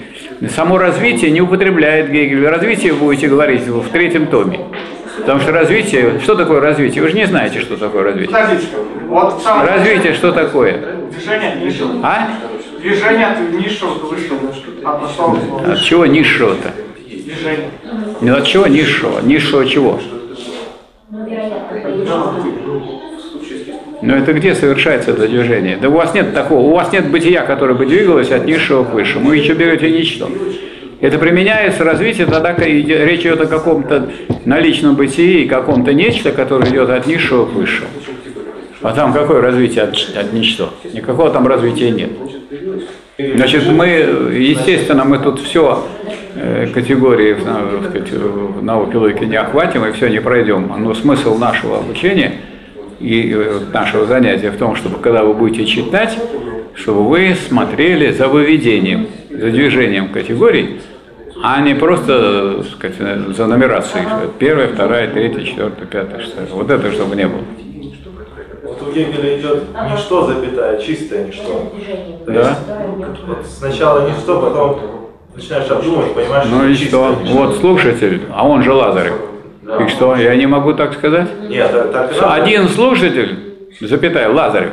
Само развитие не употребляет Гегель. Развитие будете говорить в третьем томе. Потому что развитие, что такое развитие? Вы же не знаете, что такое развитие. Развитие, что такое? А? Движение от низшего к высшему. От чего низшего-то? Ну, от чего низшего? Низшего чего? Но это где совершается это движение? Да у вас нет такого, у вас нет бытия, которое бы двигалось от низшего к высшему. Вы еще берете ничто. Это применяется развитие тогда, когда речь идет о каком-то наличном бытии и каком-то нечто, которое идет от низшего к высшему. А там какое развитие от ничто? Никакого там развития нет. Значит, мы, естественно, мы тут все категории в науке логики не охватим и все не пройдем. Но смысл нашего обучения и нашего занятия в том, чтобы когда вы будете читать, чтобы вы смотрели за выведением, за движением категорий, а не просто, так сказать, за нумерацией. 1, 2, 3, 4, 5, 6. Вот это чтобы не было. Вот у Гегеля идет ничто, запятая, чистое ничто. То есть, вот сначала ничто, потом начинаешь обдумывать, понимаешь, ну и что? Вот слушатель, а он же Лазарев. И что, я не могу так сказать? Нет, так и надо. Один слушатель, запятая, Лазарев.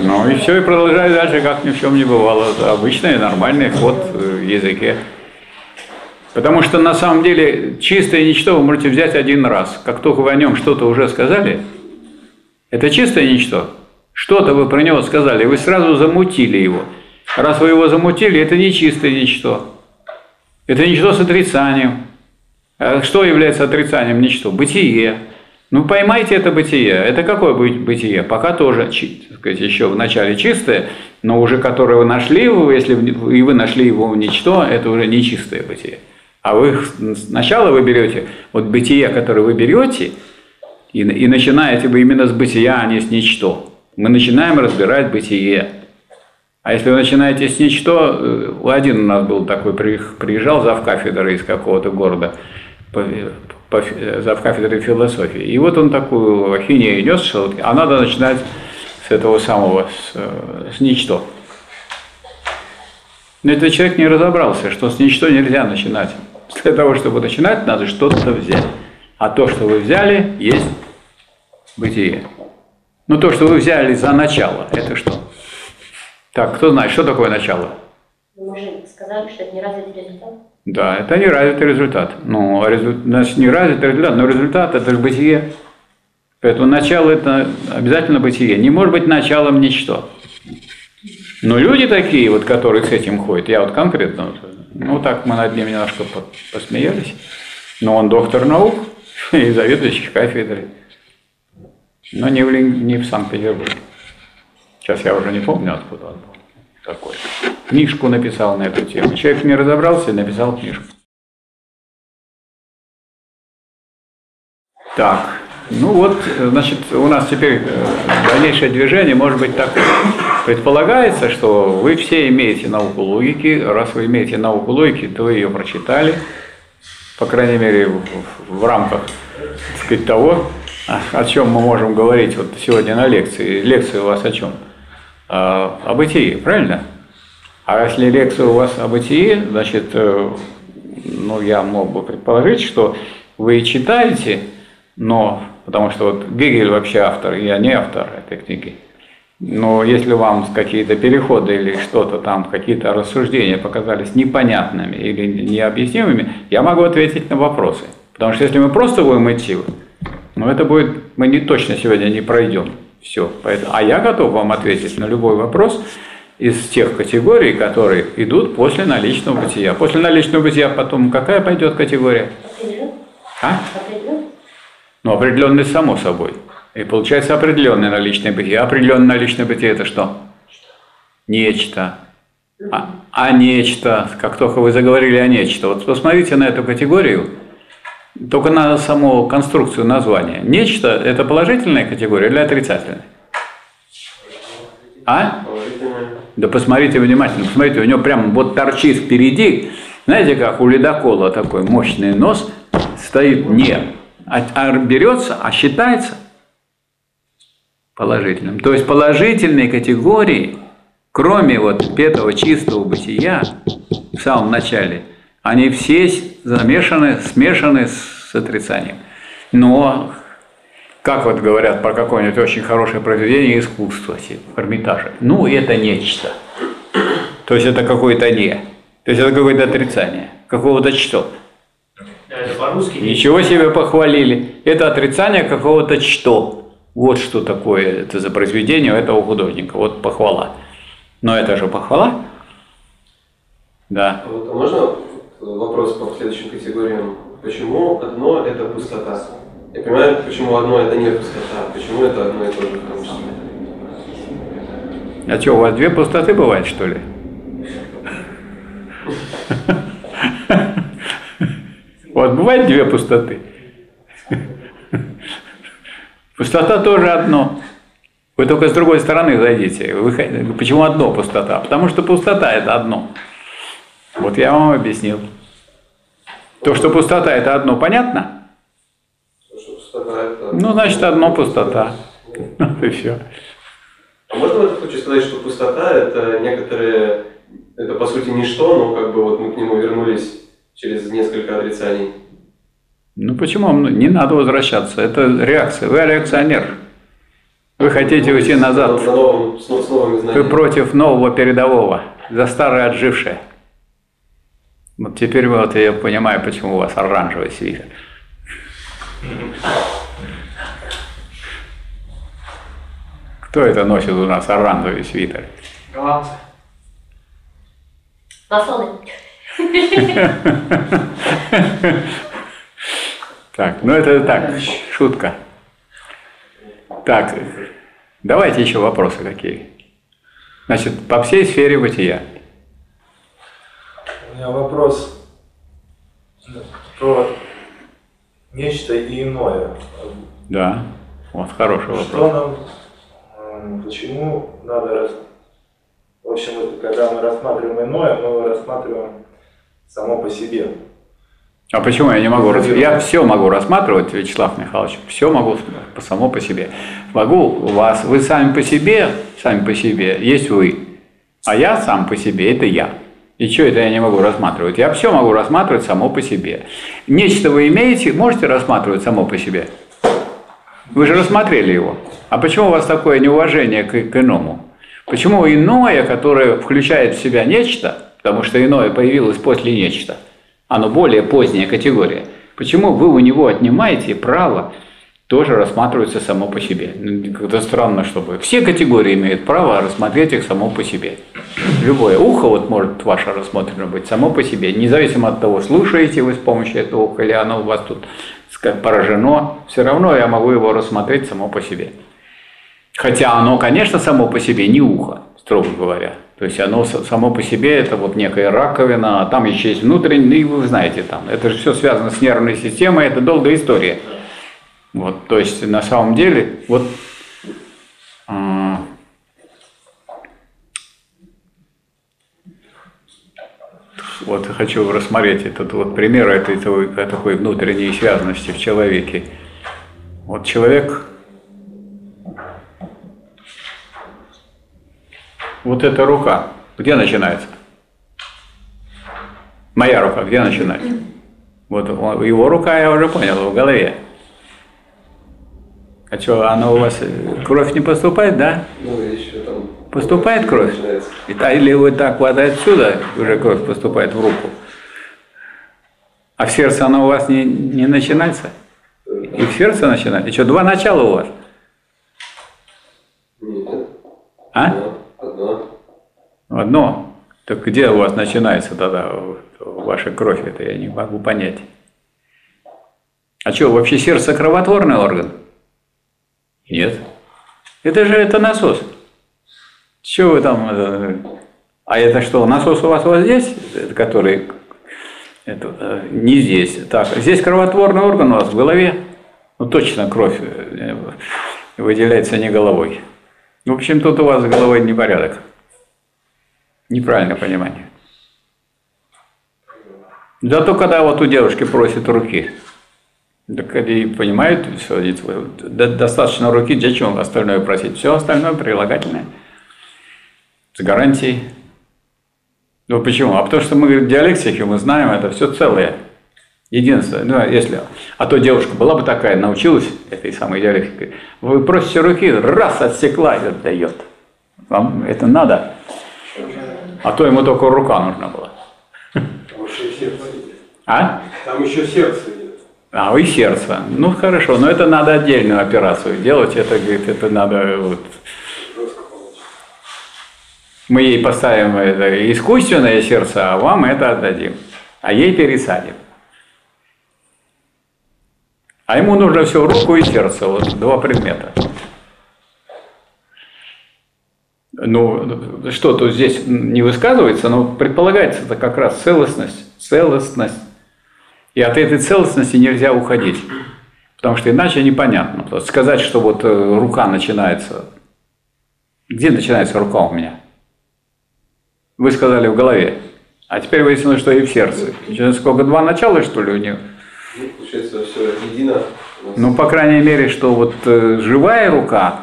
Ну и все, и продолжаю дальше, как ни в чем не бывало. Это обычный нормальный ход в языке. Потому что на самом деле чистое ничто вы можете взять один раз. Как только вы о нем что-то уже сказали, это чистое ничто. Что-то вы про него сказали, вы сразу замутили его. Раз вы его замутили, это не чистое ничто. Это ничто с отрицанием. Что является отрицанием ничто? Бытие. Ну поймайте это бытие. Это какое бытие? Пока тоже, так сказать, еще в начале чистое, но уже которое вы нашли, если и вы нашли его в ничто, это уже не чистое бытие. А вы сначала вы берете вот бытие, которое вы берете, и начинаете вы именно с бытия, а не с ничто. Мы начинаем разбирать бытие. А если вы начинаете с ничто, один у нас был такой, приезжал завкафедрой из какого-то города, завкафедрой философии. И вот он такую ахинею нес, что а надо начинать с этого самого, с ничто. Но этот человек не разобрался, что с ничто нельзя начинать. Для того, чтобы начинать, надо что-то взять. А то, что вы взяли, есть бытие. Но то, что вы взяли за начало, это что? Так, кто знает, что такое начало? Мы же сказали, что это неразвитый результат. Да, это неразвитый результат. Ну, значит, неразвитый результат, но результат – это же бытие. Поэтому начало – это обязательно бытие. Не может быть началом ничто. Но люди такие, вот, которые с этим ходят, я вот конкретно, ну, так мы над ним немножко посмеялись, но он доктор наук и заведующий кафедрой, но не в Санкт-Петербурге. Сейчас я уже не помню, откуда он был такой. Книжку написал на эту тему. Человек не разобрался и написал книжку. Так, ну вот, значит, у нас теперь дальнейшее движение может быть такое. Предполагается, что вы все имеете науку логики. Раз вы имеете науку логики, то вы ее прочитали, по крайней мере, в рамках, так сказать, того, о чем мы можем говорить вот сегодня на лекции. Лекция у вас о чем? О бытии, правильно? А если лекция у вас о бытии, значит, ну, я мог бы предположить, что вы читаете, но, потому что вот Гегель вообще автор, я не автор этой книги, Но если вам какие-то переходы или что-то там, какие-то рассуждения показались непонятными или необъяснимыми, я могу ответить на вопросы. Потому что если мы просто будем идти, ну это будет, мы не точно сегодня не пройдем все. Поэтому, а я готов вам ответить на любой вопрос из тех категорий, которые идут после наличного бытия. После наличного бытия потом какая пойдет категория? А? Ну, определенный само собой. И получается определенное наличное бытие. Определенное наличное бытие – это что? Нечто. А нечто, как только вы заговорили о нечто, вот посмотрите на эту категорию, только на саму конструкцию названия. Нечто – это положительная категория или отрицательная? А? Да посмотрите внимательно, посмотрите, у него прям вот торчит впереди, знаете, как у ледокола такой мощный нос, стоит «не», а берется, а считается положительным. То есть положительные категории, кроме вот этого чистого бытия в самом начале, они все замешаны, смешаны с отрицанием. Но, как вот говорят про какое-нибудь очень хорошее произведение искусства, типа Эрмитажа, ну это нечто. То есть это какое-то «не». То есть это какое-то отрицание, какого-то «что». Ничего себе похвалили. Это отрицание какого-то «что». Вот что такое это за произведение у этого художника. Вот похвала. Но это же похвала. Да. Можно вопрос по следующим категориям? Почему одно – это пустота? Я понимаю, почему одно – это не пустота. Почему это одно и то же? А что, у вас две пустоты бывают, что ли? Вот бывает две пустоты. Пустота тоже одно. Вы только с другой стороны зайдите. Почему одно пустота? Потому что пустота – это одно. Вот я вам объяснил. То, что пустота – это одно, понятно? Ну, значит, одно пустота. Вот и все. А можно в этом случае сказать, что пустота – это некоторые… Это, по сути, ничто, но как бы вот мы к нему вернулись через несколько отрицаний. Ну почему? Не надо возвращаться. Это реакция. Вы реакционер. Вы хотите уйти назад. Вы против нового передового. За старое отжившее. Вот теперь вот я понимаю, почему у вас оранжевый свитер. Кто это носит у нас оранжевый свитер? Голландцы. Масоны. Так, ну это так, шутка. Так, давайте еще вопросы какие. Значит, по всей сфере бытия. У меня вопрос про нечто и иное. Да, вот хороший вопрос. Что нам, почему надо, в общем, когда мы рассматриваем иное, мы его рассматриваем само по себе. А почему я не могу? Я все могу рассматривать, Вячеслав Михайлович, все могу само по себе. Могу вас, вы сами по себе, есть вы, а я сам по себе, это я. И что это я не могу рассматривать? Я все могу рассматривать само по себе. Нечто вы имеете, можете рассматривать само по себе? Вы же рассмотрели его. А почему у вас такое неуважение к иному? Почему иное, которое включает в себя нечто, потому что иное появилось после нечто, оно более поздняя категория. Почему вы у него отнимаете право тоже рассматриваться само по себе? Как-то странно, чтобы все категории имеют право рассмотреть их само по себе. Любое ухо вот может ваше рассмотрено быть само по себе, независимо от того, слушаете вы с помощью этого уха или оно у вас тут поражено, все равно я могу его рассмотреть само по себе. Хотя оно, конечно, само по себе не ухо, строго говоря. То есть оно само по себе, это вот некая раковина, а там еще есть внутренний, и вы знаете там. Это же все связано с нервной системой, это долгая история. Вот, то есть на самом деле, вот вот хочу рассмотреть этот вот пример этой такой внутренней связанности в человеке. Вот человек. Вот эта рука, где начинается? Моя рука, где начинается? Вот его рука, я уже понял, в голове. А что, оно у вас, кровь не поступает, да? Ну, еще там... Поступает кровь? Или вот так вот отсюда уже кровь поступает в руку? А в сердце оно у вас не начинается? И в сердце начинается? И что, два начала у вас? Нет. А? Одно. Одно? Так где у вас начинается тогда ваша кровь? Это я не могу понять. А что, вообще сердце кровотворный орган? Нет. Это же это насос. Что вы там... А это что, насос у вас здесь, который... Это, не здесь. Так, здесь кровотворный орган у вас в голове. Ну, точно кровь выделяется не головой. В общем, тут у вас с головой непорядок. Неправильное понимание. Зато когда вот у девушки просят руки, так они понимают, все, достаточно руки, зачем остальное просить? Все остальное прилагательное. С гарантией. Ну почему? А потому что мы в диалектике, мы знаем, это все целое. Единственное, ну если... А то девушка была бы такая, научилась этой самой диалектике. Вы просите руки, раз, отсекла и отдает. Вам это надо. А то ему только рука нужна была. Там еще сердце идет. А? Там еще сердце идет. А, и сердце. Ну хорошо, но это надо отдельную операцию делать, это, говорит, это надо вот... Мы ей поставим это искусственное сердце, а вам это отдадим. А ей пересадим. А ему нужно все руку и сердце, вот два предмета. Ну, что тут здесь не высказывается, но предполагается это как раз целостность. Целостность. И от этой целостности нельзя уходить. Потому что иначе непонятно. Сказать, что вот рука начинается... Где начинается рука у меня? Вы сказали в голове, а теперь выяснилось, что и в сердце. Сколько, два начала, что ли, у нее? Ну, получается, все едино. Ну, по крайней мере, что вот живая рука,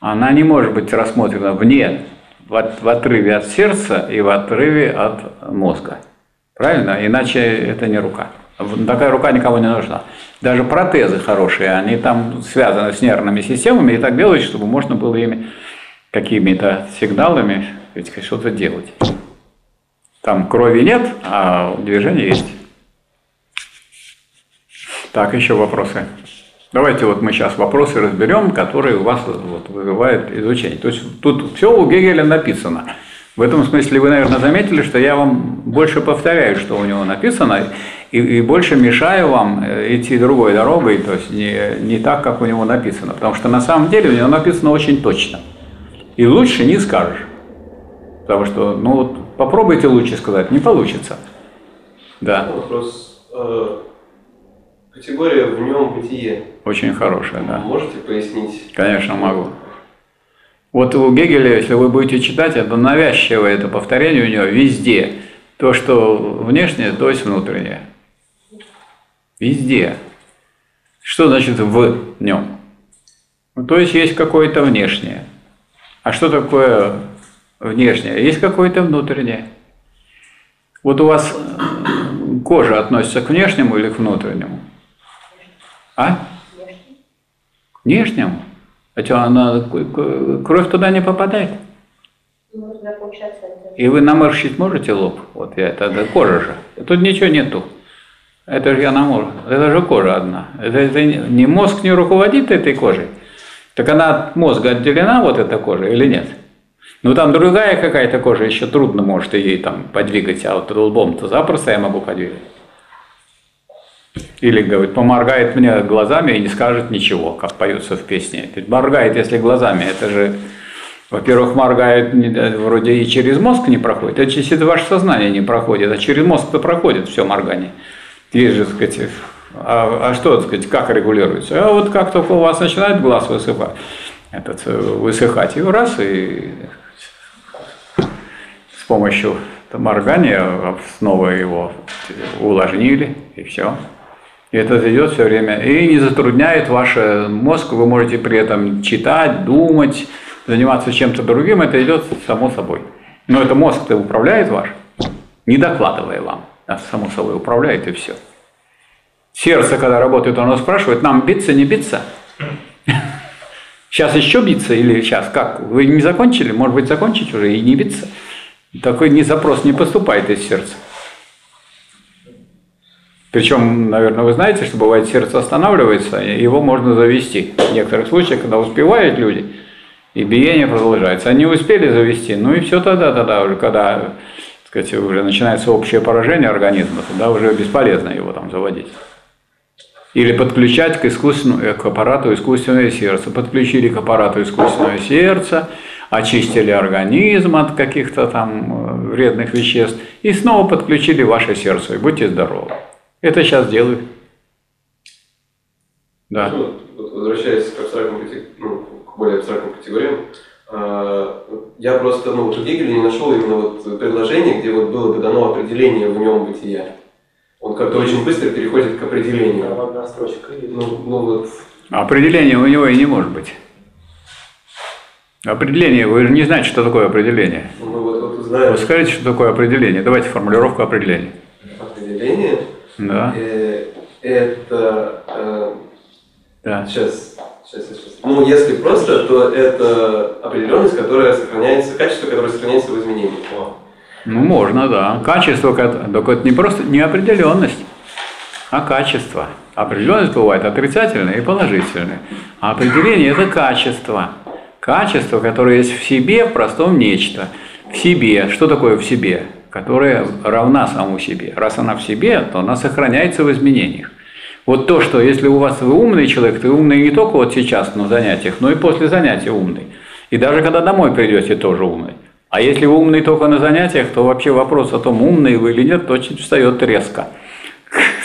она не может быть рассмотрена вне, в отрыве от сердца и в отрыве от мозга. Правильно? Иначе это не рука. Такая рука никому не нужна. Даже протезы хорошие, они там связаны с нервными системами и так делают, чтобы можно было ими какими-то сигналами... Ведь что-то делать. Там крови нет, а движение есть. Так, еще вопросы. Давайте вот мы сейчас вопросы разберем, которые у вас вот вызывают изучение. То есть тут все у Гегеля написано. В этом смысле вы, наверное, заметили, что я вам больше повторяю, что у него написано, и больше мешаю вам идти другой дорогой, то есть не так, как у него написано. Потому что на самом деле у него написано очень точно. И лучше не скажешь. Потому что, ну вот, попробуйте лучше сказать, не получится. Да. Вопрос. Категория в нем бытие. Очень хорошая, да. Можете пояснить? Конечно, могу. Вот у Гегеля, если вы будете читать, это навязчивое это повторение у него везде. То, что внешнее, то есть внутреннее. Везде. Что значит в нем? Ну, то есть есть какое-то внешнее. А что такое... внешнее, есть какое-то внутреннее. Вот у вас кожа относится к внешнему или к внутреннему? А? К внешнему. А что, она, кровь туда не попадает? И вы наморщить можете лоб? Вот я, это кожа же. Тут ничего нету. Это же я наморщу. Это же кожа одна. Это не мозг не руководит этой кожей. Так она от мозга отделена, вот эта кожа, или нет? Ну там другая какая-то кожа, еще трудно может ей там подвигать, а вот лбом-то запросто я могу подвигать. Или, говорит, поморгает мне глазами и не скажет ничего, как поется в песне. Ведь моргает, если глазами, это же, во-первых, моргает вроде и через мозг не проходит, это через ваше сознание не проходит, а через мозг-то проходит все моргание. Есть же, так сказать, а что, так сказать, как регулируется? А вот как только у вас начинает глаз высыпать, высыхать, и раз, и... С помощью моргания снова его увлажнили, и все. И это идет все время. И не затрудняет ваш мозг, вы можете при этом читать, думать, заниматься чем-то другим, это идет само собой. Но это мозг-то управляет ваш, не докладывая вам, а само собой управляет, и все. Сердце, когда работает, оно спрашивает, нам биться, не биться? Сейчас еще биться или сейчас как? Вы не закончили? Может быть, закончить уже и не биться? Такой запрос не поступает из сердца. Причем, наверное, вы знаете, что бывает, сердце останавливается, его можно завести. В некоторых случаях, когда успевают люди, и биение продолжается. Они успели завести, ну и все тогда уже, когда, так сказать, уже начинается общее поражение организма, тогда уже бесполезно его там заводить. Или подключать к аппарату искусственное сердце. Подключили к аппарату искусственное сердце, очистили организм от каких-то там вредных веществ и снова подключили ваше сердце. И будьте здоровы. Это сейчас делают. Да. Ну, возвращаясь к абстрактным, к более абстрактным категориям, я просто в Гегеле не нашел именно предложение, где было бы дано определение в нем бытия. Он как-то очень быстро переходит к определению. Одна строчка. Определения у него и не может быть. Определение, вы же не знаете, что такое определение. Вы скажите, что такое определение. Давайте формулировку определения. Определение? Да. Это... Да. Сейчас. Если просто, то это определенность, которая сохраняется, качество, которое сохраняется в изменении. Можно, да. Качество, только это не просто неопределенность, а качество. Определенность бывает отрицательная и положительная. А определение – это качество. Качество, которое есть в себе, в простом нечто. В себе. Что такое в себе? Которая равна самому себе. Раз она в себе, то она сохраняется в изменениях. Вот то, что если у вас вы умный человек, то умный не только сейчас на занятиях, но и после занятия умный. И даже когда домой придете, тоже умный. А если вы умный только на занятиях, то вообще вопрос о том, умный вы или нет, очень встает резко.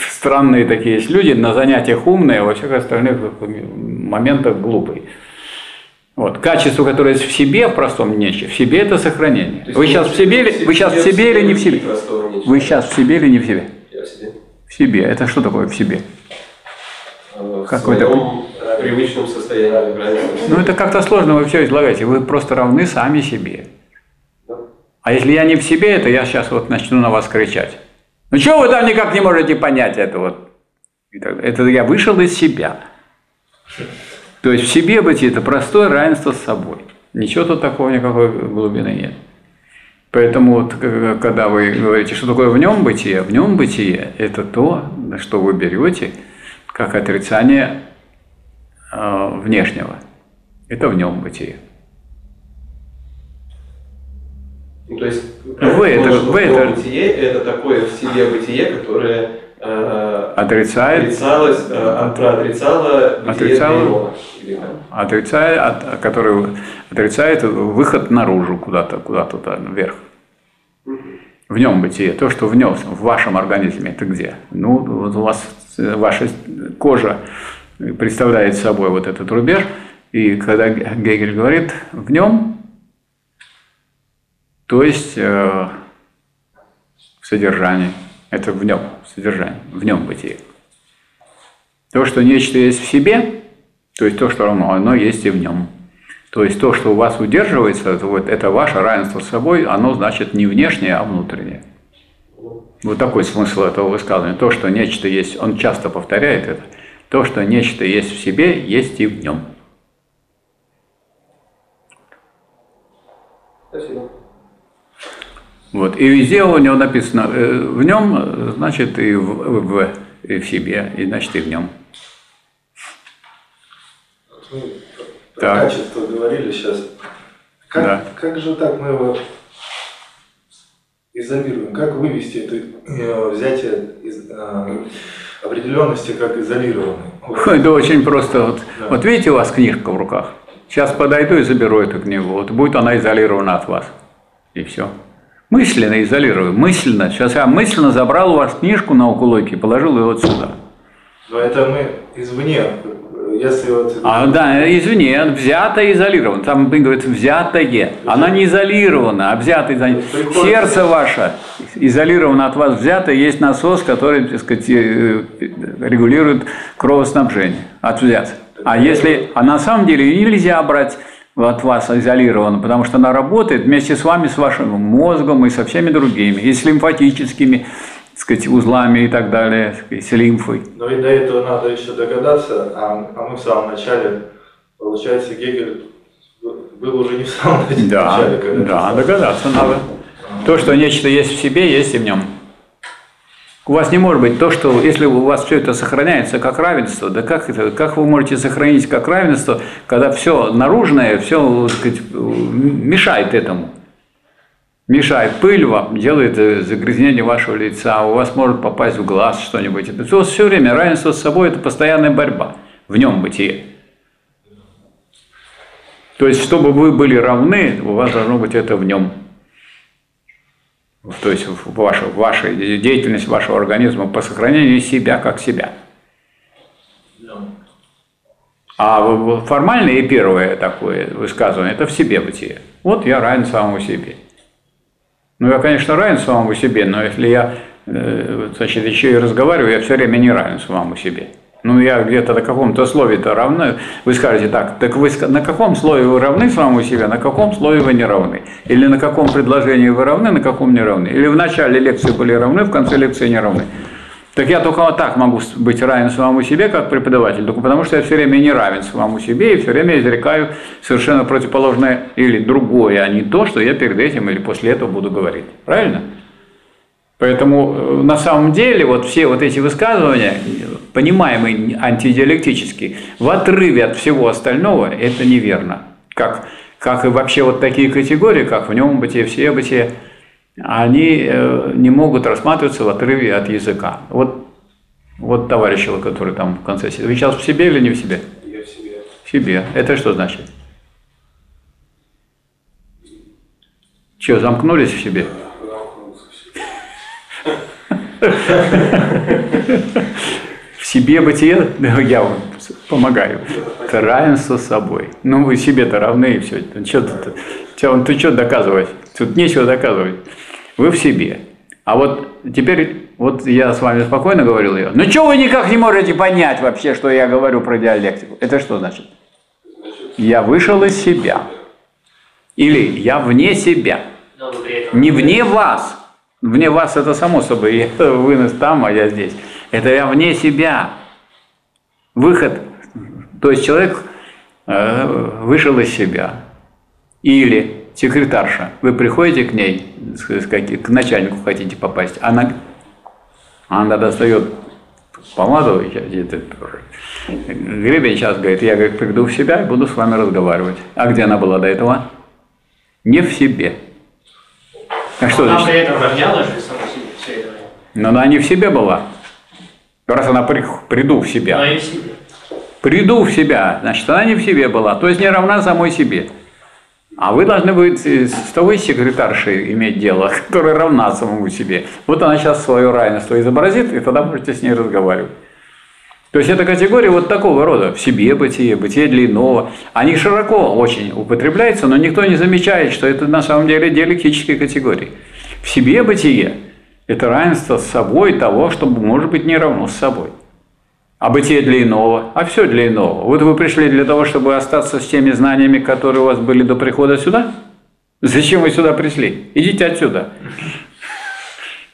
Странные такие есть люди, на занятиях умные, а во всех остальных моментах глупые. Качество, которое есть в себе, в простом нече, в себе это сохранение. Вы сейчас в себе или не в себе? Вы сейчас в себе или не в себе? Я в себе. В себе. Это что такое в себе? В своем привычном состоянии. Это как-то сложно, вы все излагаете. Вы просто равны сами себе. А если я не в себе, это я сейчас начну на вас кричать. Ну чего вы там никак не можете понять это ? Это я вышел из себя. То есть в себе быть это простое равенство с собой. Ничего тут такого, никакой глубины нет. Поэтому когда вы говорите, что такое в нем бытие – это то, что вы берете как отрицание внешнего. Это в нем бытие. То есть бытие – это такое в себе бытие, которое… Отрицает выход наружу куда-то вверх. В нем бытие, то, что в нем, в вашем организме, это где? У вас ваша кожа представляет собой этот рубеж, и когда Гегель говорит в нем, то есть в содержании. Это в нем содержание, в нем бытие. То, что нечто есть в себе, то есть то, что равно, оно есть и в нем. То есть то, что у вас удерживается, это ваше равенство с собой, оно значит не внешнее, а внутреннее. Такой смысл этого высказывания. То, что нечто есть, он часто повторяет это, то, что нечто есть в себе, есть и в нем. Спасибо. И везде у него написано в нем, значит, и в себе, и значит, и в нем. Про качество говорили сейчас. Как же так мы его изолируем? Как вывести это взятие из определенности как изолированной? Это очень просто. Видите, у вас книжка в руках. Сейчас подойду и заберу эту книгу. Будет она изолирована от вас. И все. Мысленно изолирую, мысленно. Сейчас я мысленно забрал у вас книжку на окулойке и положил ее сюда. Но это мы извне. Если извне, взято изолировано. Там говорит взятое. Она не изолирована, а взято изолировано. Сердце ваше изолировано от вас взято. Есть насос, который, так сказать, регулирует кровоснабжение от взят. А на самом деле ее нельзя брать от вас изолирована, потому что она работает вместе с вами, с вашим мозгом и со всеми другими, и с лимфатическими, так сказать, узлами и так далее, и с лимфой. Но ведь до этого надо еще догадаться, а мы в самом начале Получается, Гегель был уже не в самом начале. Да, догадаться надо. То, что нечто есть в себе, есть и в нем. У вас не может быть то, что если у вас все это сохраняется как равенство, да как вы можете сохранить как равенство, когда все наружное, все, так сказать, мешает этому. Мешает, пыль вам делает загрязнение вашего лица, у вас может попасть в глаз что-нибудь. Это все время равенство с собой – это постоянная борьба в нем бытие. То есть, чтобы вы были равны, у вас должно быть это в нем. То есть ваша деятельность вашего организма по сохранению себя как себя. А формальное и первое такое высказывание – это в себе бытие. Вот я равен самому себе. Ну, я, конечно, равен самому себе, но если я, значит, еще и разговариваю, я все время не равен самому себе. Ну, я где-то на каком-то слове-то равны. Вы скажете так вы на каком слове вы равны самому себе, на каком слове вы не равны? Или на каком предложении вы равны, на каком не равны? Или в начале лекции были равны, в конце лекции не равны? Так я только вот так могу быть равен самому себе, как преподаватель, только потому что я все время не равен самому себе и все время изрекаю совершенно противоположное или другое, а не то, что я перед этим или после этого буду говорить. Правильно? Поэтому на самом деле вот все вот эти высказывания, понимаемые антидиалектически, в отрыве от всего остального, это неверно. Как и вообще вот такие категории, как в нем бытие, в себе бытие, они не могут рассматриваться в отрыве от языка. Вот товарища, который там в конце сидел, вы сейчас в себе или не в себе? Я в себе. В себе. Это что значит? Че, замкнулись в себе? В себе бытие, я вам помогаю, это равенство с собой. Ну вы себе-то равны и все. Ты что доказывать? Тут нечего доказывать. Вы в себе. А вот теперь, вот я с вами спокойно говорил ее. Ну что вы никак не можете понять вообще, что я говорю про диалектику? Это что значит? Я вышел из себя. Или я вне себя. Не вне вас. Вне вас это само собой, вынос там, а я здесь. Это я вне себя. Выход, то есть человек вышел из себя. Или секретарша, вы приходите к ней, к начальнику хотите попасть, она достает помаду, гребень сейчас говорит, я приду в себя и буду с вами разговаривать. А где она была до этого? Не в себе. А что она при этом равнялась же сама себе все это время. Но она не в себе была. Раз она приду в себя. Она не в себе. Приду в себя, значит, она не в себе была, то есть не равна самой себе. А вы должны будете с той секретаршей иметь дело, которая равна самому себе. Вот она сейчас свое равенство изобразит, и тогда можете с ней разговаривать. То есть это категория вот такого рода, в себе бытие, бытие для иного. Они широко очень употребляются, но никто не замечает, что это на самом деле диалектические категории. В себе бытие – это равенство с собой того, что может быть не равно с собой. А бытие для иного, а все для иного. Вот вы пришли для того, чтобы остаться с теми знаниями, которые у вас были до прихода сюда? Зачем вы сюда пришли? Идите отсюда.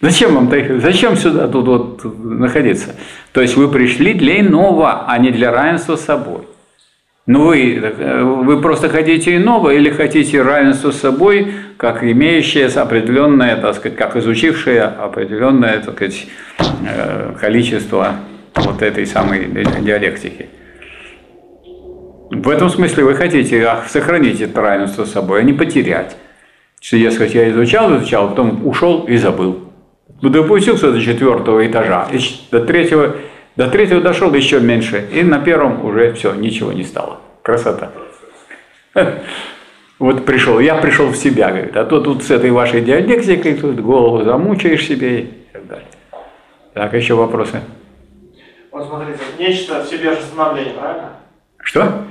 Зачем вам так? Зачем сюда тут вот находиться? То есть вы пришли для иного, а не для равенства с собой. Ну вы просто хотите иного или хотите равенство с собой, как имеющее определенное, так сказать, как изучившее определенное, так сказать, количество вот этой самой диалектики. В этом смысле вы хотите сохранить это равенство с собой, а не потерять. Что, дескать, я изучал, потом ушел и забыл. Допустился до 4-го этажа, до третьего дошел еще меньше, и на первом уже все, ничего не стало. Красота. Вот пришел, я пришел в себя, говорит, а то тут с этой вашей диалектикой тут голову замучаешь себе и так далее. Так, еще вопросы? Вот смотрите, нечто в себе же становление, правильно? Что?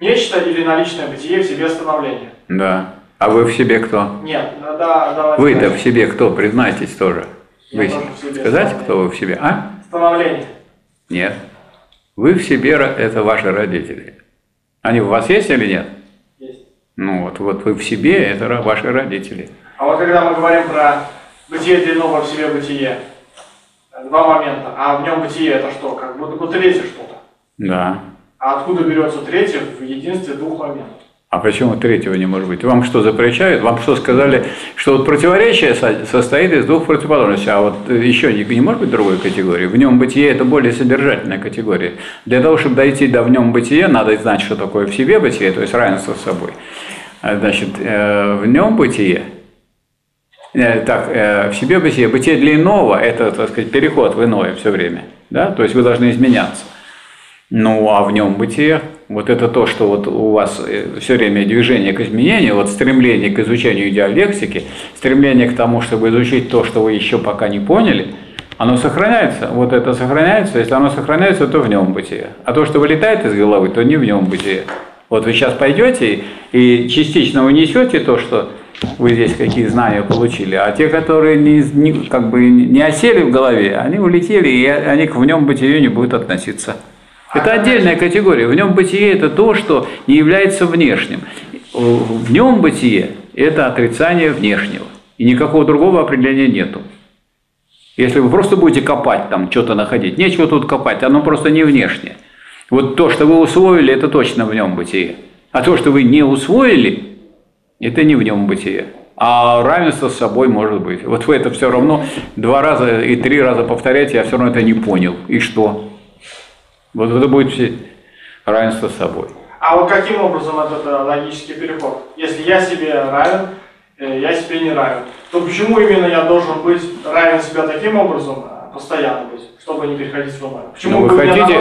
Нечто или наличное бытие в себе становление. Да. А вы в себе кто? Нет, да. Вы-то в себе кто? Признайтесь тоже. Вы сказать, кто вы в себе? А? Становление. Нет. Вы в себе – это ваши родители. Они у вас есть или нет? Есть. Ну вот вы в себе – это ваши родители. А вот когда мы говорим про бытие для иного, в себе бытие, два момента. А в нем бытие – это что? Как будто лезет что-то. Да. А откуда берется третье в единстве двух моментов? А почему третьего не может быть? Вам что запрещают? Вам что сказали, что вот противоречие состоит из двух противоположностей, а вот еще не может быть другой категории? В нем бытие – это более содержательная категория. Для того, чтобы дойти до в нем бытия, надо знать, что такое в себе бытие, то есть равенство с собой. Значит, в нем бытие. Так, в себе бытие. Бытие для иного – это, так сказать, переход в иное все время. Да? То есть вы должны изменяться. Ну, а в нем бытие – вот это то, что вот у вас все время движение к изменению, вот стремление к изучению диалектики, стремление к тому, чтобы изучить то, что вы еще пока не поняли, оно сохраняется. Вот это сохраняется. Если оно сохраняется, то в нем бытие. А то, что вылетает из головы, то не в нем бытие. Вот вы сейчас пойдете и частично унесете то, что вы здесь какие знания получили, а те, которые не осели в голове, они улетели, и они к в нем бытию не будут относиться. Это отдельная категория. В нем бытие – это то, что не является внешним. В нем бытие – это отрицание внешнего. И никакого другого определения нету. Если вы просто будете копать, там что-то находить, нечего тут копать, оно просто не внешнее. Вот то, что вы усвоили, это точно в нем бытие. А то, что вы не усвоили, это не в нем бытие. А равенство с собой может быть. Вот вы это все равно 2 раза и 3 раза повторяете, я все равно это не понял. И что? Вот это будет равенство с собой. А вот каким образом это логический переход? Если я себе равен, я себе не равен, то почему именно я должен быть равен себя таким образом, постоянно быть, чтобы не переходить в ума? Почему вы хотите,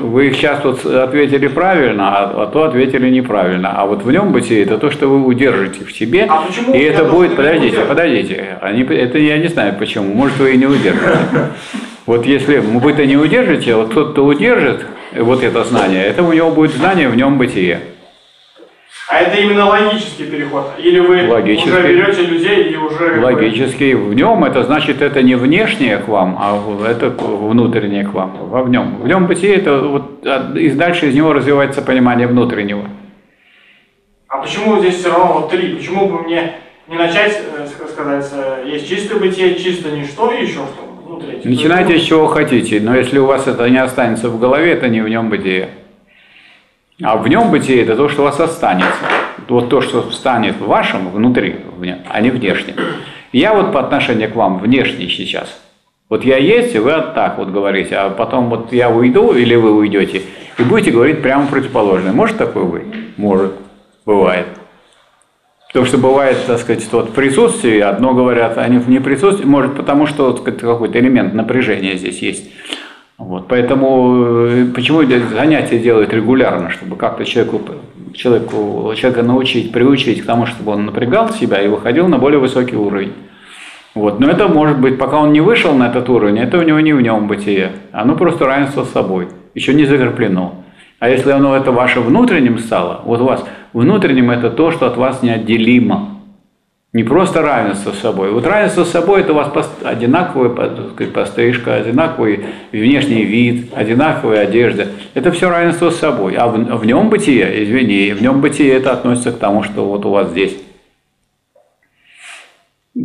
вы сейчас тут ответили правильно, а то ответили неправильно. А вот в нем бытие это то, что вы удержите в себе, а и это будет, подождите, это я не знаю почему, может вы и не удержите. Вот если вы это не удержите, вот тот, кто удержит вот это знание, это у него будет знание в нем бытие. А это именно логический переход? Или вы уже берете людей и уже... Логический в нем, это значит, это не внешнее к вам, а это внутреннее к вам. Во нем. В нем бытие, это вот, и дальше из него развивается понимание внутреннего. А почему здесь все равно вот 3? Почему бы мне не начать, сказать, есть чистое бытие, чисто ничто и еще что-то? Начинайте с чего хотите, но если у вас это не останется в голове, это не в нем бытие. А в нем бытие это то, что у вас останется. Вот то, что встанет в вашем внутри, а не внешнем. Я вот по отношению к вам внешний сейчас. Вот я есть, и вы вот так вот говорите, а потом вот я уйду, или вы уйдете, и будете говорить прямо противоположное. Может такое быть? Может. Бывает. Потому что бывает, так сказать, вот присутствие, одно говорят, они не присутствуют, может потому что какой-то элемент напряжения здесь есть. Вот, поэтому почему занятия делают регулярно, чтобы как-то человека научить, приучить к тому, чтобы он напрягал себя и выходил на более высокий уровень. Вот, но это может быть, пока он не вышел на этот уровень, это у него не в нем бытие, оно просто равенство с собой, еще не закреплено. А если оно это ваше внутренним стало, вот у вас внутренним это то, что от вас неотделимо. Не просто равенство с собой. Вот равенство с собой это у вас одинаковая пострижка, одинаковый внешний вид, одинаковая одежда. Это все равенство с собой. А в нем бытие, извини, в нем бытие это относится к тому, что вот у вас здесь.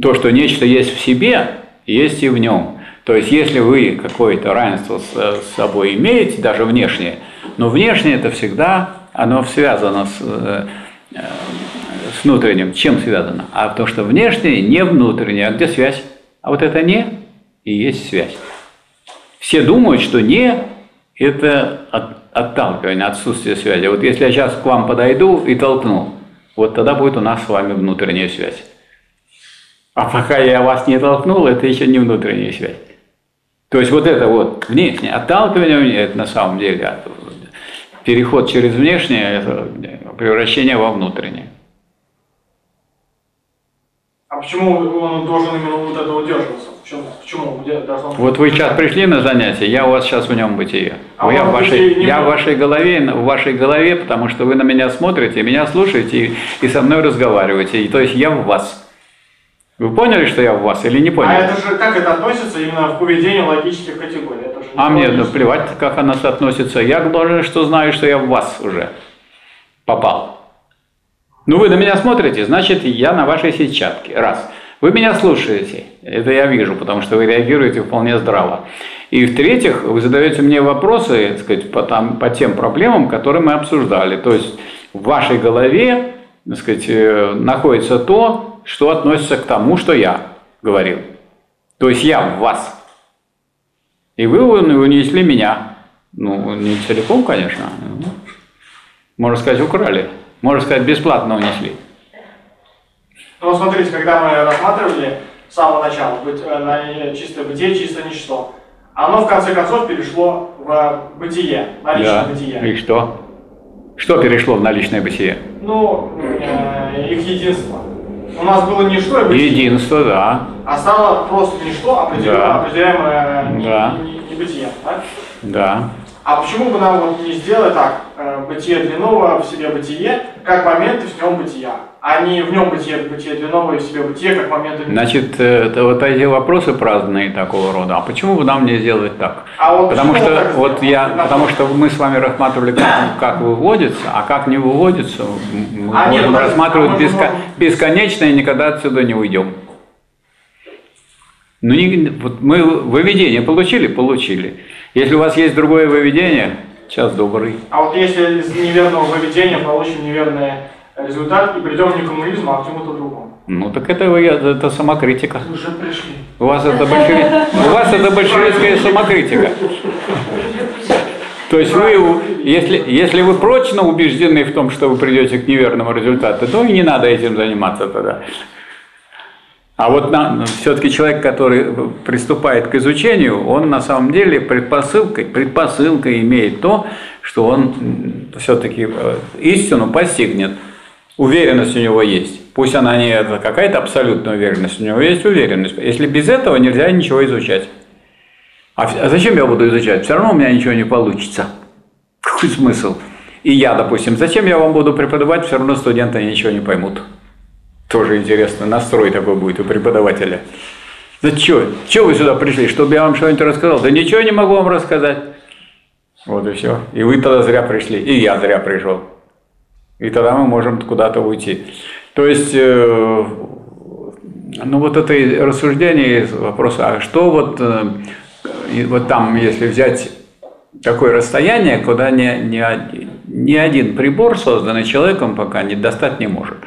То, что нечто есть в себе, есть и в нем. То есть, если вы какое-то равенство с собой имеете, даже внешнее, но внешнее это всегда, оно связано с внутренним. Чем связано? А то, что внешнее, не внутреннее. А где связь? А вот это «не» и есть связь. Все думают, что «не» – это отталкивание, отсутствие связи. Вот если я сейчас к вам подойду и толкну, вот тогда будет у нас с вами внутренняя связь. А пока я вас не толкнул, это еще не внутренняя связь. То есть вот это вот внешнее отталкивание, это на самом деле переход через внешнее, это превращение во внутреннее. А почему он должен именно вот это удерживаться? Почему? Вот вы сейчас пришли на занятие, я у вас сейчас в нем бытие. А я в вашей голове, потому что вы на меня смотрите, меня слушаете и со мной разговариваете. И, то есть я в вас. Вы поняли, что я в вас, или не поняли? А это же как это относится именно к поведению логических категорий? Это же мне плевать, как она относится. Я должен, что знаю, что я в вас уже попал. Ну, вы на меня смотрите, значит, я на вашей сетчатке. Раз. Вы меня слушаете. Это я вижу, потому что вы реагируете вполне здраво. И в-третьих, вы задаете мне вопросы, так сказать, по тем проблемам, которые мы обсуждали. То есть в вашей голове, так сказать, находится то, что относится к тому, что я говорил. То есть я в вас. И вы унесли меня. Ну, не целиком, конечно. Можно сказать, украли. Можно сказать, бесплатно унесли. Ну, смотрите, когда мы рассматривали с самого начала, чистое бытие, чисто ничто, оно в конце концов перешло в бытие, на личное бытие. И что? Что перешло в наличное бытие? Ну, их единство. У нас было ничто и бытие. Единство, да. А стало просто ничто, определяемое небытие, так? Да. А почему бы нам не сделать так, бытие длинного в себе бытие, как моменты в нем бытия, а не в нем бытие, бытие длинного и в себе бытие, как моменты... Значит, это вот эти вопросы праздные такого рода, а почему бы нам не сделать так? А вот потому что, так вот потому что мы с вами рассматривали, как выводится, а как не выводится, мы можем рассматривать бесконечно и никогда отсюда не уйдем. Ну, вот мы выведение получили? Получили. Если у вас есть другое выведение, час добрый. А вот если из неверного выведения получим неверный результат и придем не к коммунизму, а к чему-то другому? Ну, так это самокритика. Уже пришли. У вас это большевистская самокритика. То есть вы, если вы прочно убеждены в том, что вы придете к неверному результату, то и не надо этим заниматься тогда. А вот все-таки человек, который приступает к изучению, он на самом деле предпосылкой имеет то, что он все-таки истину постигнет. Уверенность у него есть. Пусть она не какая-то абсолютная уверенность, у него есть уверенность. Если без этого нельзя ничего изучать. А зачем я буду изучать? Все равно у меня ничего не получится. Какой смысл? И я, допустим, зачем я вам буду преподавать, все равно студенты ничего не поймут. Тоже интересно, настрой такой будет у преподавателя. Да чего вы сюда пришли, чтобы я вам что-нибудь рассказал? Да ничего не могу вам рассказать. Вот и все. И вы тогда зря пришли, и я зря пришел. И тогда мы можем куда-то уйти. То есть, ну вот это рассуждение, вопрос, а что вот там, если взять такое расстояние, куда ни один прибор, созданный человеком, пока не достать не может.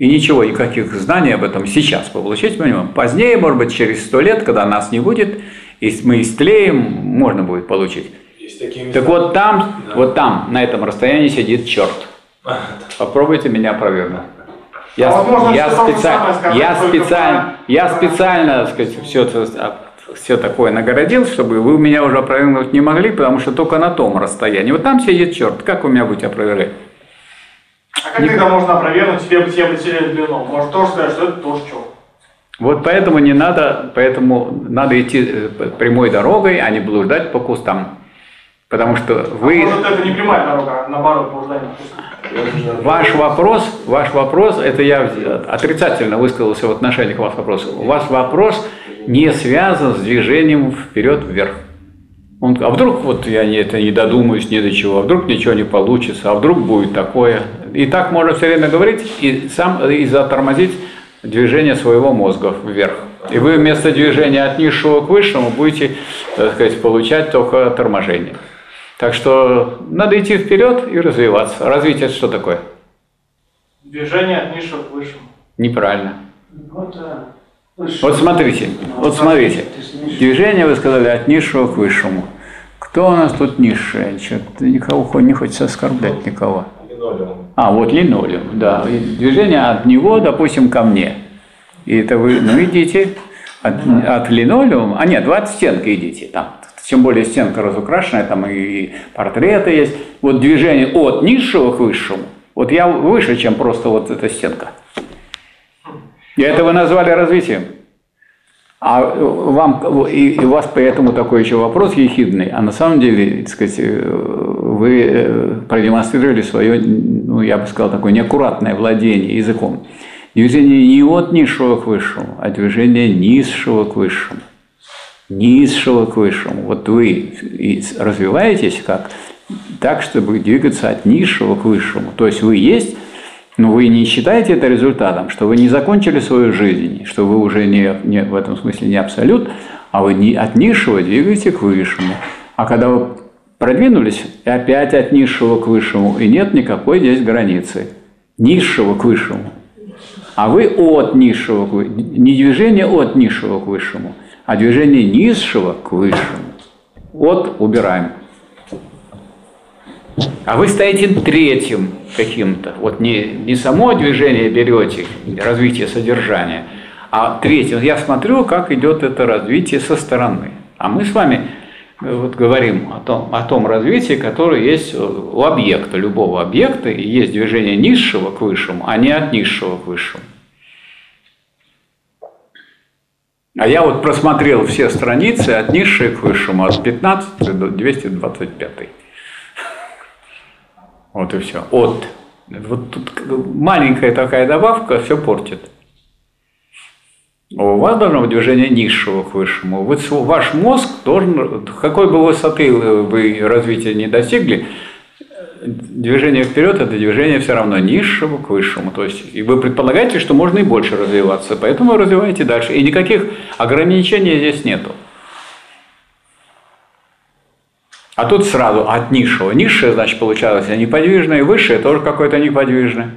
И ничего, никаких знаний об этом сейчас получить мы не можем. Позднее, может быть, через 100 лет, когда нас не будет, и мы истлеем, можно будет получить. Так вот там, да. Вот там, на этом расстоянии сидит черт. Попробуйте меня провернуть. Я специально, так сказать, все такое нагородил, чтобы вы меня уже опровергнуть не могли, потому что только на том расстоянии. Вот там сидит черт. Как вы меня будете опровергать? А как тогда можно опровергнуть себе бытие длину? Может тоже сказать, что это тоже черт. Вот поэтому не надо, поэтому надо идти прямой дорогой, а не блуждать по кустам. Потому что вы... А может это не прямая дорога, а наоборот, блуждание по кустам. Ваш вопрос, это я отрицательно высказался в отношении к вашему вопросу. У вас вопрос не связан с движением вперед-вверх. А вдруг вот я это не додумаюсь ни до чего, а вдруг ничего не получится, а вдруг будет такое. И так можно все время говорить и затормозить движение своего мозга вверх. И вы вместо движения от низшего к высшему будете, так сказать, получать только торможение. Так что надо идти вперед и развиваться. Развитие что такое? Движение от низшего к высшему. Неправильно. Вот смотрите, движение вы сказали от низшего к высшему. Кто у нас тут низшее? Что-то никого не хочется оскорблять никого. Линолеум. А, вот линолеум, да. Движение от него, допустим, ко мне. И это вы, ну идите от линолеума, вы от стенки идите там. Тем более стенка разукрашенная, там и портреты есть. Вот движение от низшего к высшему. Вот я выше, чем просто вот эта стенка. И это вы назвали развитием. А у вас поэтому такой еще вопрос ехидный. А на самом деле, так сказать, вы продемонстрировали свое, ну, я бы сказал, такое неаккуратное владение языком. Движение не от низшего к высшему, а движение низшего к высшему. Низшего к высшему. Вот вы развиваетесь как? Так, чтобы двигаться от низшего к высшему. То есть вы есть... Но вы не считаете это результатом, что вы не закончили свою жизнь, что вы уже в этом смысле не абсолют, а вы от низшего двигаете к высшему. А когда вы продвинулись, опять от низшего к высшему, и нет никакой здесь границы. Низшего к высшему. А вы от низшего к высшему. Не движение от низшего к высшему, а движение низшего к высшему. От убираем. А вы стоите третьим каким-то. Вот не само движение берете, развитие содержания, а третьим. Я смотрю, как идет это развитие со стороны. А мы с вами вот говорим о том развитии, которое есть у объекта, любого объекта, и есть движение низшего к высшему, а не от низшего к высшему. А я вот просмотрел все страницы от низшей к высшему, от 15 до 225. Вот и все. От. Вот тут маленькая такая добавка все портит. У вас должно быть движение низшего к высшему. Ваш мозг должен, какой бы высоты вы развития не достигли, движение вперед – это движение все равно низшего к высшему. То есть и вы предполагаете, что можно и больше развиваться, поэтому развиваете дальше. И никаких ограничений здесь нету. А тут сразу от низшего. Низшее, значит, получалось неподвижное, и высшее тоже какое-то неподвижное.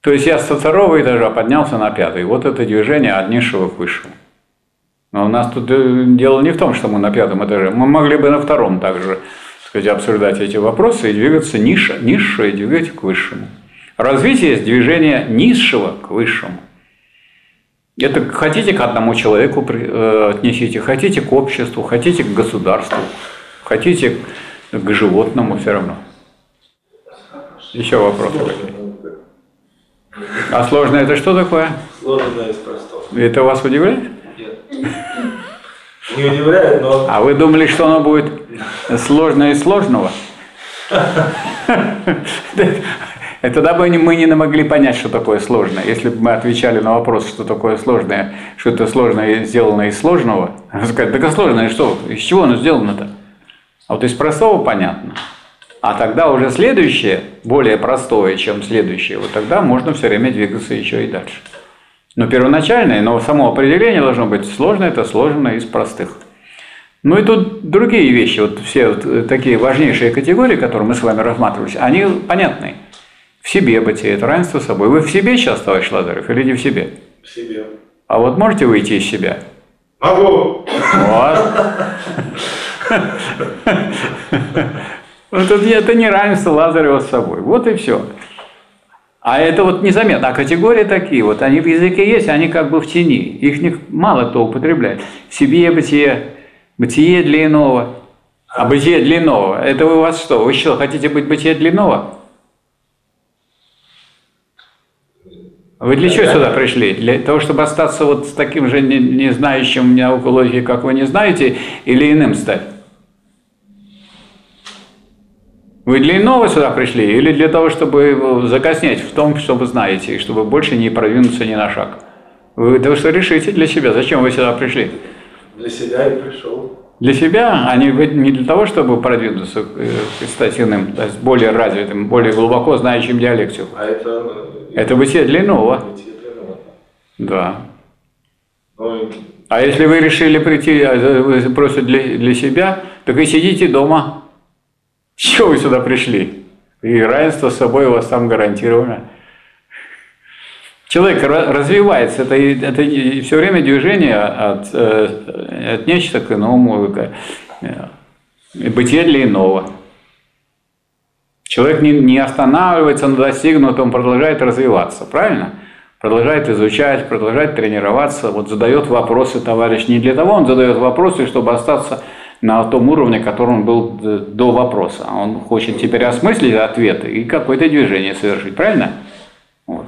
То есть я со второго этажа поднялся на пятый. Вот это движение от низшего к высшему. Но у нас тут дело не в том, что мы на пятом этаже. Мы могли бы на втором также, сказать, обсуждать эти вопросы и двигаться низшее, двигать к высшему. Развитие есть движение низшего к высшему. Это хотите к одному человеку отнесите, хотите к обществу, хотите к государству. Хотите к животному все равно. Еще вопросы? А сложное это что такое? Сложное из простого. Это вас удивляет? Нет. Не удивляет, но... А вы думали, что оно будет сложное из сложного? Тогда бы мы не могли понять, что такое сложное. Если бы мы отвечали на вопрос, что такое сложное, что это сложное сделано из сложного, сказать, так а сложное что? Из чего оно сделано-то? А вот из простого понятно. А тогда уже следующее, более простое, чем следующее, вот тогда можно все время двигаться еще и дальше. Но первоначальное, но само определение должно быть сложное, это сложное из простых. Ну и тут другие вещи, вот все вот такие важнейшие категории, которые мы с вами рассматривали, они понятны. В себе бытие, это равенство с собой. Вы в себе сейчас, товарищ Лазарев, или не в себе? В себе. А вот можете выйти из себя? Могу! Вот. Это не равенство Лазарева с собой. Вот и все. А это вот незаметно. А категории такие, вот они в языке есть, они как бы в тени. Их мало кто употребляет. Себе бытие, бытие для иного. А бытие для иного, это у вас что? Вы что, хотите быть бытие для иного? Вы для чего сюда пришли? Для того, чтобы остаться вот с таким же незнающим науку логики, как вы не знаете, или иным стать? Вы для иного сюда пришли, или для того, чтобы закоснеть в том, что вы знаете, и чтобы больше не продвинуться ни на шаг? Вы то, что решите для себя. Зачем вы сюда пришли? Для себя и пришел. Для себя, а не для того, чтобы продвинуться к статьяным, то есть более развитым, более глубоко знающим диалектику. А это бытие для иного. Да. Ну, а если вы решили прийти просто для себя, так и сидите дома. Чего вы сюда пришли? И равенство с собой у вас там гарантировано. Человек развивается, это все время движение от нечто к иному, бытие для иного. Человек не останавливается на достигнутом, он продолжает развиваться, правильно? Продолжает изучать, продолжает тренироваться, вот задает вопросы, товарищ. Не для того он задает вопросы, чтобы остаться на том уровне, который он был до вопроса. Он хочет теперь осмыслить ответы и какое-то движение совершить, правильно? Вот.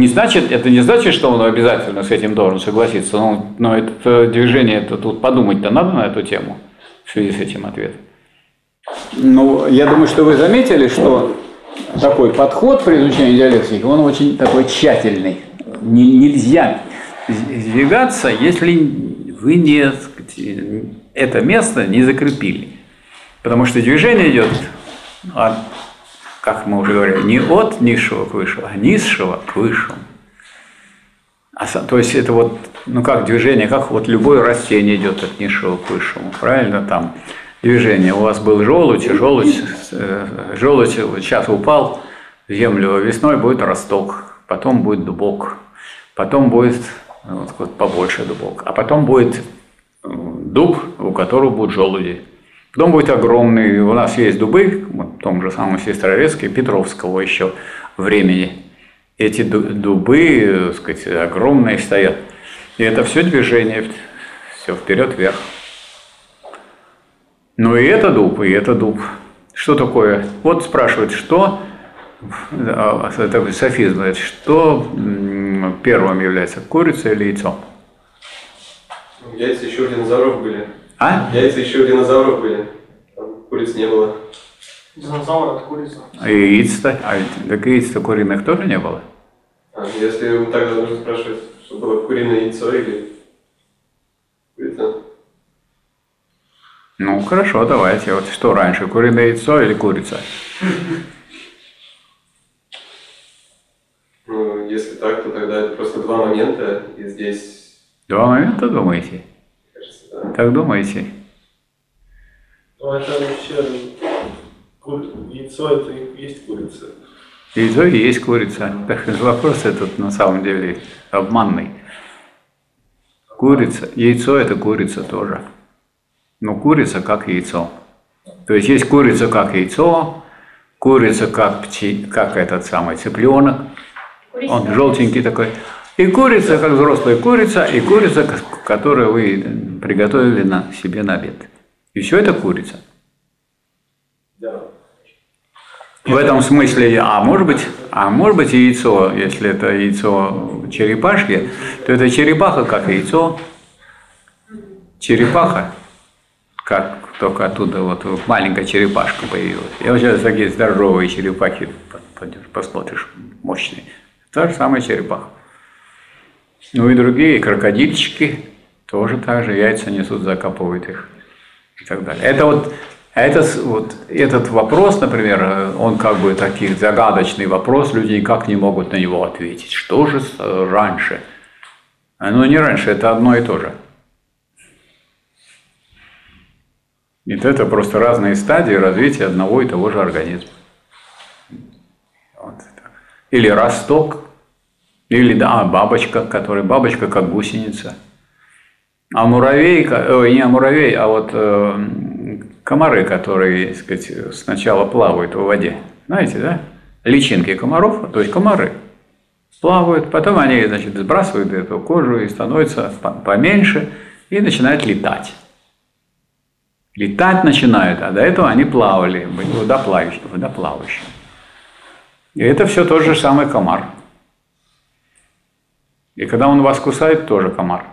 Это не значит, что он обязательно с этим должен согласиться, но это движение, это тут подумать-то надо на эту тему в связи с этим ответом. Ну, я думаю, что вы заметили, что такой подход при изучении диалектики, он очень такой тщательный. Нельзя сдвигаться, если вы это место не закрепили. Потому что движение идет, от, как мы уже говорили, не от низшего к высшему, а низшего к высшему. То есть это вот, ну как движение, как вот любое растение идет от низшего к высшему, правильно там движение. У вас был желудь, сейчас упал в землю, весной будет росток, потом будет дубок, потом будет вот побольше дубок, а потом будет дуб, у которого будут желуди. Дом будет огромный, у нас есть дубы, в том же самом Сестрорецке, Петровского еще времени. Эти дубы, так сказать, огромные стоят. И это все движение, все вперед-вверх. Ну и это дуб, и это дуб. Что такое? Вот спрашивают, что, это софизм, говорит, что первым является, курица или яйцо? Яйца еще у динозавров были. А? Яйца еще у динозавров были, там куриц не было. Динозавр от курицы. А яиц-то? А, так яиц-то куриных тоже не было? А, если вы так должны спрашивать, что было куриное яйцо или курица? Ну хорошо, давайте. Вот что раньше, куриное яйцо или курица? Ну, если так, то тогда это просто два момента, и здесь... Два момента, думаете? Так думаете? Ну, это вообще яйцо, это и есть курица. Яйцо и есть курица. Вопрос этот на самом деле обманный. Курица, яйцо это курица тоже. Но курица как яйцо. То есть есть курица как яйцо, курица как этот самый цыпленок. Он желтенький такой. И курица, как взрослая курица, и курица, которую вы приготовили на себе на обед. И все это курица. Да. В этом смысле, а может быть яйцо, если это яйцо черепашки, то это черепаха как яйцо. Черепаха, как только оттуда вот маленькая черепашка появилась. И вот сейчас такие здоровые черепахи, посмотришь, мощные. Та же самая черепаха. Ну и другие, крокодильчики, тоже так же яйца несут, закапывают их и так далее. Это вот этот вопрос, например, он как бы такой загадочный вопрос, люди никак не могут на него ответить. Что же раньше? Ну не раньше, это одно и то же. Ведь это просто разные стадии развития одного и того же организма. Вот. Или росток. Или, да, бабочка, которая бабочка как гусеница. А муравей, комары, которые, так сказать, сначала плавают в воде. Знаете, да? Личинки комаров, то есть комары, плавают, потом они, значит, сбрасывают эту кожу и становятся поменьше, и начинают летать. Летать начинают, а до этого они плавали, были водоплавающие. И это все тот же самый комар. И когда он вас кусает, тоже комар.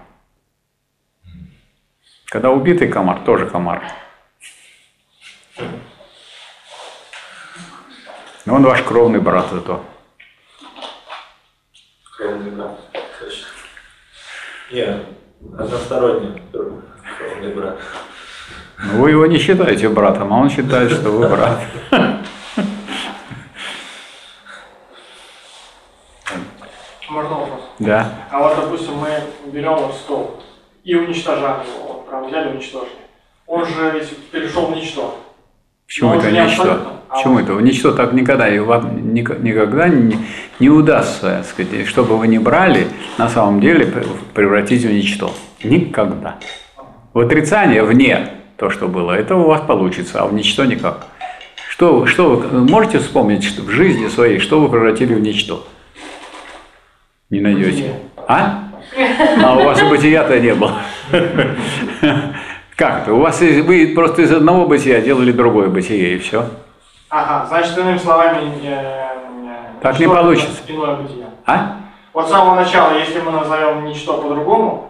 Когда убитый комар, тоже комар. Но он ваш кровный брат зато. Кровный брат, точно. Я односторонний кровный брат. Вы его не считаете братом, а он считает, что вы брат. Да. А вот, допустим, мы берем вот стол и уничтожаем его, вот прям взяли, уничтожили. Он же ведь перешел в ничто. Почему это ничто? Почему это? В ничто так никогда не удастся, так сказать, что бы вы ни брали, на самом деле превратить в ничто. Никогда. В отрицание вне то, что было, это у вас получится, а в ничто никак. Что вы можете вспомнить, что в жизни своей, что вы превратили в ничто? Не найдете. А? А у вас и бытия-то не было. Как-то. У вас вы просто из одного бытия делали другое бытие, и все. Ага, значит, иными словами, так не получится. А? Вот с самого начала, если мы назовем ничто по-другому,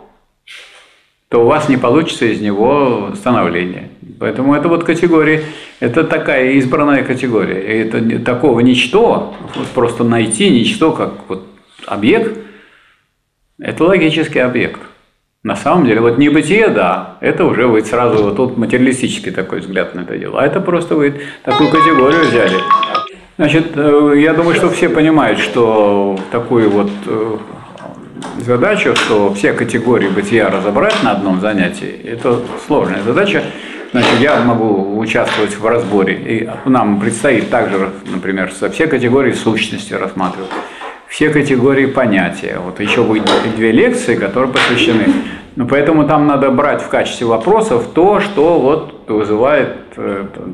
то у вас не получится из него становление. Поэтому это вот категория, это такая избранная категория. И это такого ничто, вот просто найти ничто, как вот объект – это логический объект. На самом деле, вот небытие, да, это уже вы сразу, вот тут материалистический такой взгляд на это дело. А это просто вы такую категорию взяли. Значит, я думаю, что все понимают, что такую вот задачу, что все категории бытия разобрать на одном занятии, это сложная задача. Значит, я могу участвовать в разборе, и нам предстоит также, например, все категории сущности рассматривать, все категории понятия. Вот еще будет 2 лекции, которые посвящены. Ну, поэтому там надо брать в качестве вопросов то, что вот вызывает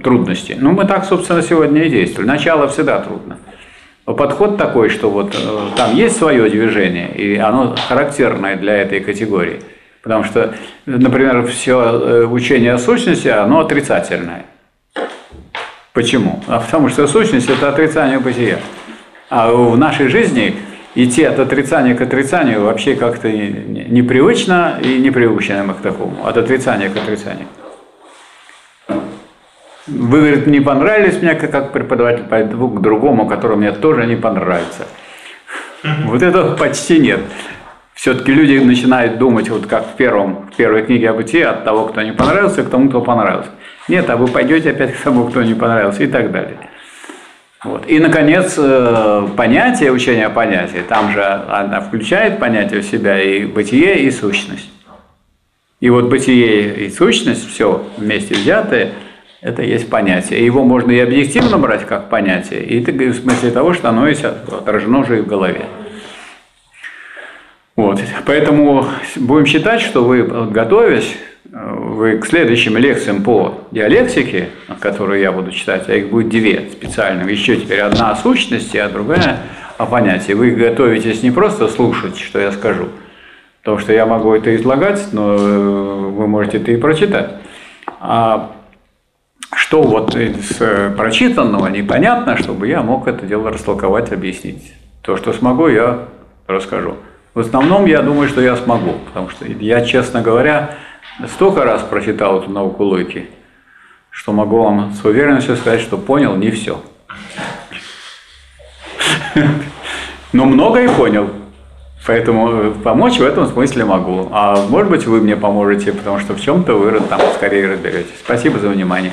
трудности. Ну, мы так, собственно, сегодня и действовали. Начало всегда трудно. Подход такой, что вот там есть свое движение, и оно характерное для этой категории. Потому что, например, все учение о сущности, оно отрицательное. Почему? А потому что сущность – это отрицание бытия. А в нашей жизни идти от отрицания к отрицанию вообще как-то непривычно и не приучены мы к такому. От отрицания к отрицанию. Вы, говорит, не понравились мне как преподаватель, пойду к другому, который мне тоже не понравится. Вот этого почти нет. Все-таки люди начинают думать, вот как в первой книге о бытии, от того, кто не понравился, к тому, кто понравился. Нет, а вы пойдете опять к тому, кто не понравился, и так далее. Вот. И, наконец, понятие, учение о понятии, там же она включает понятие в себя и бытие, и сущность. И вот бытие и сущность, все вместе взятое, это есть понятие. Его можно и объективно брать как понятие, и в смысле того, что оно есть отражено уже и в голове. Вот. Поэтому будем считать, что вы, готовясь, вы к следующим лекциям по диалектике, которые я буду читать, а их будет 2 специально, еще теперь одна о сущности, а другая о понятии. Вы готовитесь не просто слушать, что я скажу, потому что я могу это излагать, но вы можете это и прочитать. А что вот из прочитанного непонятно, чтобы я мог это дело растолковать, объяснить. То, что смогу, я расскажу. В основном, я думаю, что я смогу, потому что я, честно говоря, столько раз прочитал эту науку логики, что могу вам с уверенностью сказать, что понял не все. Но многое понял, поэтому помочь в этом смысле могу. А может быть, вы мне поможете, потому что в чем-то вы там скорее разберетесь. Спасибо за внимание.